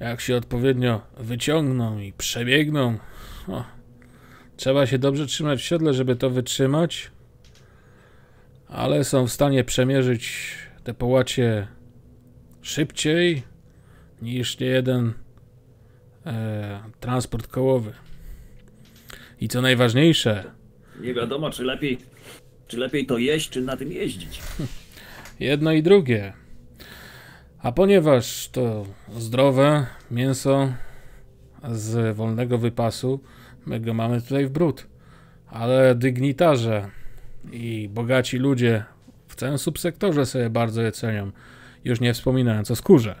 jak się odpowiednio wyciągną i przebiegną, no, trzeba się dobrze trzymać w siodle, żeby to wytrzymać, ale są w stanie przemierzyć te połacie szybciej niż niejeden e, transport kołowy. I co najważniejsze... Nie wiadomo, czy lepiej, czy lepiej to jeść, czy na tym jeździć. Jedno i drugie. A ponieważ to zdrowe mięso z wolnego wypasu, my go mamy tutaj w bród, ale dygnitarze i bogaci ludzie w całym subsektorze sobie bardzo je cenią, już nie wspominając o skórze.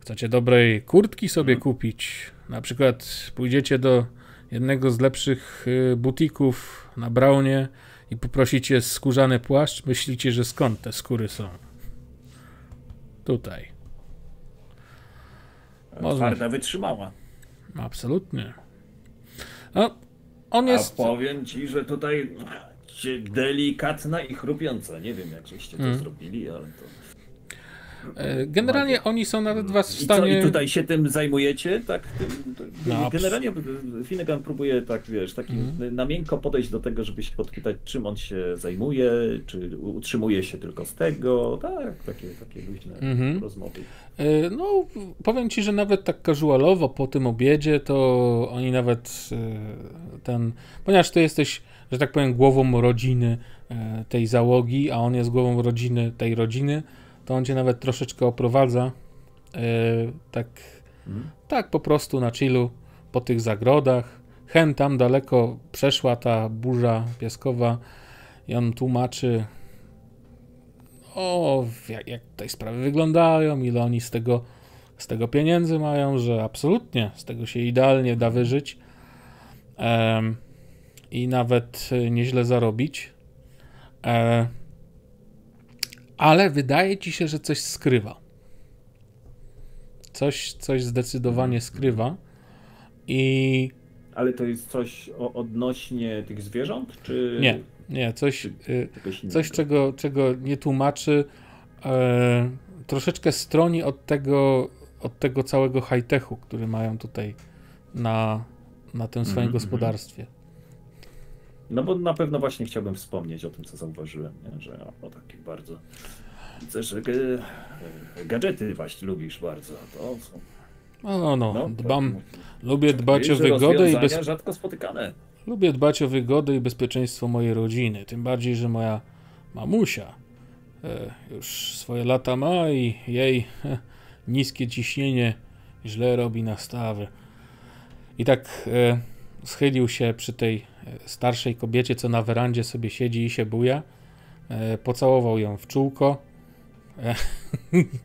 Chcecie dobrej kurtki sobie hmm. kupić, na przykład pójdziecie do jednego z lepszych butików na Braunie i poprosicie skórzany płaszcz, myślicie, że skąd te skóry są? Tutaj. Można... Twarda wytrzymała. Absolutnie. No, on jest... A powiem ci, że tutaj delikatna i chrupiąca. Nie wiem, jak żeście to hmm. zrobili, ale to... Generalnie oni są nawet was w stanie... I, co, i tutaj się tym zajmujecie? Tak, tym, no, generalnie Finnegan próbuje tak, wiesz, takim mm. na miękko podejść do tego, żeby się podpytać, czym on się zajmuje, czy utrzymuje się tylko z tego, tak, takie, takie luźne mm -hmm. rozmowy. No, powiem ci, że nawet tak casualowo po tym obiedzie, to oni nawet ten... Ponieważ ty jesteś, że tak powiem, głową rodziny tej załogi, a on jest głową rodziny tej rodziny, to on cię nawet troszeczkę oprowadza, yy, tak, mm. tak po prostu na chillu po tych zagrodach. Hen tam daleko przeszła ta burza piaskowa i on tłumaczy, o, jak, jak tutaj sprawy wyglądają, ile oni z tego, z tego pieniędzy mają, że absolutnie z tego się idealnie da wyżyć yy, i nawet nieźle zarobić. Yy, Ale wydaje ci się, że coś skrywa. Coś, coś zdecydowanie skrywa. I... Ale to jest coś o, odnośnie tych zwierząt? Czy... Nie, nie, coś, czy, coś czego, czego nie tłumaczy. E, troszeczkę stroni od tego, od tego całego high-techu, który mają tutaj na, na tym swoim mm-hmm. gospodarstwie. No bo na pewno właśnie chciałbym wspomnieć o tym, co zauważyłem, nie? Że o, o takich bardzo... Widzę, że gadżety właśnie lubisz bardzo. To są... No, no, no dbam. To... Lubię dbać o wygodę i bez... rzadko spotykane. Lubię dbać o wygodę i bezpieczeństwo mojej rodziny. Tym bardziej, że moja mamusia już swoje lata ma i jej niskie ciśnienie źle robi nastawy. I tak schylił się przy tej starszej kobiecie, co na werandzie sobie siedzi i się buja. E, pocałował ją w czółko. E,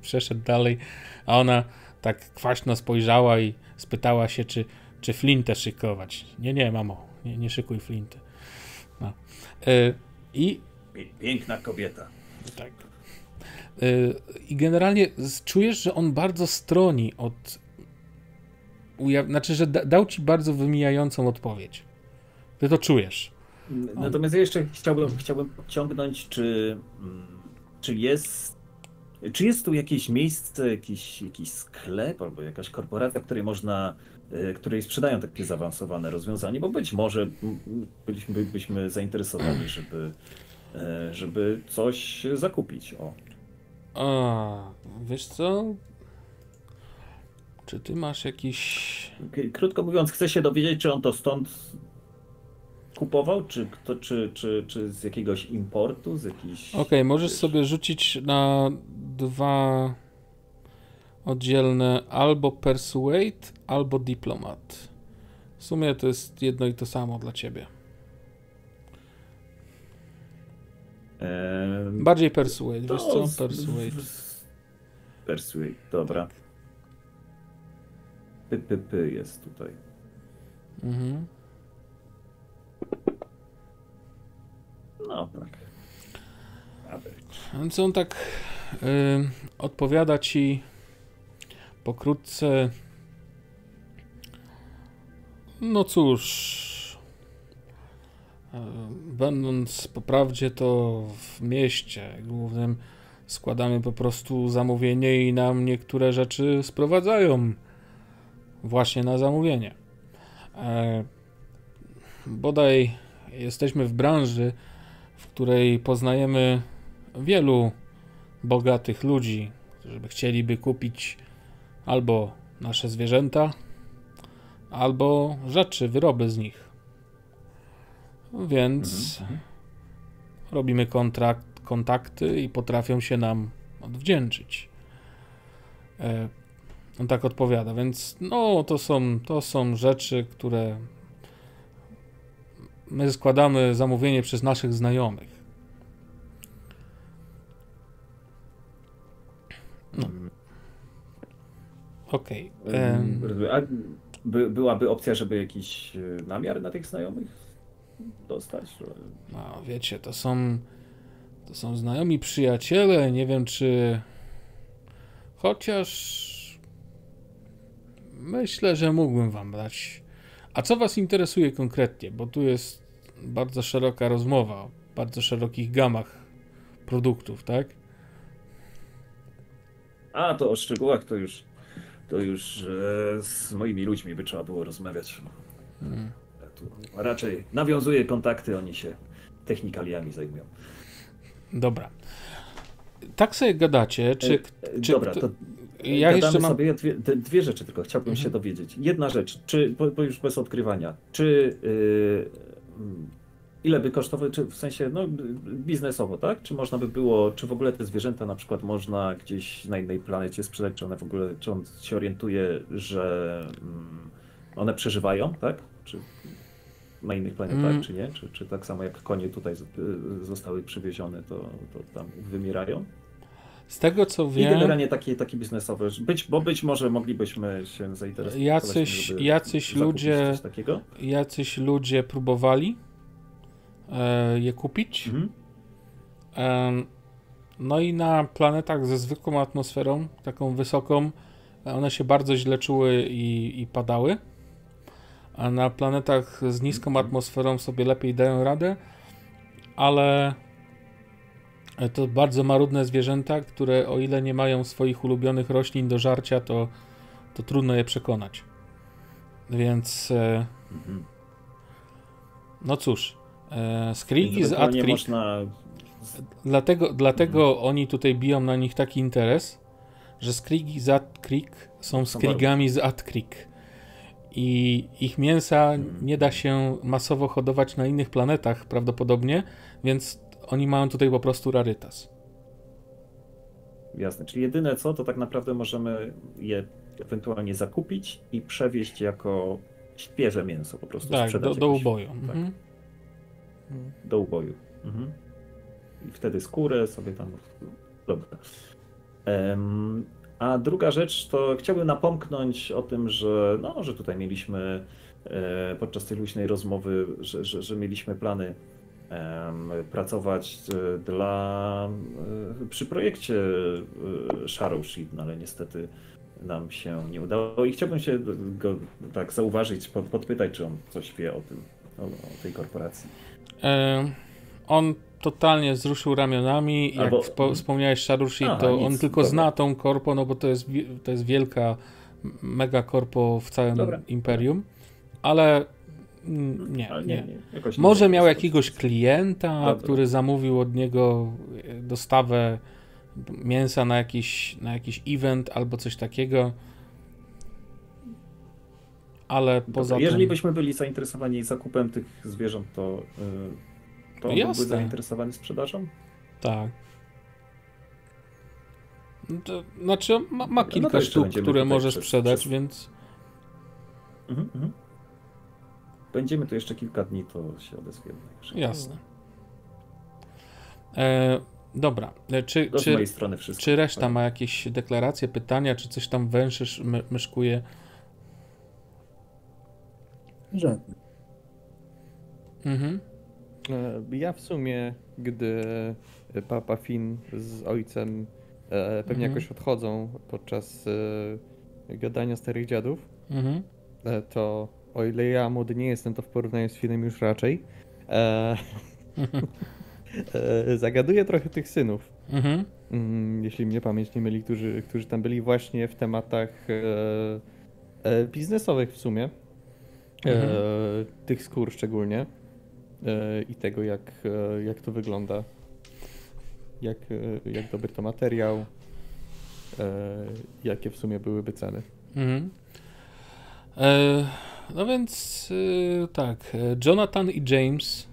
przeszedł dalej, a ona tak kwaśno spojrzała i spytała się, czy, czy flintę szykować. Nie, nie, mamo, nie, nie szykuj flinty. No. E, i... Piękna kobieta. Tak. E, I generalnie czujesz, że on bardzo stroni od... Ujaw... Znaczy, że da dał ci bardzo wymijającą odpowiedź. Ty to czujesz. Natomiast ja jeszcze chciałbym, chciałbym podciągnąć, czy, czy jest czy jest tu jakieś miejsce, jakiś, jakiś sklep albo jakaś korporacja, której można, której sprzedają takie zaawansowane rozwiązania, bo być może byliśmy, byliśmy zainteresowani, żeby, żeby coś zakupić. O. A, wiesz co? Czy ty masz jakiś... Krótko mówiąc, chcę się dowiedzieć, czy on to stąd kupował, czy, to, czy, czy, czy z jakiegoś importu, z jakiejś... Okej, okay, możesz sobie rzucić na dwa oddzielne albo Persuade, albo Diplomat. W sumie to jest jedno i to samo dla ciebie. Ehm, Bardziej Persuade, wiesz co? Persuade. Persuade, dobra. P P P jest tutaj. Mhm. No tak. Więc on tak yy, odpowiada ci pokrótce. No cóż, yy, będąc po prawdzie, to w mieście głównym składamy po prostu zamówienie i nam niektóre rzeczy sprowadzają właśnie na zamówienie. E, bodaj jesteśmy w branży, w której poznajemy wielu bogatych ludzi, którzy chcieliby kupić albo nasze zwierzęta, albo rzeczy, wyroby z nich. Więc mhm. robimy kontrakt, kontakty i potrafią się nam odwdzięczyć. E, On tak odpowiada, więc no to są, to są rzeczy, które my składamy zamówienie przez naszych znajomych. No. Okej. Okay. A by, byłaby opcja, żeby jakiś namiar na tych znajomych dostać? No wiecie, to są, to są znajomi przyjaciele, nie wiem czy... Chociaż... Myślę, że mógłbym wam dać. A co was interesuje konkretnie? Bo tu jest bardzo szeroka rozmowa o bardzo szerokich gamach produktów, tak? A, to o szczegółach to już, to już e, z moimi ludźmi by trzeba było rozmawiać. Hmm. Tu raczej nawiązuję kontakty, oni się technikaliami zajmują. Dobra. Tak sobie gadacie, czy... E, e, czy dobra, to... Ja jeszcze mam... sobie dwie, dwie rzeczy tylko, chciałbym mhm. się dowiedzieć. Jedna rzecz, czy, bo, bo już bez odkrywania, czy yy, ile by kosztowało, czy w sensie no, biznesowo, tak? Czy można by było, czy w ogóle te zwierzęta na przykład można gdzieś na innej planecie sprzedać, czy one w ogóle, czy on się orientuje, że yy, one przeżywają, tak? Czy na innych planetach, mhm. czy nie? Czy, czy tak samo jak konie tutaj zostały przywiezione, to, to tam wymierają? Z tego co wiem... I generalnie takie, takie biznesowe, być, bo być może moglibyśmy się zainteresować. Jacyś, jacyś, ludzie, coś takiego. jacyś ludzie próbowali e, je kupić. Mhm. E, no i na planetach ze zwykłą atmosferą, taką wysoką, one się bardzo źle czuły i, i padały. A na planetach z niską mhm. atmosferą sobie lepiej dają radę, ale... To bardzo marudne zwierzęta, które o ile nie mają swoich ulubionych roślin do żarcia, to, to trudno je przekonać. Więc... E, no cóż, e, Skrigi z Atkrig... Można... Dlatego, dlatego mhm. oni tutaj biją na nich taki interes, że Skrigi z Atkrig są Skrigami z Atkrig. I ich mięsa mhm. nie da się masowo hodować na innych planetach prawdopodobnie, więc... Oni mają tutaj po prostu rarytas. Jasne, czyli jedyne co, to tak naprawdę możemy je ewentualnie zakupić i przewieźć jako świeże mięso po prostu. Tak, do, do uboju. Tak. Mhm. Do uboju. Mhm. I wtedy skórę sobie tam... Dobra. Um, a druga rzecz, to chciałbym napomknąć o tym, że no, że tutaj mieliśmy e, podczas tej luźnej rozmowy, że, że, że mieliśmy plany pracować dla, przy projekcie Sharurshid, no ale niestety nam się nie udało i chciałbym się go tak zauważyć, podpytać, czy on coś wie o tym, o, o tej korporacji. E, on totalnie wzruszył ramionami, jak Albo... spo, wspomniałeś Sharurshid, Aha, to nic, on tylko dobra. zna tą korpo, no bo to jest, to jest wielka mega korpo w całym dobra. imperium, ale Nie, nie. nie, nie. Może nie miał nie jakiegoś klienta, Dobry. który zamówił od niego dostawę mięsa na jakiś, na jakiś event albo coś takiego. ale poza Dobra, tym... Jeżeli byśmy byli zainteresowani zakupem tych zwierząt, to, yy, to byłby zainteresowany sprzedażą? Tak. To, znaczy ma, ma kilka no sztuk, które może przez, sprzedać, przez... więc... Mhm, mhm. Będziemy tu jeszcze kilka dni, to się odezwiemy. Jasne. E, dobra. Czy, do czy, czy reszta tak. ma jakieś deklaracje, pytania, czy coś tam węszysz, my, myszkuje? Żadne. Mhm. Ja w sumie, gdy Papa Finn z ojcem e, pewnie mhm. jakoś odchodzą podczas e, gadania starych dziadów, mhm. e, to o ile ja młody nie jestem, to w porównaniu z Finem już raczej. E, e, zagaduję trochę tych synów, mhm. mm, jeśli mnie pamięć nie myli, którzy, którzy tam byli właśnie w tematach e, e, biznesowych w sumie. Mhm. E, tych skór szczególnie e, i tego, jak, e, jak to wygląda, jak, e, jak dobry to materiał, e, jakie w sumie byłyby ceny. Mhm. E, no więc e, tak, Jonathan i James,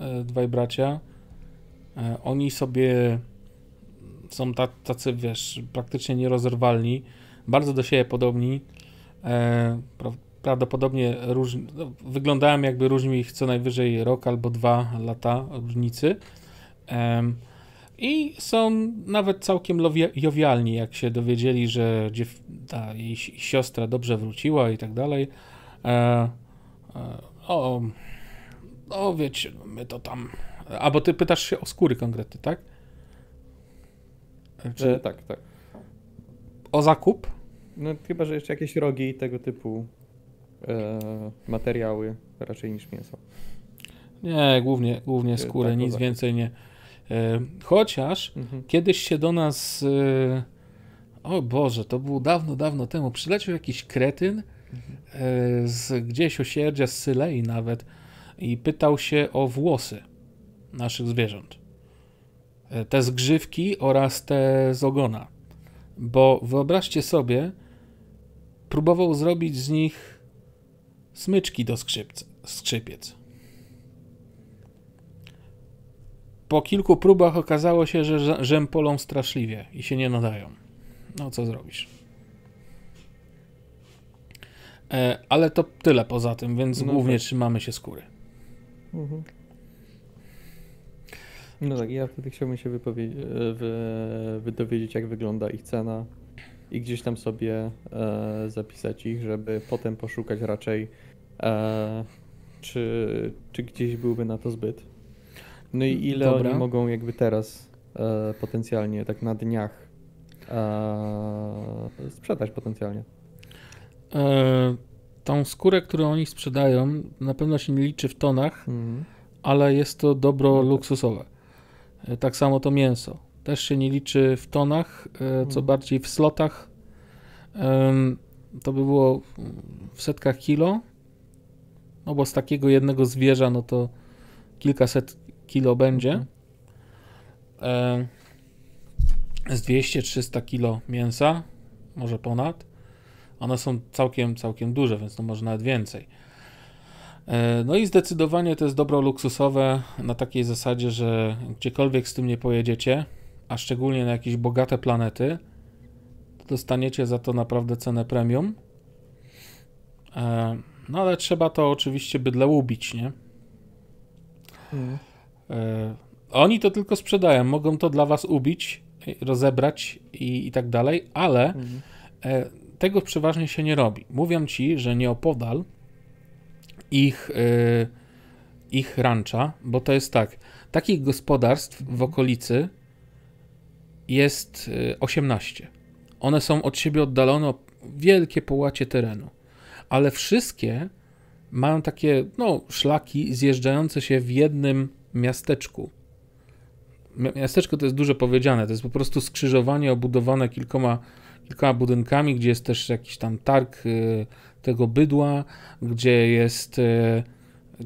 e, dwaj bracia, e, oni sobie są tacy, wiesz, praktycznie nierozerwalni, bardzo do siebie podobni, e, prawda? Prawdopodobnie róż... wyglądałem jakby różni ich co najwyżej rok albo dwa lata różnicy. Um, I są nawet całkiem jowialni, jak się dowiedzieli, że dziew... ta jej siostra dobrze wróciła i tak dalej. E, e, o, o, wiecie, my to tam... A bo ty pytasz się o skóry konkretnie, tak? Czy... E, tak, tak. O zakup? No chyba, że jeszcze jakieś rogi i tego typu... E, materiały raczej niż mięso. Nie, głównie, głównie skórę, tak, nic tak. więcej nie. E, chociaż mhm. kiedyś się do nas, e, o Boże, to było dawno, dawno temu, przyleciał jakiś kretyn mhm. e, z gdzieś osierdzia, z Sylei nawet, i pytał się o włosy naszych zwierząt. E, te z grzywki oraz te z ogona. Bo wyobraźcie sobie, próbował zrobić z nich smyczki do skrzypc, skrzypiec. Po kilku próbach okazało się, że rzępolą straszliwie i się nie nadają. No co zrobisz? E, ale to tyle poza tym, więc no głównie tak. trzymamy się skóry. Mhm. No tak, ja wtedy chciałbym się wypowiedzieć, wy, wydowiedzieć, jak wygląda ich cena i gdzieś tam sobie e, zapisać ich, żeby potem poszukać raczej, e, czy, czy gdzieś byłby na to zbyt. No i ile Dobra. oni mogą jakby teraz e, potencjalnie, tak na dniach, e, sprzedać potencjalnie. E, tą skórę, którą oni sprzedają, na pewno się nie liczy w tonach, mm. ale jest to dobro luksusowe. Tak samo to mięso. Też się nie liczy w tonach, co bardziej w slotach. To by było w setkach kilo, no bo z takiego jednego zwierza, no to kilkaset kilo będzie. Z dwieście trzysta kilo mięsa, może ponad. One są całkiem, całkiem duże, więc no może nawet więcej. No i zdecydowanie to jest dobro luksusowe na takiej zasadzie, że gdziekolwiek z tym nie pojedziecie, a szczególnie na jakieś bogate planety, to dostaniecie za to naprawdę cenę premium. E, no ale trzeba to oczywiście bydle ubić, nie? Mm. E, oni to tylko sprzedają, mogą to dla was ubić, rozebrać i, i tak dalej, ale mm. e, tego przeważnie się nie robi. Mówią ci, że nieopodal ich, e, ich rancza, bo to jest tak, takich gospodarstw w okolicy jest osiemnaście. One są od siebie oddalone o wielkie połacie terenu, ale wszystkie mają takie no, szlaki zjeżdżające się w jednym miasteczku. Miasteczko to jest dużo powiedziane, to jest po prostu skrzyżowanie obudowane kilkoma, kilkoma budynkami, gdzie jest też jakiś tam targ tego bydła, gdzie jest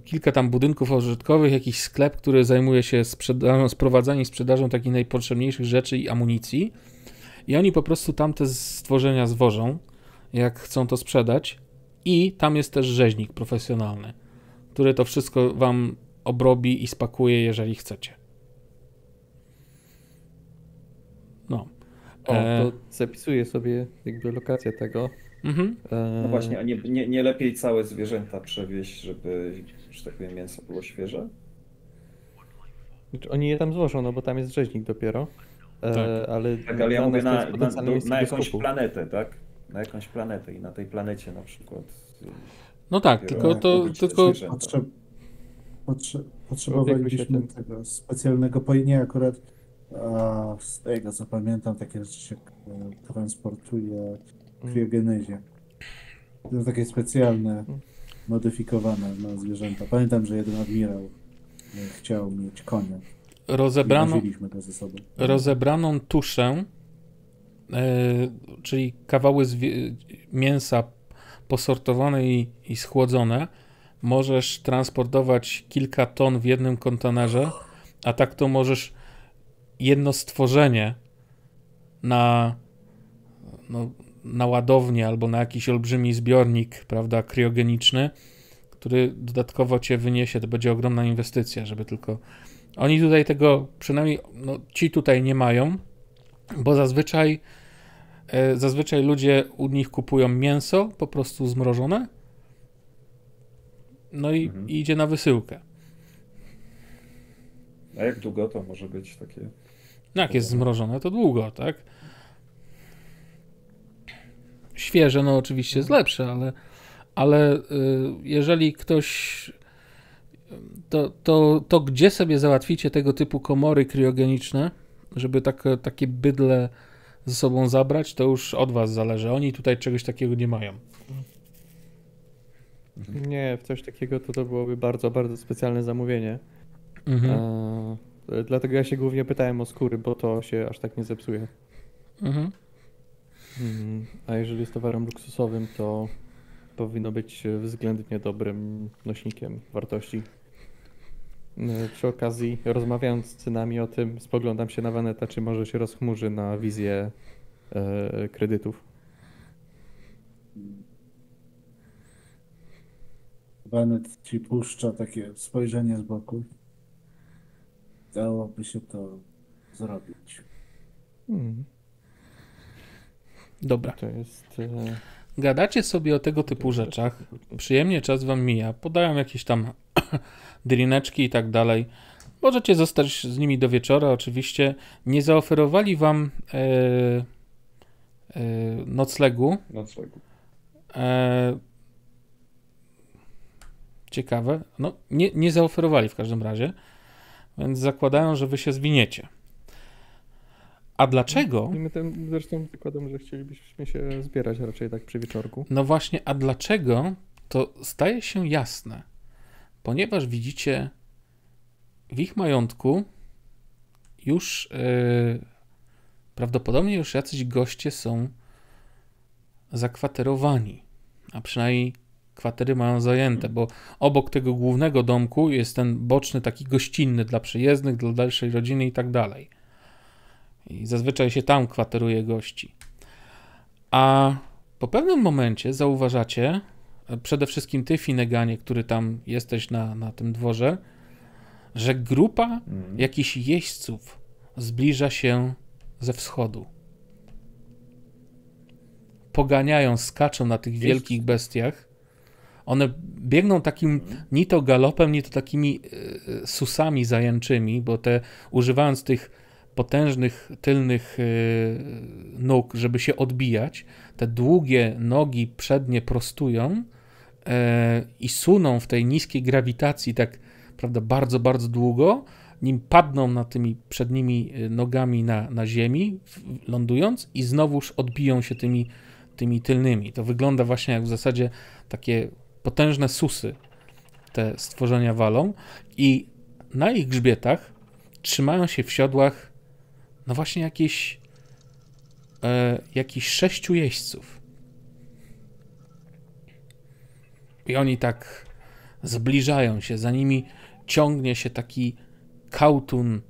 kilka tam budynków użytkowych, jakiś sklep, który zajmuje się sprzedażą, sprowadzaniem i sprzedażą takich najpotrzebniejszych rzeczy i amunicji. I oni po prostu tamte stworzenia zwożą, jak chcą to sprzedać. I tam jest też rzeźnik profesjonalny, który to wszystko wam obrobi i spakuje, jeżeli chcecie. No. O, to zapisuję sobie jakby lokację tego. Mhm. No właśnie, a nie, nie, nie lepiej całe zwierzęta przewieźć, żeby, że tak powiem, mięso było świeże? Oni je tam złożą, no bo tam jest rzeźnik dopiero. Tak, e, ale, tak, ale ja mówię na, na, na, na jakąś skupu. planetę, tak? Na jakąś planetę i na tej planecie na przykład. No tak, tylko to... Tylko... Potrze... Potrze... Potrzebowalibyśmy tego specjalnego, po nie akurat a, z tego co pamiętam, takie rzeczy się transportuje w kriogenezie. To są takie specjalne, modyfikowane na zwierzęta. Pamiętam, że jeden admirał chciał mieć konia. Rozebraną, to ze sobą. rozebraną tuszę, yy, czyli kawały mięsa posortowane i, i schłodzone, możesz transportować kilka ton w jednym kontenerze, a tak to możesz jedno stworzenie na, no, na ładownię albo na jakiś olbrzymi zbiornik, prawda, kryogeniczny, który dodatkowo cię wyniesie, to będzie ogromna inwestycja, żeby tylko... Oni tutaj tego, przynajmniej no, ci tutaj nie mają, bo zazwyczaj, e, zazwyczaj ludzie u nich kupują mięso, po prostu zmrożone, no i, mhm. i idzie na wysyłkę. A jak długo to może być takie? No jak jest zmrożone, to długo, tak? Świeże, no oczywiście jest lepsze, ale, ale y, jeżeli ktoś... To, to, to gdzie sobie załatwicie tego typu komory kryogeniczne, żeby tak, takie bydle ze sobą zabrać, to już od was zależy. Oni tutaj czegoś takiego nie mają. Nie, w coś takiego to, to byłoby bardzo, bardzo specjalne zamówienie. Mhm. E, dlatego ja się głównie pytałem o skóry, bo to się aż tak nie zepsuje. Mhm. Mm, a jeżeli jest towarem luksusowym, to powinno być względnie dobrym nośnikiem wartości. Przy okazji, rozmawiając z synami o tym, spoglądam się na Vaneta, czy może się rozchmurzy na wizję e, kredytów. Vanet ci puszcza takie spojrzenie z boku. Dałoby się to zrobić. Hmm. Dobra. To jest... E... Gadacie sobie o tego typu rzeczach, przyjemnie czas wam mija, podają jakieś tam drineczki i tak dalej. Możecie zostać z nimi do wieczora, oczywiście. Nie zaoferowali wam e, e, noclegu. Noclegu. E, ciekawe. No, nie, nie zaoferowali w każdym razie, więc zakładają, że wy się zwiniecie. A dlaczego? My ten, zresztą zakładam, że chcielibyśmy się zbierać raczej tak przy wieczorku. No właśnie, a dlaczego? To staje się jasne, ponieważ widzicie w ich majątku już yy, prawdopodobnie już jacyś goście są zakwaterowani, a przynajmniej kwatery mają zajęte, bo obok tego głównego domku jest ten boczny taki gościnny dla przyjezdnych, dla dalszej rodziny i tak dalej. I zazwyczaj się tam kwateruje gości. A po pewnym momencie zauważacie, przede wszystkim ty, Finneganie, który tam jesteś na, na tym dworze, że grupa mm. jakichś jeźdźców zbliża się ze wschodu. Poganiają, skaczą na tych wielkich bestiach. One biegną takim ni to galopem, ni to takimi y, susami zajęczymi, bo te, używając tych potężnych tylnych nóg, żeby się odbijać. Te długie nogi przednie prostują i suną w tej niskiej grawitacji tak, prawda, bardzo, bardzo długo, nim padną na tymi przednimi nogami na, na ziemi, lądując i znowuż odbiją się tymi, tymi tylnymi. To wygląda właśnie jak w zasadzie takie potężne susy te stworzenia walą i na ich grzbietach trzymają się w siodłach no właśnie jakieś, e, jakieś sześciu jeźdźców. I oni tak zbliżają się, za nimi ciągnie się taki kałtun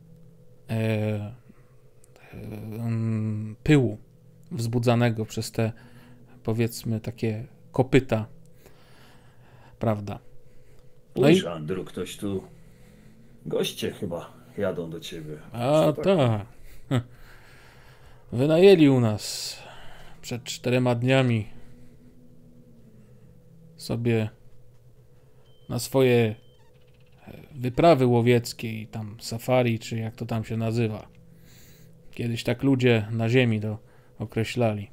e, e, pyłu wzbudzanego przez te, powiedzmy, takie kopyta Prawda. No i... Pójdź, Andrew, ktoś tu... Goście chyba jadą do ciebie. A, tak. Ta. Wynajęli u nas przed czterema dniami sobie na swoje wyprawy łowieckie i tam safari, czy jak to tam się nazywa. Kiedyś tak ludzie na ziemi to określali.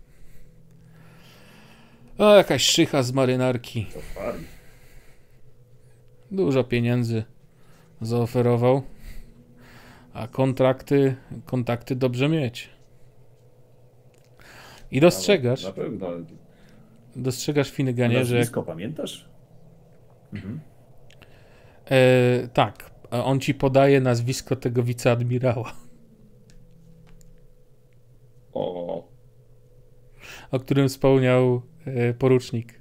O, jakaś szycha z marynarki. Safari. Dużo pieniędzy zaoferował, a kontrakty, kontakty dobrze mieć. I dostrzegasz, na pewno, na pewno. dostrzegasz, Finneganie, że... Nazwisko pamiętasz? Mhm. E, tak, on ci podaje nazwisko tego wiceadmirała. O. O którym wspomniał e, porucznik.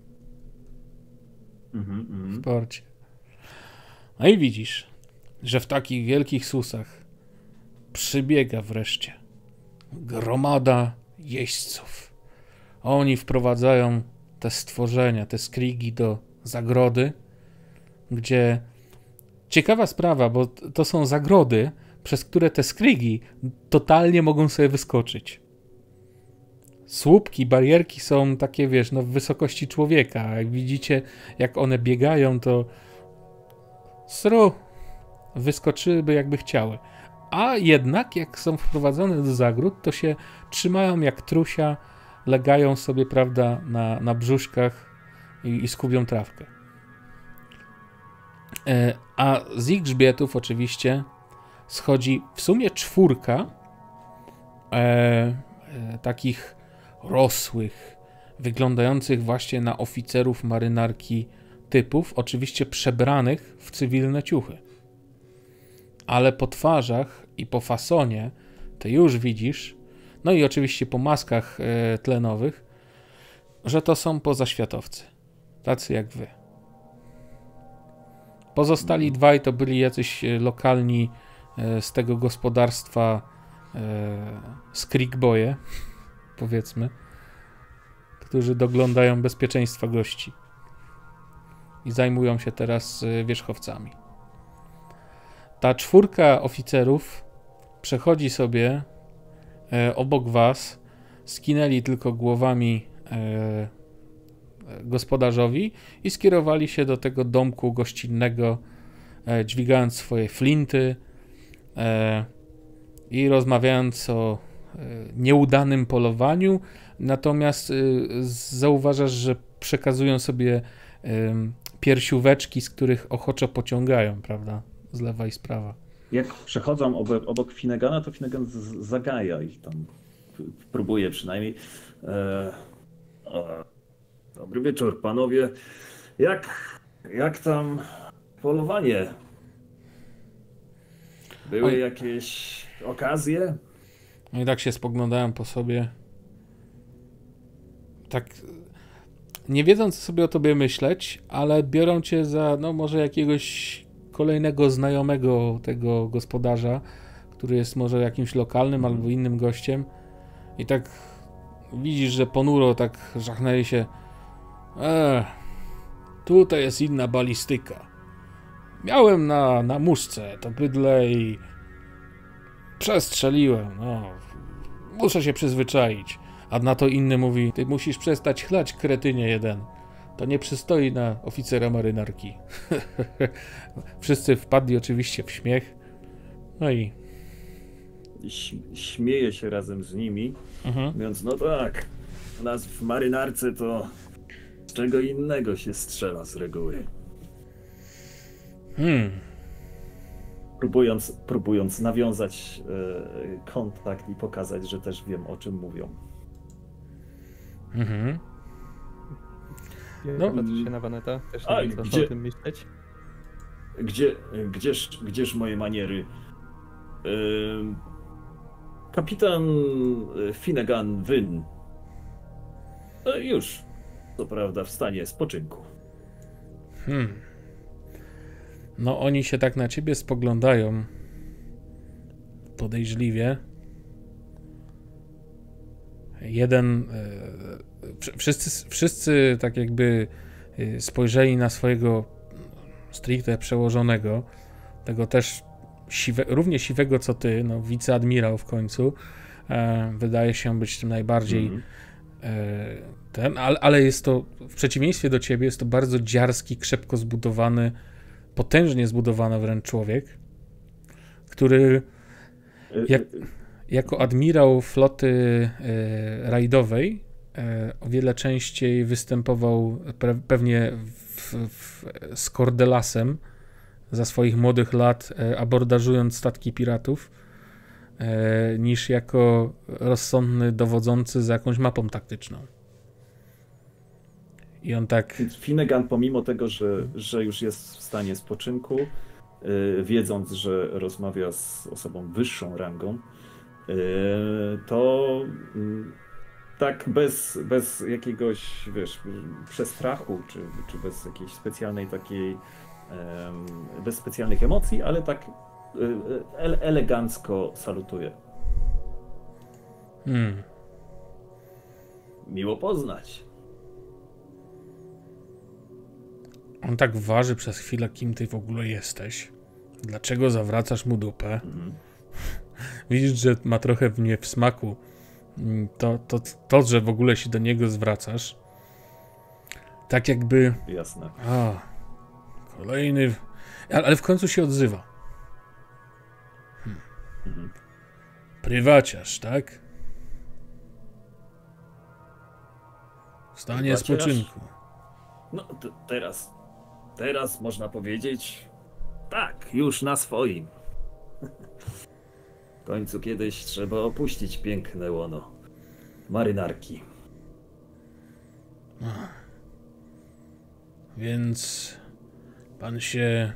Mhm, w porcie. No i widzisz, że w takich wielkich susach przybiega wreszcie gromada jeźdźców. Oni wprowadzają te stworzenia, te skrigi do zagrody, gdzie... Ciekawa sprawa, bo to są zagrody, przez które te skrigi totalnie mogą sobie wyskoczyć. Słupki, barierki są takie, wiesz, no w wysokości człowieka. Jak widzicie, jak one biegają, to sru wyskoczyłyby, jakby chciały. A jednak, jak są wprowadzone do zagród, to się trzymają jak trusia, legają sobie, prawda, na, na brzuszkach i, i skubią trawkę. E, a z ich grzbietów oczywiście schodzi w sumie czwórka e, e, takich rosłych, wyglądających właśnie na oficerów marynarki typów, oczywiście przebranych w cywilne ciuchy. Ale po twarzach i po fasonie ty już widzisz, no i oczywiście po maskach e, tlenowych, że to są pozaświatowcy. Tacy jak wy. Pozostali dwaj to byli jacyś lokalni e, z tego gospodarstwa e, Skrigboje, powiedzmy, którzy doglądają bezpieczeństwa gości i zajmują się teraz wierzchowcami. Ta czwórka oficerów przechodzi sobie e, obok was, skinęli tylko głowami e, gospodarzowi i skierowali się do tego domku gościnnego, e, dźwigając swoje flinty e, i rozmawiając o e, nieudanym polowaniu. Natomiast e, zauważasz, że przekazują sobie e, piersióweczki, z których ochoczo pociągają, prawda? Z lewa i z prawa. Jak przechodzą obok, obok Finnegana, to Finnegan zagaja ich tam. Próbuje przynajmniej. E, e, dobry wieczór, panowie. Jak, jak tam polowanie? Były Oj. jakieś okazje? No i tak się spoglądałem po sobie. Tak... Nie wiedząc sobie o tobie myśleć, ale biorą cię za, no może jakiegoś kolejnego znajomego tego gospodarza, który jest może jakimś lokalnym albo innym gościem i tak widzisz, że ponuro tak żachnęli się. Eee, tutaj jest inna balistyka. Miałem na, na muszce to bydle i przestrzeliłem. No, muszę się przyzwyczaić. A na to inny mówi, ty musisz przestać chlać, kretynie jeden. To nie przystoi na oficera marynarki. Wszyscy wpadli oczywiście w śmiech. No i... Śmieje się razem z nimi, mhm. mówiąc, no tak, u nas w marynarce to z czego innego się strzela z reguły. Hmm. Próbując, próbując nawiązać yy, kontakt i pokazać, że też wiem, o czym mówią. Mhm. No, patrzę się na Vaneta, też nie wiem, co o tym myśleć. Gdzie, gdzież, gdzież moje maniery? Yy, kapitan Finnegan Wynn. No już, co prawda, w stanie spoczynku. Hmm. No oni się tak na ciebie spoglądają. Podejrzliwie. Jeden... Wszyscy, wszyscy tak jakby spojrzeli na swojego stricte przełożonego, tego też siwe, równie siwego co ty, no wiceadmirał w końcu, e, wydaje się być tym najbardziej mm-hmm. e, ten, ale, ale jest to, w przeciwieństwie do ciebie, jest to bardzo dziarski, krzepko zbudowany, potężnie zbudowany wręcz człowiek, który jak, jako admirał floty e, rajdowej e, o wiele częściej występował pre, pewnie w, w, z Cordelasem za swoich młodych lat, e, abordażując statki piratów, e, niż jako rozsądny dowodzący za jakąś mapą taktyczną. I on tak... Finnegan, pomimo tego, że, że już jest w stanie spoczynku, wiedząc, że rozmawia z osobą wyższą rangą, to tak bez, bez jakiegoś, wiesz, przestrachu, czy, czy bez jakiejś specjalnej takiej, bez specjalnych emocji, ale tak elegancko salutuje. Hmm. Miło poznać. On tak waży przez chwilę, kim ty w ogóle jesteś. Dlaczego zawracasz mu dupę? Mm. Widzisz, że ma trochę w nie w smaku. To, to, to, że w ogóle się do niego zwracasz. Tak jakby... Jasne. A, kolejny... Ale w końcu się odzywa. Hmm. Mm-hmm. Prywaciarz, tak? W stanie spoczynku. No, to teraz... Teraz można powiedzieć, tak, już na swoim. W końcu kiedyś trzeba opuścić piękne łono marynarki. A. Więc pan się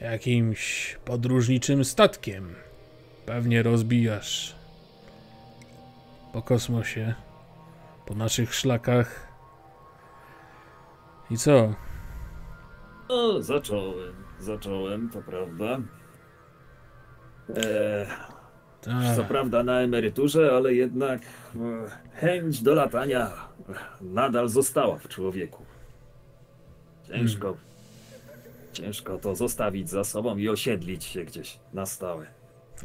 jakimś podróżniczym statkiem pewnie rozbijasz po kosmosie, po naszych szlakach. I co? No, zacząłem, zacząłem, to prawda. Eee, tak. Co prawda na emeryturze, ale jednak chęć do latania nadal została w człowieku. Ciężko, hmm. ciężko to zostawić za sobą i osiedlić się gdzieś na stałe.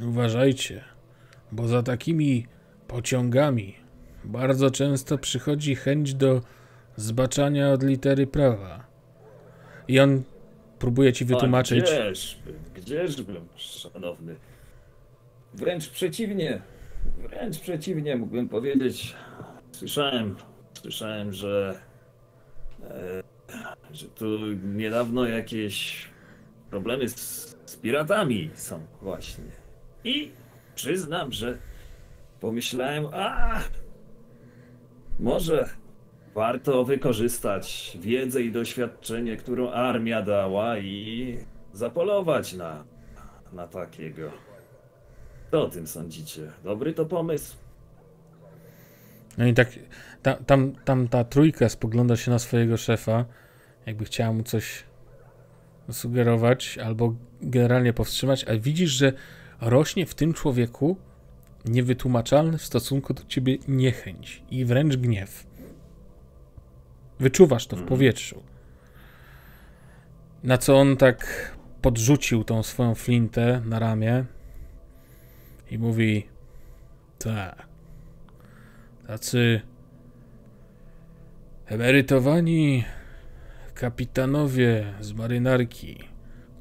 Uważajcie, bo za takimi pociągami bardzo często przychodzi chęć do zbaczania od litery prawa. I on próbuje ci wytłumaczyć... A gdzieżbym, gdzieżbym, szanowny. Wręcz przeciwnie, wręcz przeciwnie mógłbym powiedzieć. Słyszałem, słyszałem, że, e, że tu niedawno jakieś problemy z, z piratami są właśnie. I przyznam, że pomyślałem, a może... Warto wykorzystać wiedzę i doświadczenie, którą armia dała i zapolować na, na takiego. Co o tym sądzicie? Dobry to pomysł. No i tak ta, tam, tam ta trójka spogląda się na swojego szefa, jakby chciała mu coś sugerować albo generalnie powstrzymać, a widzisz, że rośnie w tym człowieku niewytłumaczalny w stosunku do ciebie niechęć i wręcz gniew. Wyczuwasz to w powietrzu. Na co on tak podrzucił tą swoją flintę na ramię i mówi: tak, tacy emerytowani kapitanowie z marynarki,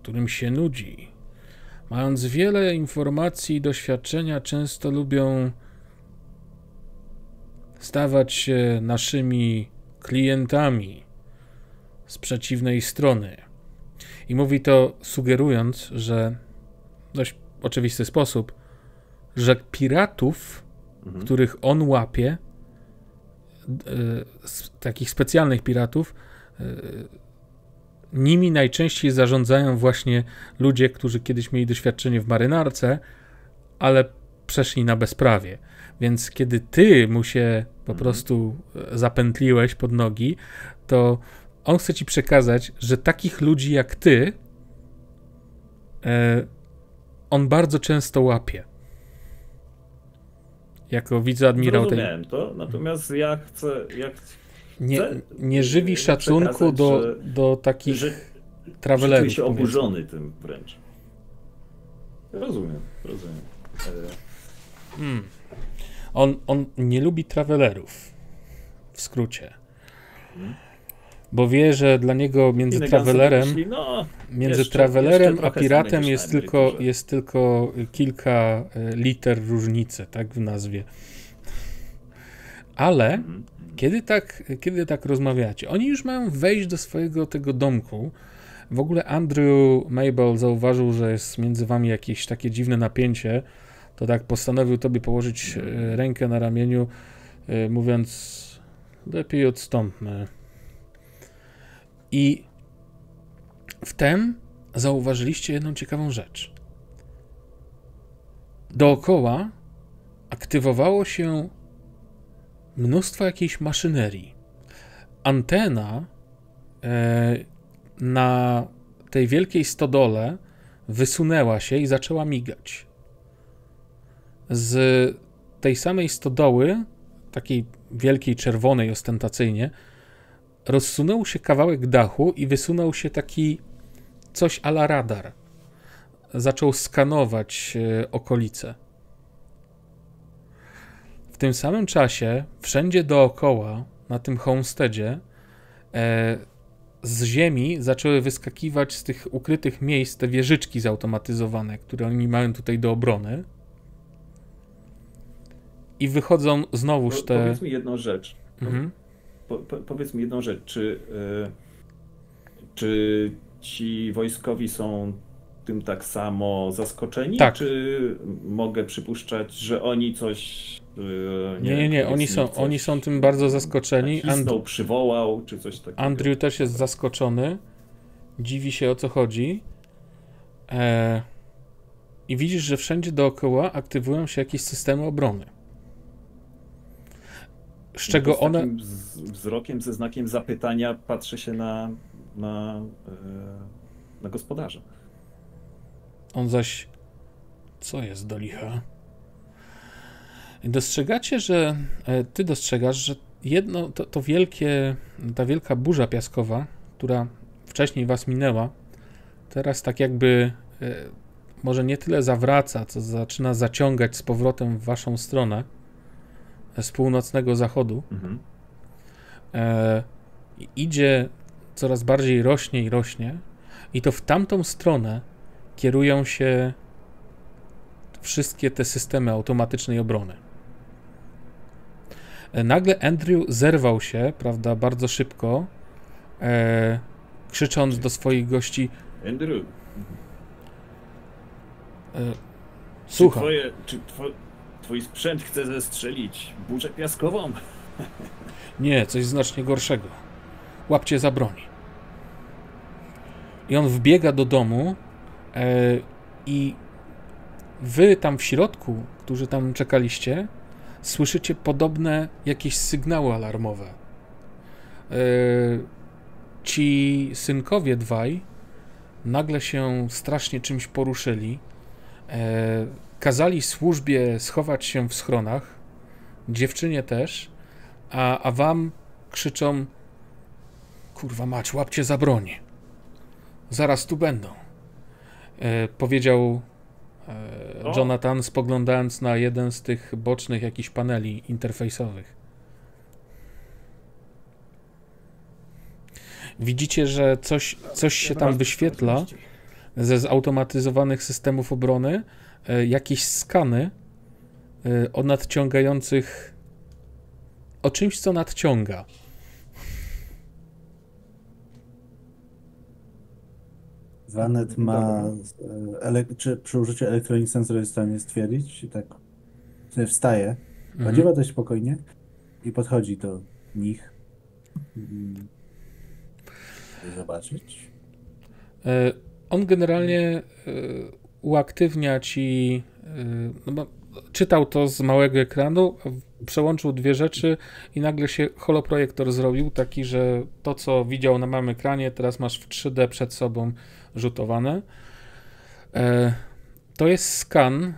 którym się nudzi, mając wiele informacji i doświadczenia, często lubią stawać się naszymi klientami z przeciwnej strony. I mówi to, sugerując, że w dość oczywisty sposób, że piratów, mhm. których on łapie, y, takich specjalnych piratów, y, nimi najczęściej zarządzają właśnie ludzie, którzy kiedyś mieli doświadczenie w marynarce, ale przeszli na bezprawie. Więc kiedy ty mu się po prostu zapętliłeś pod nogi, to on chce ci przekazać, że takich ludzi jak ty e, on bardzo często łapie. Jako wiceadmirał tej... Zrozumiałem to, natomiast ja chcę, ja Nie, nie żywi szacunku do, do takich że, travelerów. Czuję się oburzony tym wręcz. Rozumiem, rozumiem. Hmm. On, on nie lubi travelerów, w skrócie. Hmm? Bo wie, że dla niego między travelerem, myśli, no, między jeszcze, travelerem jeszcze a piratem jest tylko, jest tylko kilka liter różnicy, tak, w nazwie. Ale hmm. kiedy, tak, kiedy tak rozmawiacie, oni już mają wejść do swojego tego domku. W ogóle Andrew Maybell zauważył, że jest między wami jakieś takie dziwne napięcie, to tak postanowił tobie położyć rękę na ramieniu, mówiąc, lepiej odstąpmy. I wtem zauważyliście jedną ciekawą rzecz. Dookoła aktywowało się mnóstwo jakiejś maszynerii. Antena e, na tej wielkiej stodole wysunęła się i zaczęła migać. Z tej samej stodoły, takiej wielkiej, czerwonej ostentacyjnie, rozsunął się kawałek dachu i wysunął się taki coś a la radar. Zaczął skanować okolice. W tym samym czasie wszędzie dookoła, na tym homesteadzie, e, z ziemi zaczęły wyskakiwać z tych ukrytych miejsc te wieżyczki zautomatyzowane, które oni mają tutaj do obrony. I wychodzą znowuż te... Powiedz mi jedną rzecz. Mhm. Po, po, powiedz mi jedną rzecz. Czy, yy, czy ci wojskowi są tym tak samo zaskoczeni? Tak. Czy mogę przypuszczać, że oni coś... Yy, nie, nie, nie. nie. Oni, są, oni są tym bardzo zaskoczeni. Nacisnął, And... przywołał, czy coś takiego. Andrew też jest zaskoczony. Dziwi się, o co chodzi. E... I widzisz, że wszędzie dookoła aktywują się jakieś systemy obrony. Z czego one... Z takim wzrokiem, ze znakiem zapytania patrzy się na, na, na gospodarza. On zaś... Co jest do licha? Dostrzegacie, że... Ty dostrzegasz, że jedno... To, to wielkie... Ta wielka burza piaskowa, która wcześniej was minęła, teraz tak jakby... Może nie tyle zawraca, co zaczyna zaciągać z powrotem w waszą stronę. Z północnego zachodu, mhm. e, idzie, coraz bardziej rośnie i rośnie, i to w tamtą stronę kierują się wszystkie te systemy automatycznej obrony. E, nagle Andrew zerwał się, prawda, bardzo szybko, e, krzycząc do swoich gości: Andrew, e, słucham. Czy twoje, czy two... Twój sprzęt chce zestrzelić burzę piaskową. Nie, coś znacznie gorszego. Łapcie za broń. I on wbiega do domu e, i wy tam w środku, którzy tam czekaliście, słyszycie podobne jakieś sygnały alarmowe. E, ci synkowie dwaj nagle się strasznie czymś poruszyli. E, Kazali służbie schować się w schronach, dziewczynie też, a, a wam krzyczą: kurwa mać, łapcie za broń. Zaraz tu będą. E, powiedział e, Jonathan, spoglądając na jeden z tych bocznych jakichś paneli interfejsowych. Widzicie, że coś, coś się tam wyświetla ze zautomatyzowanych systemów obrony. Jakieś skany o nadciągających, o czymś, co nadciąga. Vanet ma, czy przy użyciu Electronic Sensor jest w stanie stwierdzić, i tak wstaje, podziewa mhm. dość spokojnie i podchodzi do nich, żeby zobaczyć. On generalnie uaktywnia ci, no, czytał to z małego ekranu, przełączył dwie rzeczy i nagle się holoprojektor zrobił taki, że to, co widział na małym ekranie, teraz masz w trzy D przed sobą rzutowane. To jest skan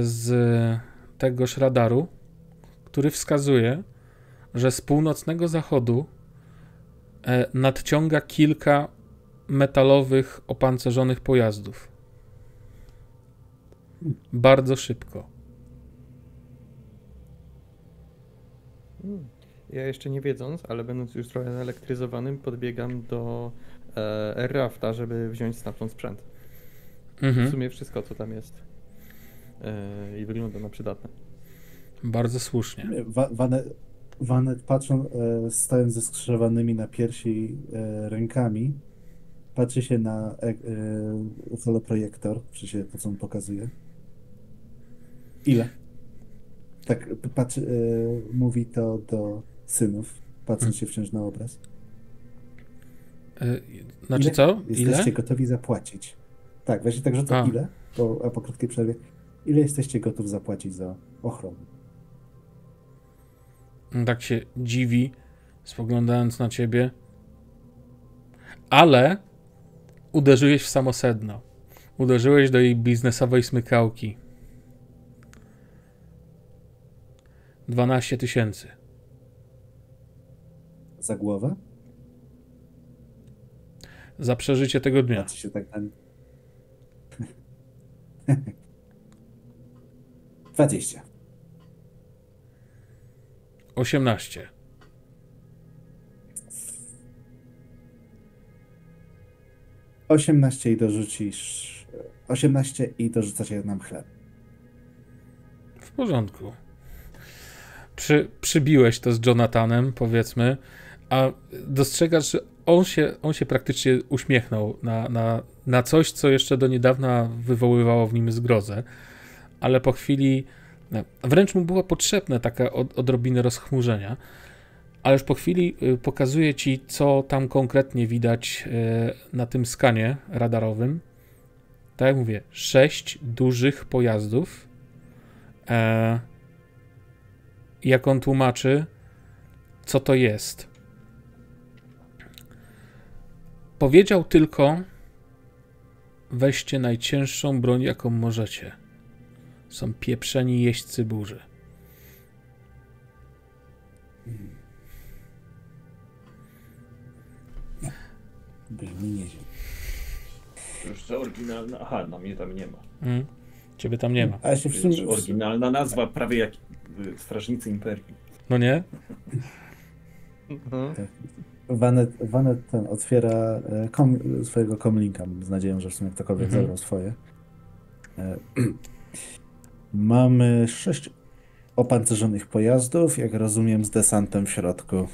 z tegoż radaru, który wskazuje, że z północnego zachodu nadciąga kilka metalowych, opancerzonych pojazdów. Bardzo szybko. Ja jeszcze nie wiedząc, ale będąc już trochę naelektryzowanym, podbiegam do e, rafta, żeby wziąć stamtąd sprzęt. Mhm. W sumie wszystko, co tam jest. E, I wygląda na przydatne. Bardzo słusznie. Wa- Vanet, Vanet patrząc, e, stając ze skrzyżowanymi na piersi e, rękami, patrzy się na e, e, holoprojektor, czy się to, co on pokazuje. Ile? Tak, patrzy, yy, mówi to do synów, patrząc się wciąż na obraz. Yy, znaczy ile? Co? Ile? Jesteście gotowi zapłacić. Tak, właśnie tak, że to a. ile, po, a po krótkiej przerwie. Ile jesteście gotów zapłacić za ochronę? Tak się dziwi, spoglądając na ciebie. Ale uderzyłeś w samo sedno. Uderzyłeś do jej biznesowej smykałki. dwanaście tysięcy. Za głowę? Za przeżycie tego dnia. Patrzy się tak na... dwadzieścia. osiemnaście. osiemnaście i dorzucisz... osiemnaście i dorzucacie nam chleb. W porządku. Przy, przybiłeś to z Jonathanem, powiedzmy, a dostrzegasz, że on się, on się praktycznie uśmiechnął na, na, na coś, co jeszcze do niedawna wywoływało w nim zgrozę, ale po chwili, wręcz mu była potrzebna taka od, odrobinę rozchmurzenia, ale już po chwili pokazuje ci, co tam konkretnie widać na tym skanie radarowym. Tak jak mówię, sześć dużych pojazdów. E Jak on tłumaczy, co to jest. Powiedział tylko, weźcie najcięższą broń, jaką możecie. Są pieprzeni jeźdźcy burzy. Brzmi nieźle. Jeszcze oryginalna... Aha, no mnie tam nie ma. Mm. Ciebie tam nie ma. A się w sumie... Oryginalna nazwa, prawie jak... Strażnicy Imperium. No nie? Vanet, Vanet ten otwiera kom, swojego komlinka z nadzieją, że w sumie ktokolwiek mm-hmm. zabrał swoje. E, mamy sześć opancerzonych pojazdów, jak rozumiem, z desantem w środku. E,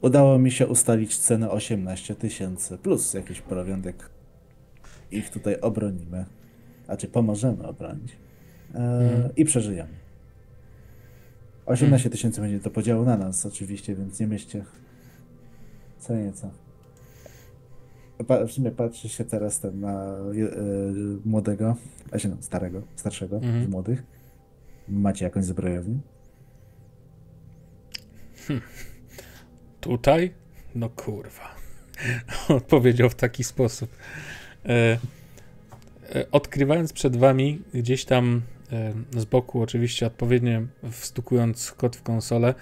udało mi się ustalić cenę osiemnaście tysięcy plus jakiś prowiątek. Ich tutaj obronimy. A czy pomożemy obronić? Hmm. I przeżyjemy. osiemnaście tysięcy hmm. będzie to podziału na nas oczywiście, więc nie myślcie co nieco. W sumie patrzy się teraz ten na yy, młodego, a się no, starego, starszego, hmm. z młodych. Macie jakąś zbrojownię? Hmm. Tutaj? No kurwa. On powiedział w taki sposób. E Odkrywając przed wami gdzieś tam z boku, oczywiście odpowiednio wstukując kod w konsolę,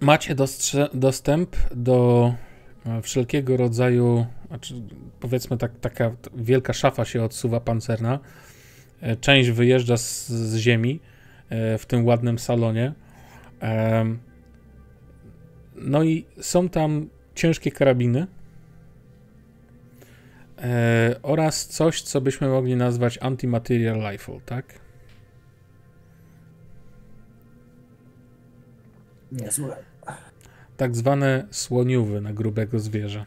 macie dostęp do wszelkiego rodzaju, powiedzmy tak, taka wielka szafa się odsuwa pancerna, część wyjeżdża z, z ziemi w tym ładnym salonie, no i są tam ciężkie karabiny, E, oraz coś, co byśmy mogli nazwać anti-material rifle, tak? Nie, słuchaj. Tak zwane słoniówy na grubego zwierza.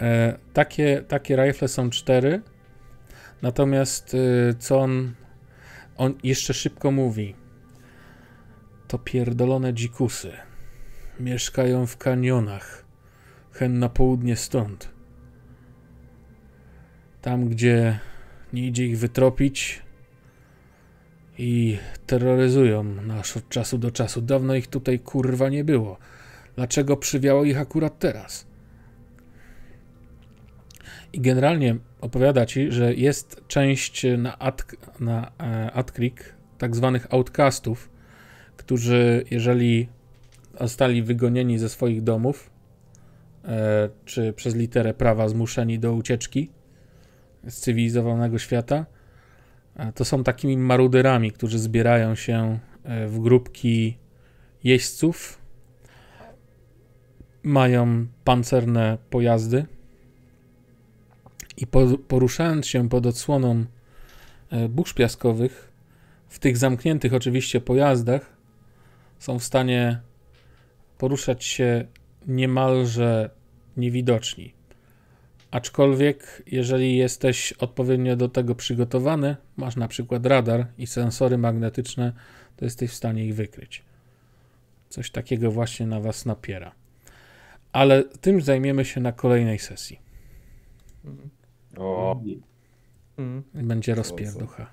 E, takie, takie rifle są cztery, natomiast y, co on, on jeszcze szybko mówi, to pierdolone dzikusy. Mieszkają w kanionach, hen na południe stąd. Tam, gdzie nie idzie ich wytropić i terroryzują nas od czasu do czasu. Dawno ich tutaj kurwa nie było. Dlaczego przywiało ich akurat teraz? I generalnie opowiada ci, że jest część na, At- na Atkrig, tak zwanych outcastów, którzy jeżeli zostali wygonieni ze swoich domów, czy przez literę prawa zmuszeni do ucieczki z cywilizowanego świata, to są takimi maruderami, którzy zbierają się w grupki jeźdźców, mają pancerne pojazdy i poruszając się pod odsłoną burz piaskowych, w tych zamkniętych oczywiście pojazdach, są w stanie poruszać się niemalże niewidoczni. Aczkolwiek, jeżeli jesteś odpowiednio do tego przygotowany, masz na przykład radar i sensory magnetyczne, to jesteś w stanie ich wykryć. Coś takiego właśnie na was napiera. Ale tym zajmiemy się na kolejnej sesji. O. Będzie rozpierducha.